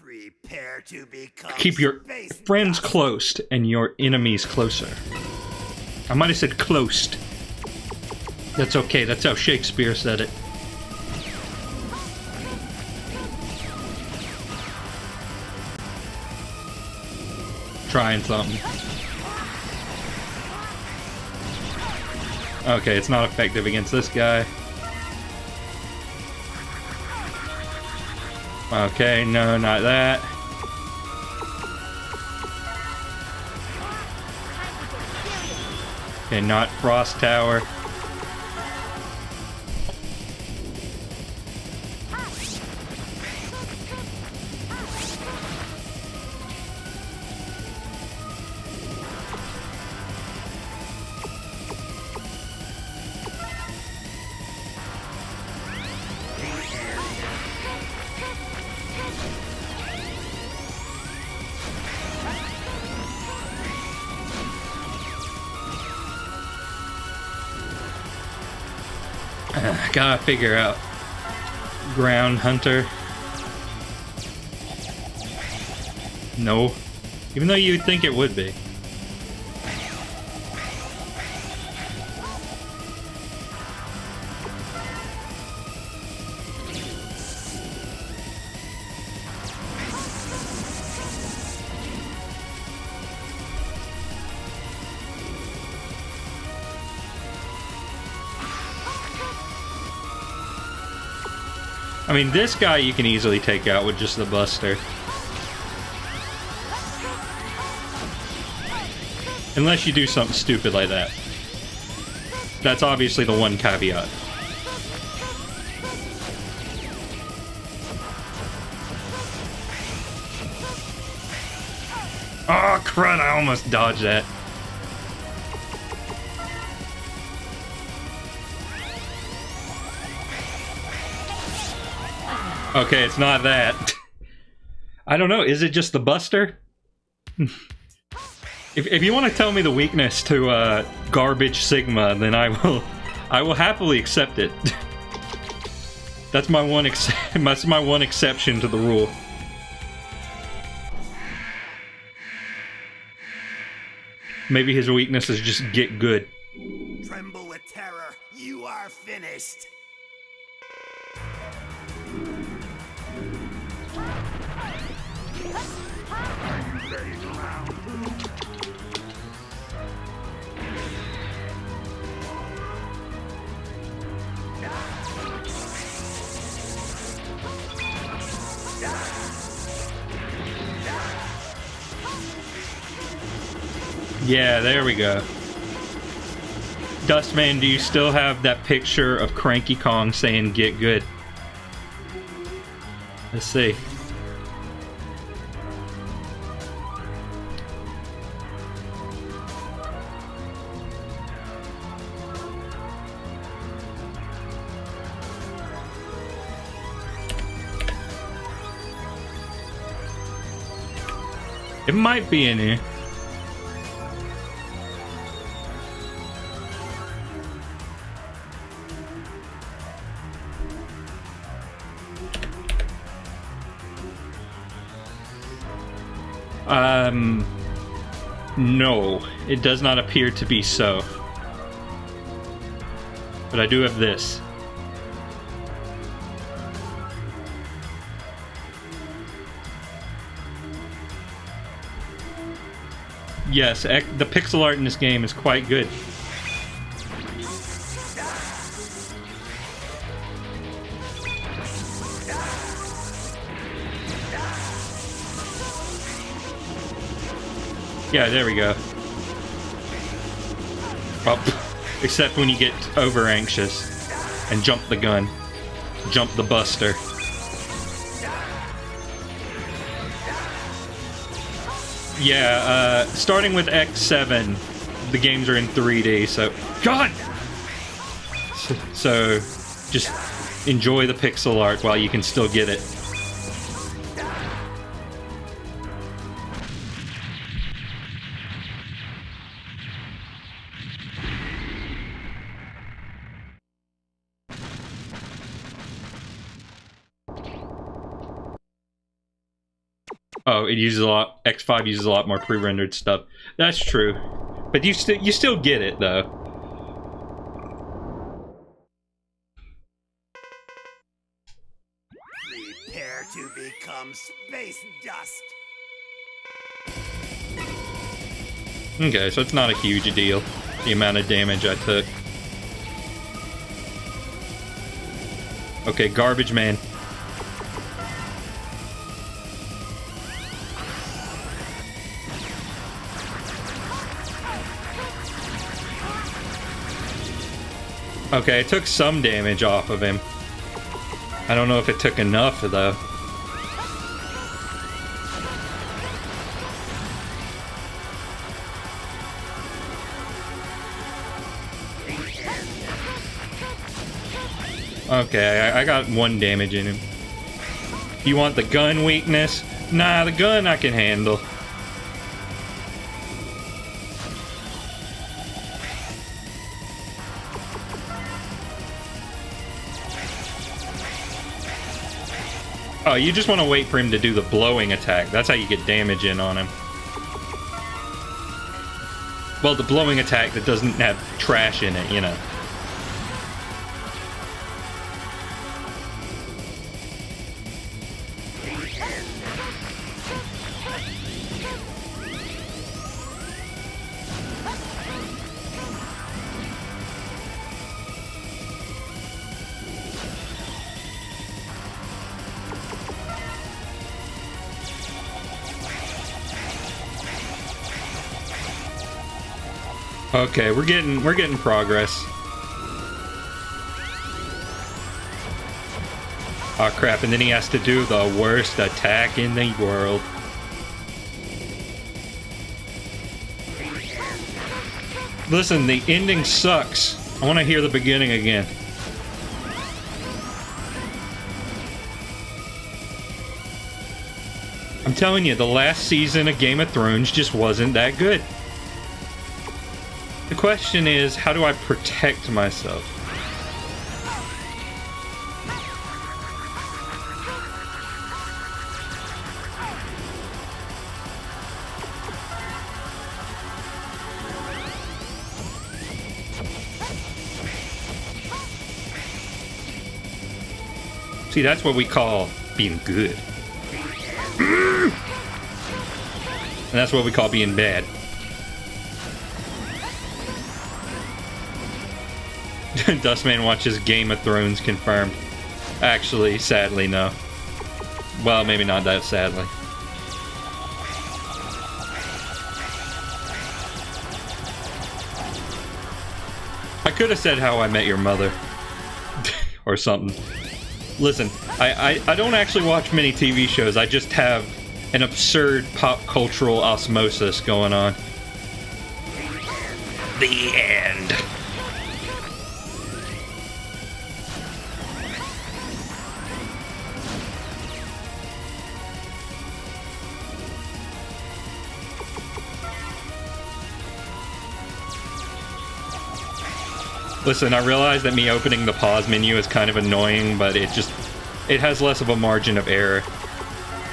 Prepare to become. Keep your friends close and your enemies closer. I might have said closed. That's okay. That's how Shakespeare said it. trying something. Okay, it's not effective against this guy. Okay, no, not that. Okay, not Frost Tower. Gotta figure out Ground Hunter. No. Even though you'd think it would be. I mean, this guy you can easily take out with just the Buster. Unless you do something stupid like that. That's obviously the one caveat. Oh, crud, I almost dodged that. Okay, it's not that. I don't know, is it just the Buster? If you want to tell me the weakness to garbage Sigma, then I will happily accept it. That's my one exception to the rule. Maybe his weakness is just get good. Tremble with terror, you are finished. Yeah, there we go. Dustman, do you still have that picture of Cranky Kong saying get good? Let's see. It might be in here. No, it does not appear to be so. But I do have this. Yes, the pixel art in this game is quite good. Yeah, there we go. Oh, except when you get over anxious and jump the gun, jump the Buster. Yeah, starting with X7, the games are in 3D, so God! So just enjoy the pixel art while you can still get it. Oh, it uses a lot. X5 uses a lot more pre-rendered stuff. That's true, but you still get it though. Prepare to become space dust. Okay, so it's not a huge deal, the amount of damage I took. Okay, garbage man. Okay, I took some damage off of him. I don't know if it took enough, though. Okay, I got one damage in him. You want the gun weakness? Nah, the gun I can handle. Oh, you just want to wait for him to do the blowing attack. That's how you get damage in on him. Well, the blowing attack that doesn't have trash in it, you know. Okay, we're getting progress. Oh crap, and then he has to do the worst attack in the world. Listen, the ending sucks. I want to hear the beginning again. I'm telling you, the last season of Game of Thrones just wasn't that good. The question is, how do I protect myself? See, that's what we call being good. And that's what we call being bad. Dustman watches Game of Thrones confirmed. Actually, sadly, no. Well, maybe not that sadly. I could have said How I Met Your Mother. Or something. Listen, I don't actually watch many TV shows. I just have an absurd pop cultural osmosis going on. The end. Listen, I realize that me opening the pause menu is kind of annoying, but it has less of a margin of error.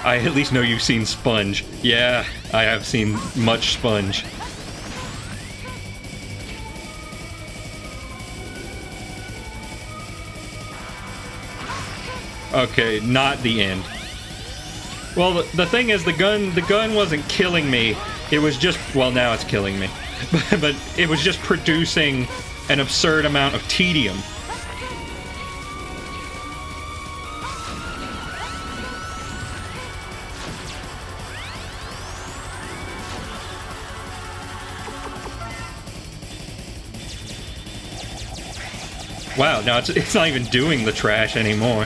I at least know you've seen Sponge. Yeah, I have seen much Sponge. Okay, not the end. Well, the thing is, the gun wasn't killing me. It was just, well, now it's killing me. But it was just producing an absurd amount of tedium. Wow, now it's not even doing the trash anymore.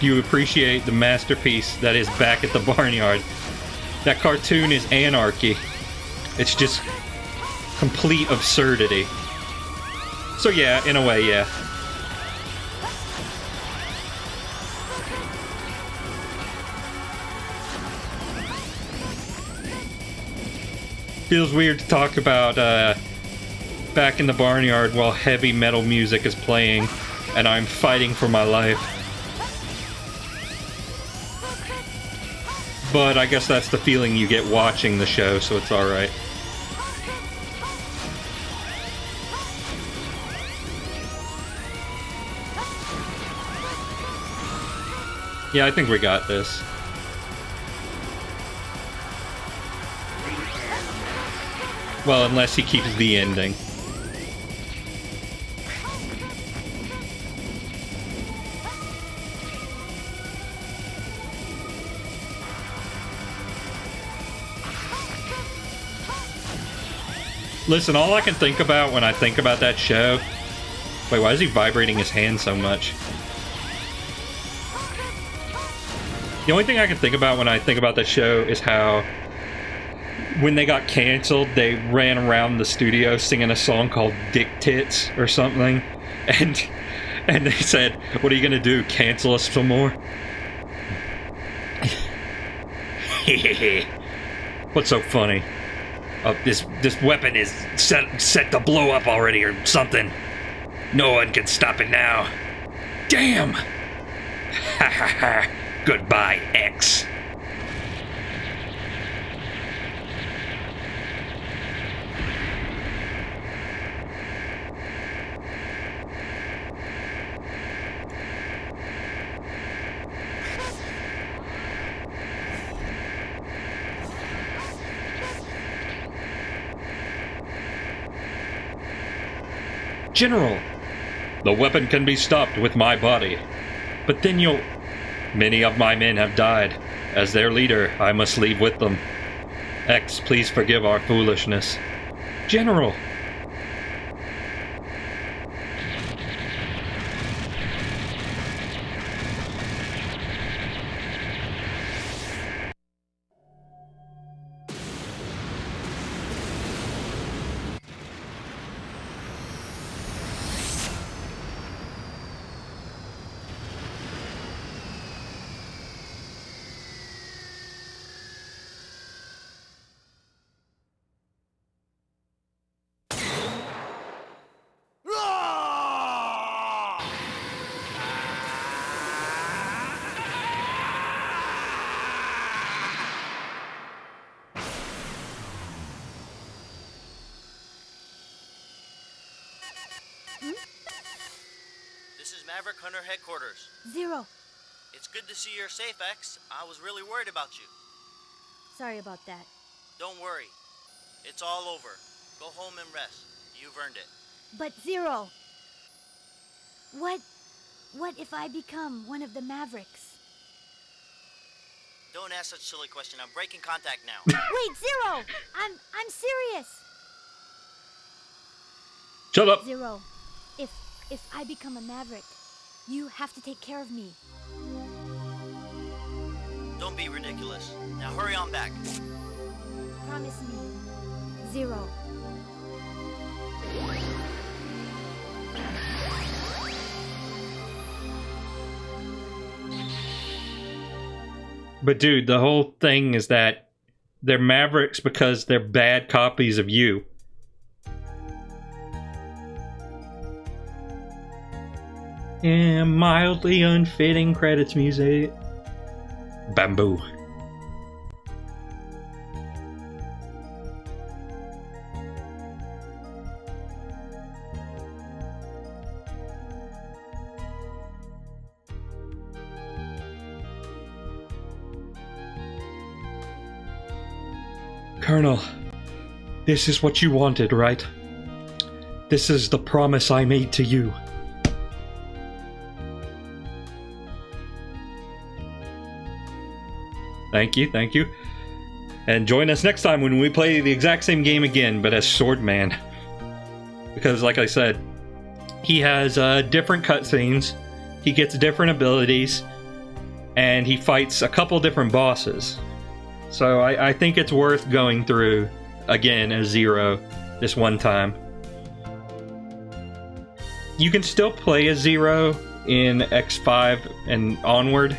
You appreciate the masterpiece that is Back at the Barnyard. That cartoon is anarchy. It's just complete absurdity. So yeah, in a way, yeah. Feels weird to talk about Back in the Barnyard while heavy metal music is playing and I'm fighting for my life. But I guess that's the feeling you get watching the show, so it's alright. Yeah, I think we got this. Well, unless he keeps the ending. Listen, all I can think about when I think about that show... Wait, why is he vibrating his hand so much? The only thing I can think about when I think about that show is how... when they got canceled, they ran around the studio singing a song called Dick Tits or something. And they said, what are you gonna do, cancel us some more? What's so funny? This weapon is set to blow up already or something. No one can stop it now. Damn! Ha ha ha. Goodbye, X. General, the weapon can be stopped with my body, but then you'll... Many of my men have died. As their leader, I must leave with them. X, please forgive our foolishness. General! Maverick Hunter headquarters. Zero. It's good to see you're safe, X. I was really worried about you. Sorry about that. Don't worry. It's all over. Go home and rest. You've earned it. But Zero. What if I become one of the Mavericks? Don't ask such a silly question. I'm breaking contact now. Wait, Zero. I'm serious. Shut up. Zero. If I become a Maverick, you have to take care of me. Don't be ridiculous. Now hurry on back. Promise me, Zero. But dude, the whole thing is that they're Mavericks because they're bad copies of you. And mildly unfitting credits music. Bamboo. Colonel, this is what you wanted, right? This is the promise I made to you. Thank you, thank you. And join us next time when we play the exact same game again, but as Swordman. Because, like I said, he has different cutscenes, he gets different abilities, and he fights a couple different bosses. So I think it's worth going through again as Zero this one time. You can still play as Zero in X5 and onward,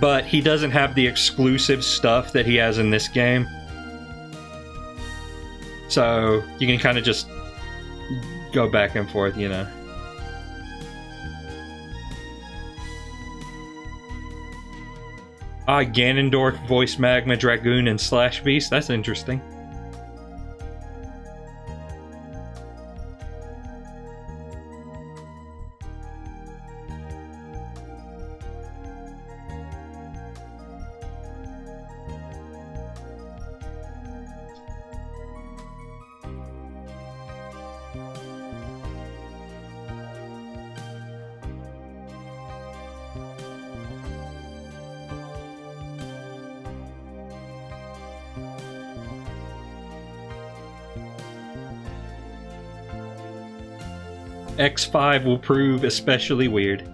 but he doesn't have the exclusive stuff that he has in this game. So you can kind of just go back and forth, you know. Ah, Ganondorf voiced Magma, Dragoon, and Slash Beast. That's interesting. X5 will prove especially weird.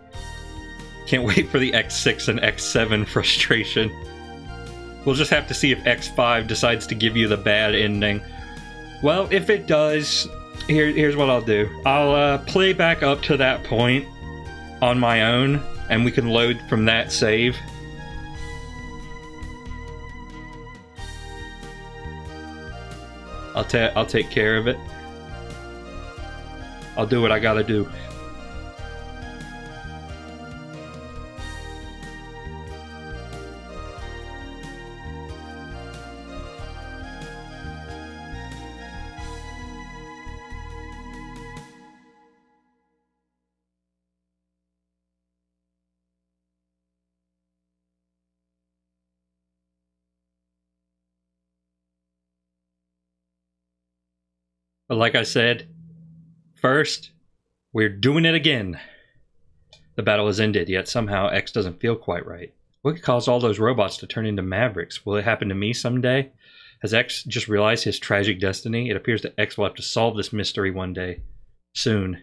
Can't wait for the X6 and X7 frustration. We'll just have to see if X5 decides to give you the bad ending. Well, if it does, here's what I'll do. I'll play back up to that point on my own, and we can load from that save. I'll take care of it. I'll do what I gotta do. But like I said, first, we're doing it again. The battle has ended, yet somehow X doesn't feel quite right. What could cause all those robots to turn into Mavericks? Will it happen to me someday? Has X just realized his tragic destiny? It appears that X will have to solve this mystery one day. Soon.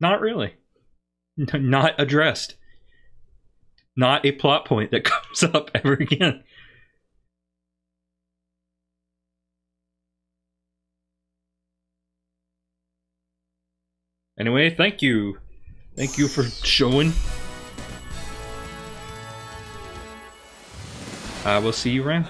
Not really. Not addressed. Not a plot point that comes up ever again. Anyway, thank you. Thank you for showing. We'll see you around.